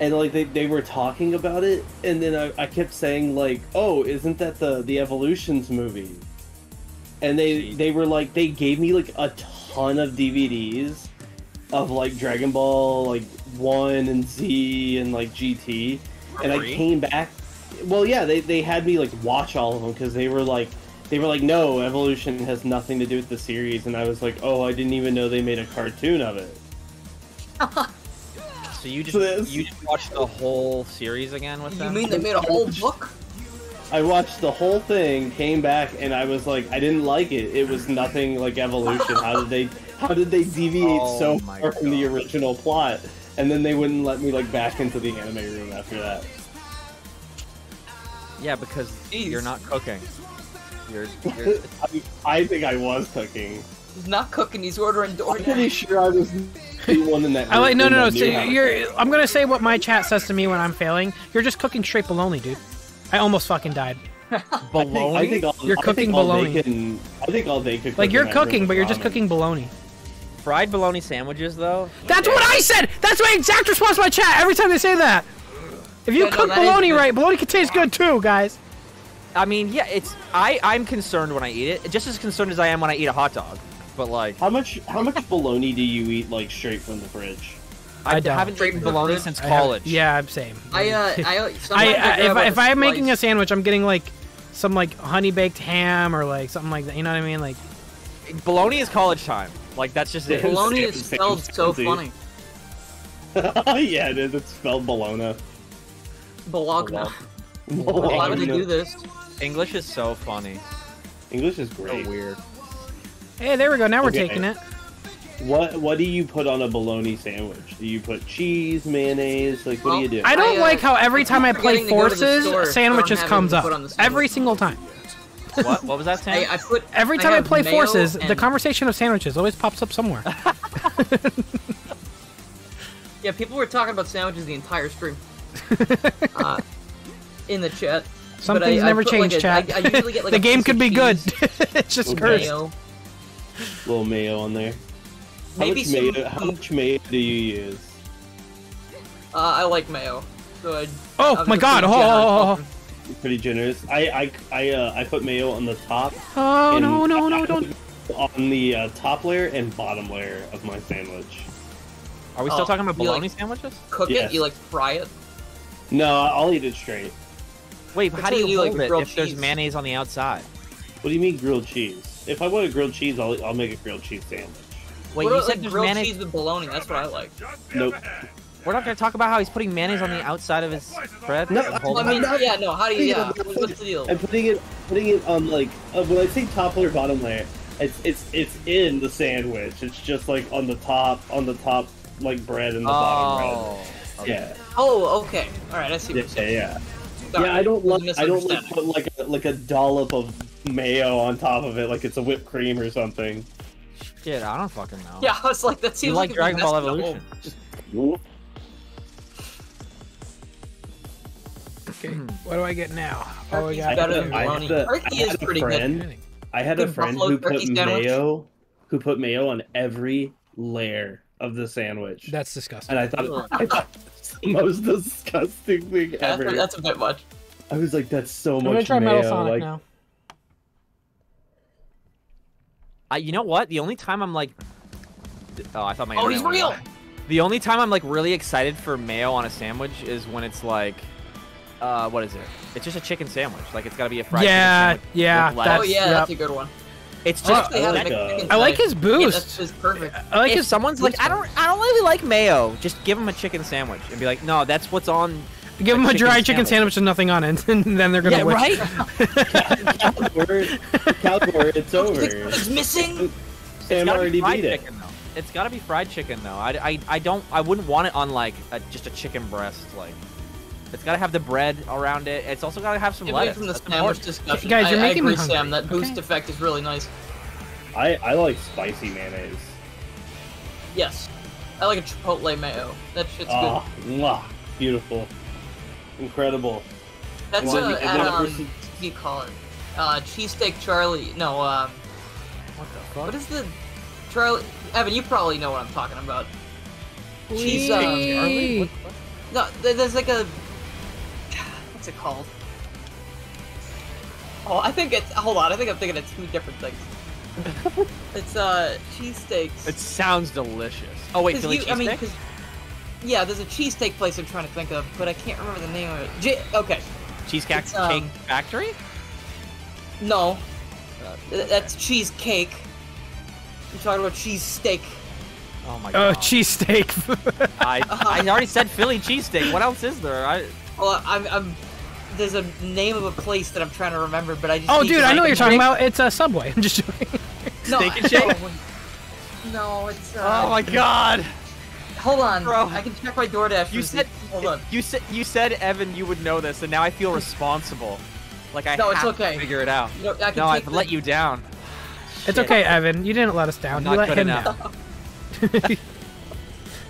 and like they were talking about it, and then I kept saying like, oh, isn't that the Evolutions movie? And they were like, they gave me like a ton of DVDs of like Dragon Ball like 1 and Z and like GT. And I came back. Well, yeah, they had me like watch all of them because they were like, no, Evolution has nothing to do with the series. And I was like, oh, I didn't even know they made a cartoon of it. So you just watched the whole series again with them? You mean they made a whole book? I watched the whole thing, came back, and I was like, I didn't like it. It was nothing like Evolution. How did they deviate so far from the original plot? And then they wouldn't let me like back into the anime room after that. Yeah, because you're not cooking. You're... I think I was cooking. He's not cooking. He's ordering DoorDash. I'm pretty sure I was the one in that. I like no. So I'm gonna say what my chat says to me when I'm failing. You're just cooking straight baloney, dude. I almost fucking died. Baloney. I think all they could. Like you're cooking, but you're just cooking baloney. Fried bologna sandwiches, though? That's what I said! That's my exact response to my chat every time they say that! If you cook bologna right, bologna can taste good too, guys. I mean, yeah, it's... I'm concerned when I eat it. Just as concerned as I am when I eat a hot dog. But, like... How much bologna do you eat, like, straight from the fridge? I haven't eaten bologna since college. Yeah, I'm same. If I'm making a sandwich, I'm getting, like, some, like, honey-baked ham or, like, something like that. You know what I mean? Like... Bologna is college time. Like, that's just it. Bologna is spelled so funny. Yeah, it is. It's spelled Bologna. Bologna. Why would they do this? English is so funny. English is great. So weird. Hey, there we go. Now we're taking it. What do you put on a bologna sandwich? Do you put cheese, mayonnaise? Like, what do you do? I don't like how every time I play Forces, sandwiches comes up. Every single time. What was that, Sam? Every time I play Forces, the conversation of sandwiches always pops up somewhere. Yeah, people were talking about sandwiches the entire stream. In the chat. Something's never changed, chat. The game could be good. It's just cursed. A little mayo on there. How much mayo do you use? I like mayo. So oh my god! Oh, pretty generous. I put mayo on the top. Oh no! Don't. On the top layer and bottom layer of my sandwich. Are we still talking about bologna sandwiches? Cook it? You like fry it? No, I'll eat it straight. Wait, how do you hold it if there's mayonnaise on the outside? What do you mean grilled cheese? If I want a grilled cheese, I'll make a grilled cheese sandwich. Wait, you said there's grilled cheese with bologna. That's what I like. Nope. We're not going to talk about how he's putting mayonnaise on the outside of his bread. No, how do you? Yeah, what's the deal? I'm putting it on like when I say top layer, bottom layer, it's in the sandwich. It's just like on the top like bread and the bottom bread. Okay. Yeah. Oh, okay. All right, I see. What you're Sorry. Yeah, I don't like put like a dollop of mayo on top of it, like it's a whipped cream or something. Shit, I don't fucking know. Yeah, I was like, that seems you like Dragon Ball Evolution. Okay, what do I get now? Oh, we got turkey is pretty good. I had a friend who put mayo on every layer of the sandwich. That's disgusting. And I thought it's the most disgusting thing ever. That's a bit much. I was like, that's so much mayo. I'm gonna try Metal Sonic now. You know what? The only time I'm like, oh, I thought my internet went away. The only time I'm like really excited for mayo on a sandwich is when it's like, what is it? It's just a chicken sandwich. Like it's got to be a fried chicken sandwich. That's a good one. It's just I like his boost. Yeah, that's just perfect. I like if someone's like, I don't really like mayo. Just give them a chicken sandwich and be like, no, that's what's on. Give them a dry chicken sandwich with nothing on it, and then they're gonna win. Right? Cowboard, it's over. It's missing. Sam already beat it. It's gotta be fried chicken though. I wouldn't want it on like just a chicken breast. Like, it's gotta have the bread around it. It's also gotta have some lettuce. Away from the sandwich discussion, guys, you're making me hungry. Sam, that boost effect is really nice. I like spicy mayonnaise. Yes, I like a chipotle mayo. That shit's good. Mwah, beautiful. Incredible. That's what do you call it? Cheesesteak Charlie. No, what the fuck? What is the Charlie? Evan, you probably know what I'm talking about. Cheesesteak Charlie? What? No, there's like a. What's it called? Oh, I think it's. Hold on, I think I'm thinking of two different things. It's cheesesteaks. It sounds delicious. Oh wait, Philly cheesesteak? Yeah, there's a cheesesteak place I'm trying to think of, but I can't remember the name of it. Okay. Cheesecake Factory? No. That's cheesecake. I'm talking about cheesesteak. Oh my god. Oh, cheesesteak. I already said Philly cheesesteak. What else is there? There's a name of a place that I'm trying to remember, but I just. Oh, dude, I know what you're talking about. It's a Subway. I'm just joking. No, Steak and Shake? No, it's. Oh my god. Hold on, bro. I can check my DoorDash. You said, Evan, you would know this, and now I feel responsible. Like I have to figure it out. You know, I've let you down. It's okay, Evan. You didn't let us down. I'm not good enough.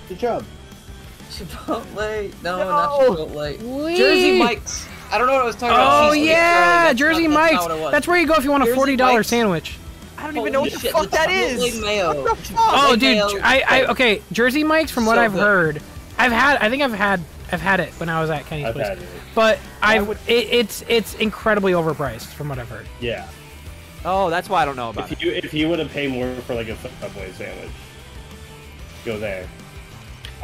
Good job. Chipotle. No, not Chipotle. Jersey Mike's. I don't know what I was talking about. Oh yeah, Jersey Mike's. That's where you go if you want a $40 sandwich. I don't even know what the fuck that is. Mayo. What the fuck? Oh, dude, okay. Jersey Mike's, from what I've heard, I think I've had it when I was at Kenny's place, but it's incredibly overpriced, from what I've heard. Yeah. Oh, that's why I don't know about it. If you would have paid more for like a Subway sandwich, go there.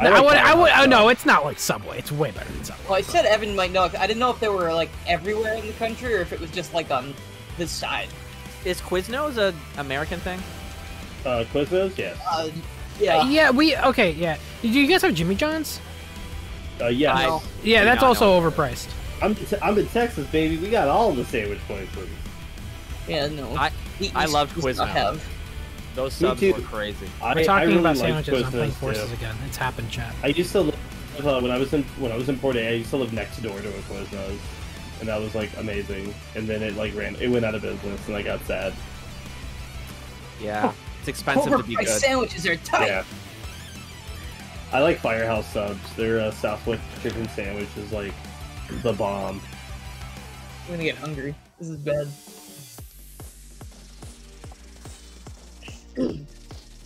No, it's not like Subway. It's way better than Subway. Well, I said Evan might know. I didn't know if they were like everywhere in the country or if it was just like on this side. Is Quiznos an American thing? Quiznos, yes. Did you guys have Jimmy John's? Yeah. Yeah, that's also overpriced. I'm in Texas, baby. We got all the sandwich places. Yeah, no. I loved Quiznos. Those subs were crazy. We're talking really about sandwiches. I'm playing Forces again. It's happened, chat. I used to live when I was in Port A. I used to live next door to a Quiznos, and that was like amazing. And then it like ran. It went out of business, and I got sad. Yeah, it's expensive to be good. Sandwiches are tight. Yeah. I like Firehouse Subs. Their Southwest chicken sandwich is like the bomb. I'm gonna get hungry. This is bad.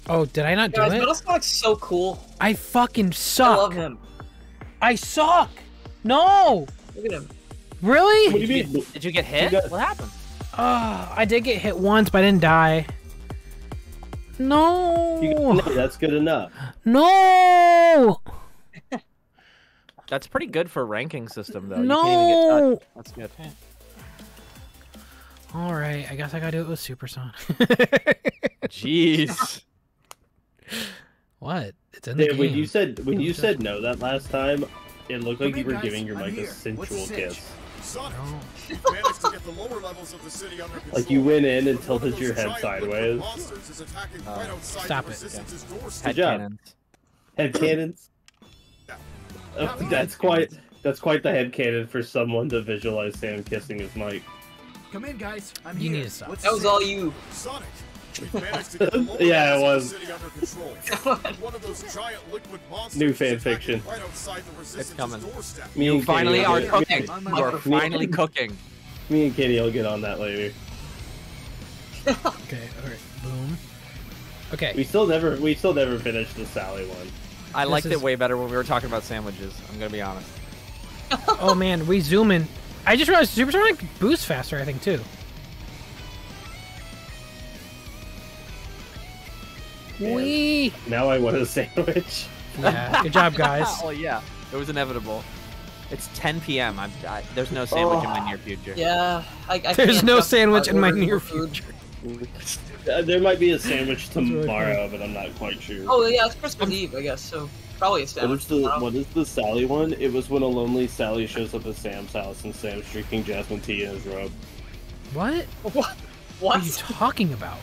Oh, did I not do it? Guys, Metal Sonic's so cool. I fucking suck. I love him. I suck. No. Look at him. Really? What do you mean? Did you get hit? What happened? I did get hit once, but I didn't die. No. That's good enough. No. That's pretty good for ranking system, though. No. You can't even get touched. That's good. Okay. All right, I guess I gotta do it with Super Sonic. Jeez. What? It's in the game. When you said no that last time, it looked like you were giving your mic a sensual kiss. Sonic managed to get the lower levels of the city under control. Like you went in and tilted your head sideways. Stop it. Good job. Head cannons. That's quite the head cannon for someone to visualize Sam kissing his mic. Come in, guys. I'm here. Need to stop. That was all you. Sonic. Yeah, it was. One of those giant liquid monsters. New fan fiction. It's coming. You finally are cooking. You're finally cooking. Me and Katie will get on that later. Okay. All right. Boom. Okay. We still never finished the Sally one. I liked it way better when we were talking about sandwiches. I'm gonna be honest. Oh man, we zoom in. I just realized Super Sonic boosts faster, I think, too. Wee! Now I want a sandwich. Yeah, good job, guys. Oh, yeah. It was inevitable. It's 10 p.m. There's no sandwich in my near future. Yeah. There's no sandwich in my near future. There might be a sandwich tomorrow, but I'm not quite sure. Oh, yeah, it's Christmas Eve, I guess, so... Probably a sandwich. What is the Sally one? It was when a lonely Sally shows up at Sam's house and Sam's drinking jasmine tea in his robe. What? What are you talking about?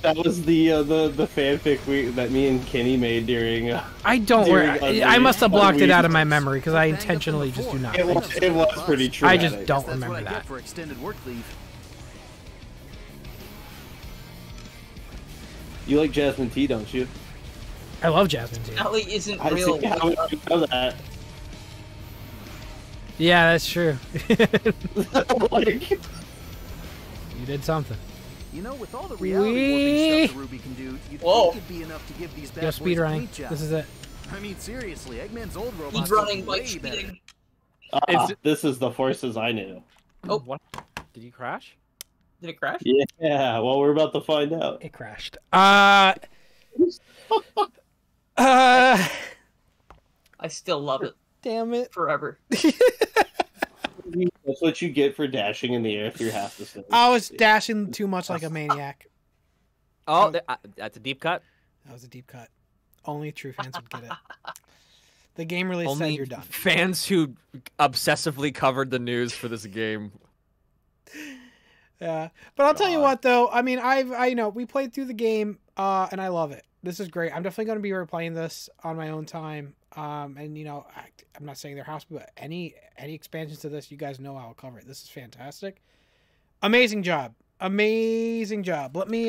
That was the fanfic that me and Kenny made during. I must have blocked it out of my memory because I intentionally just do not. It was pretty traumatic. I just don't remember that. For extended work leave. You like jasmine tea, don't you? I love jasmine tea. Sally isn't real. How would you know that? Yeah, that's true. You did something. You know, with all the reality stuff Ruby can do, you think it'd be enough to give these bad boys a beat job. This is it. I mean, seriously, Eggman's old robot. He's running like speeding. This is the Forces I knew. Oh, what? Did you crash? Did it crash? Yeah. Well, we're about to find out. It crashed. I still love it. Damn it. Forever. That's what you get for dashing in the air through half the stage. I was dashing too much like a maniac. Oh, that's a deep cut. That was a deep cut. Only true fans would get it. The game release only said you're done. Fans who obsessively covered the news for this game. Yeah, but I'll tell you what, though. I mean, we played through the game, and I love it. This is great. I'm definitely going to be replaying this on my own time. And, you know, I'm not saying they're hostile, but any expansions to this, you guys know I'll cover it. This is fantastic. Amazing job. Amazing job. Let me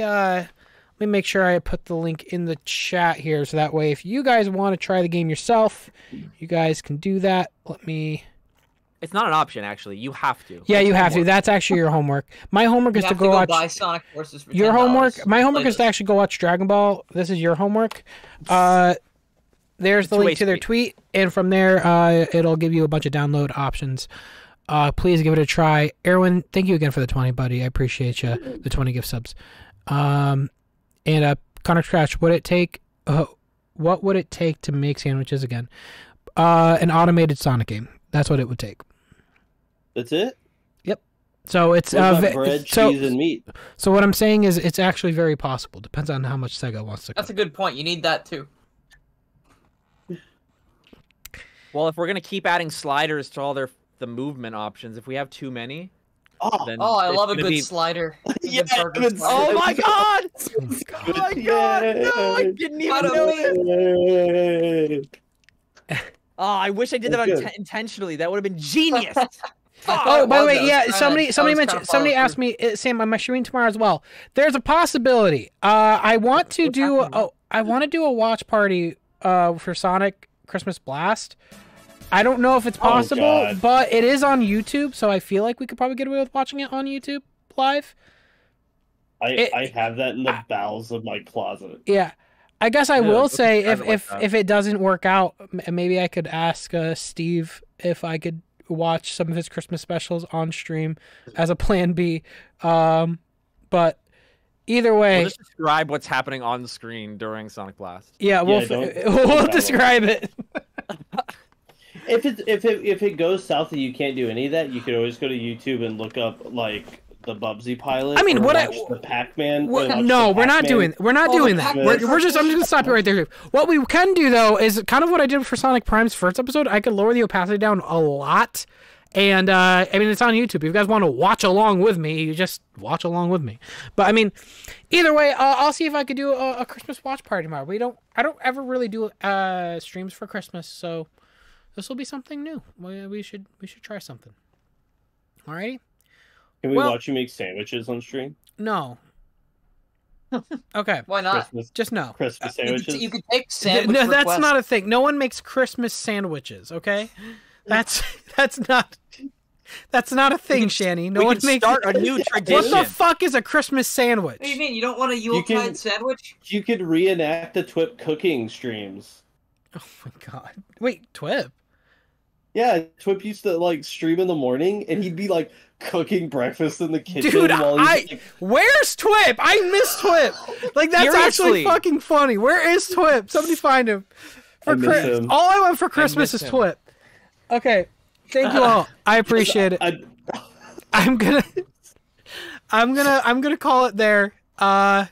make sure I put the link in the chat here. So that way, if you guys want to try the game yourself, you guys can do that. It's not an option, actually. You have to. Yeah, you have to. That's actually your homework. My homework is to go watch. Buy Sonic Forces for your homework. My homework is to actually go watch Dragon Ball. This is your homework. There's the link to their tweet, and from there, it'll give you a bunch of download options. Please give it a try. Erwin, thank you again for the 20, buddy. I appreciate you. The 20 gift subs. And Connor Crash, what would it take to make sandwiches again? An automated Sonic game. That's what it would take. That's it? Yep. So it's bread, cheese, and meat. So what I'm saying is it's actually very possible. Depends on how much Sega wants to cook. That's a good point. You need that too. Well, if we're going to keep adding sliders to all the movement options, if we have too many... Oh, I love a good slider. Oh my god! Oh my god! No, I didn't even know it. Oh, I wish I did that intentionally. That would have been genius. Oh, by the way, yeah, somebody asked me, Sam, am I streaming tomorrow as well? There's a possibility. I want to do I want to do a watch party for Sonic Christmas Blast. I don't know if it's possible, but it is on YouTube, so I feel like we could probably get away with watching it on YouTube live. I have that in the bowels of my closet. Yeah. I guess I will say if it doesn't work out, maybe I could ask Steve if I could watch some of his Christmas specials on stream as a plan B. But either way, we'll just describe what's happening on the screen during Sonic Blast. Yeah, we'll describe it. If it goes south and you can't do any of that, you could always go to YouTube and look up like the Bubsy pilot. I mean, what I the Pac-Man. No, we're not doing that. I'm just gonna stop it right there. What we can do though is kind of what I did for Sonic Prime's first episode. I could lower the opacity down a lot, and I mean it's on YouTube. If you guys want to watch along with me, you just watch along with me. But I mean, either way, I'll see if I could do a Christmas watch party tomorrow. I don't ever really do streams for Christmas, so this will be something new. We should try something. Alrighty. Can we watch you make sandwiches on stream? No. Okay. Why not? Just no. Christmas sandwiches. You could take sandwiches. No, that's not a thing. No one makes Christmas sandwiches. Okay. That's not a thing, Shani. No one makes. Start a new tradition. What the fuck is a Christmas sandwich? What do you mean? You don't want a Yuletide sandwich? You could reenact the TWIP cooking streams. Oh my god! Wait, TWIP. Yeah, TWIP used to like stream in the morning, and he'd be like cooking breakfast in the kitchen. Dude, while he's like... where's TWIP? I miss TWIP. Like that's actually fucking funny. Where is TWIP? Somebody find him. All I want for Christmas is TWIP. Okay, thank you all. I appreciate it. I'm gonna call it there. I'm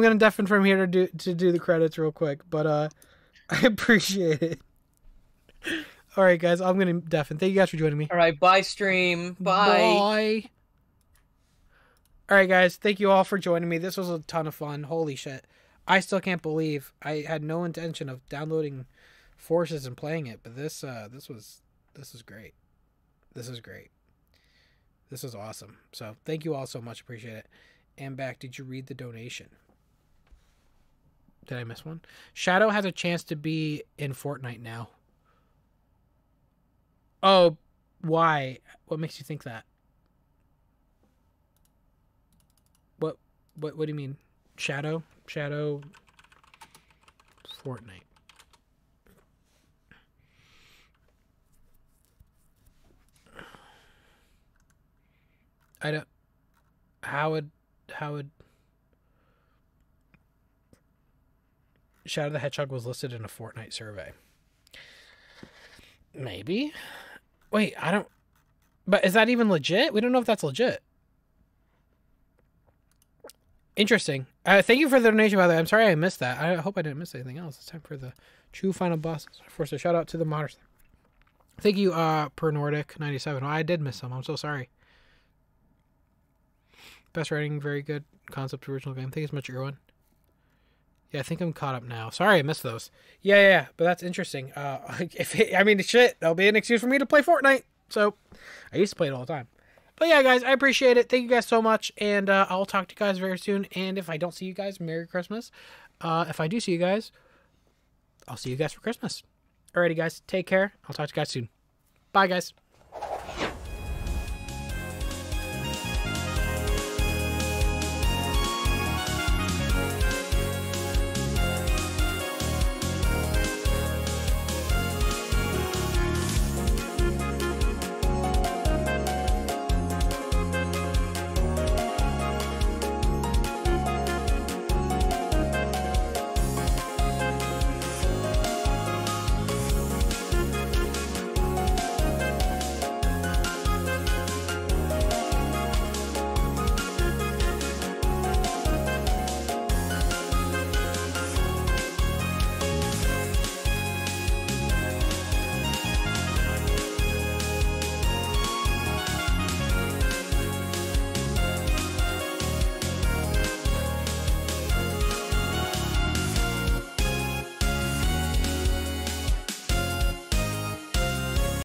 gonna deafen from here to do the credits real quick, but I appreciate it. All right, guys. I'm going to deafen. Thank you guys for joining me. All right. Bye, stream. Bye. Bye. All right, guys. Thank you all for joining me. This was a ton of fun. Holy shit. I still can't believe I had no intention of downloading Forces and playing it, but this was great. This is great. This is awesome. So thank you all so much. Appreciate it. And back. Did you read the donation? Did I miss one? Shadow has a chance to be in Fortnite now. Oh, why? What makes you think that? What do you mean? Shadow Fortnite. I don't how would Shadow the Hedgehog was listed in a Fortnite survey. Maybe. Wait, I don't... But is that even legit? We don't know if that's legit. Interesting. Thank you for the donation, by the way. I'm sorry I missed that. I hope I didn't miss anything else. It's time for the true final boss. So shout out to the modders. Thank you, Per Nordic 97. Oh, I did miss some. I'm so sorry. Best writing, very good. Concept, original game. Thank you so much, Irwin. Yeah, I think I'm caught up now. Sorry, I missed those. Yeah, but that's interesting. I mean, that'll be an excuse for me to play Fortnite. So, I used to play it all the time. But yeah, guys, I appreciate it. Thank you guys so much, and I'll talk to you guys very soon. And if I don't see you guys, Merry Christmas. If I do see you guys, I'll see you guys for Christmas. Alrighty, guys, take care. I'll talk to you guys soon. Bye, guys.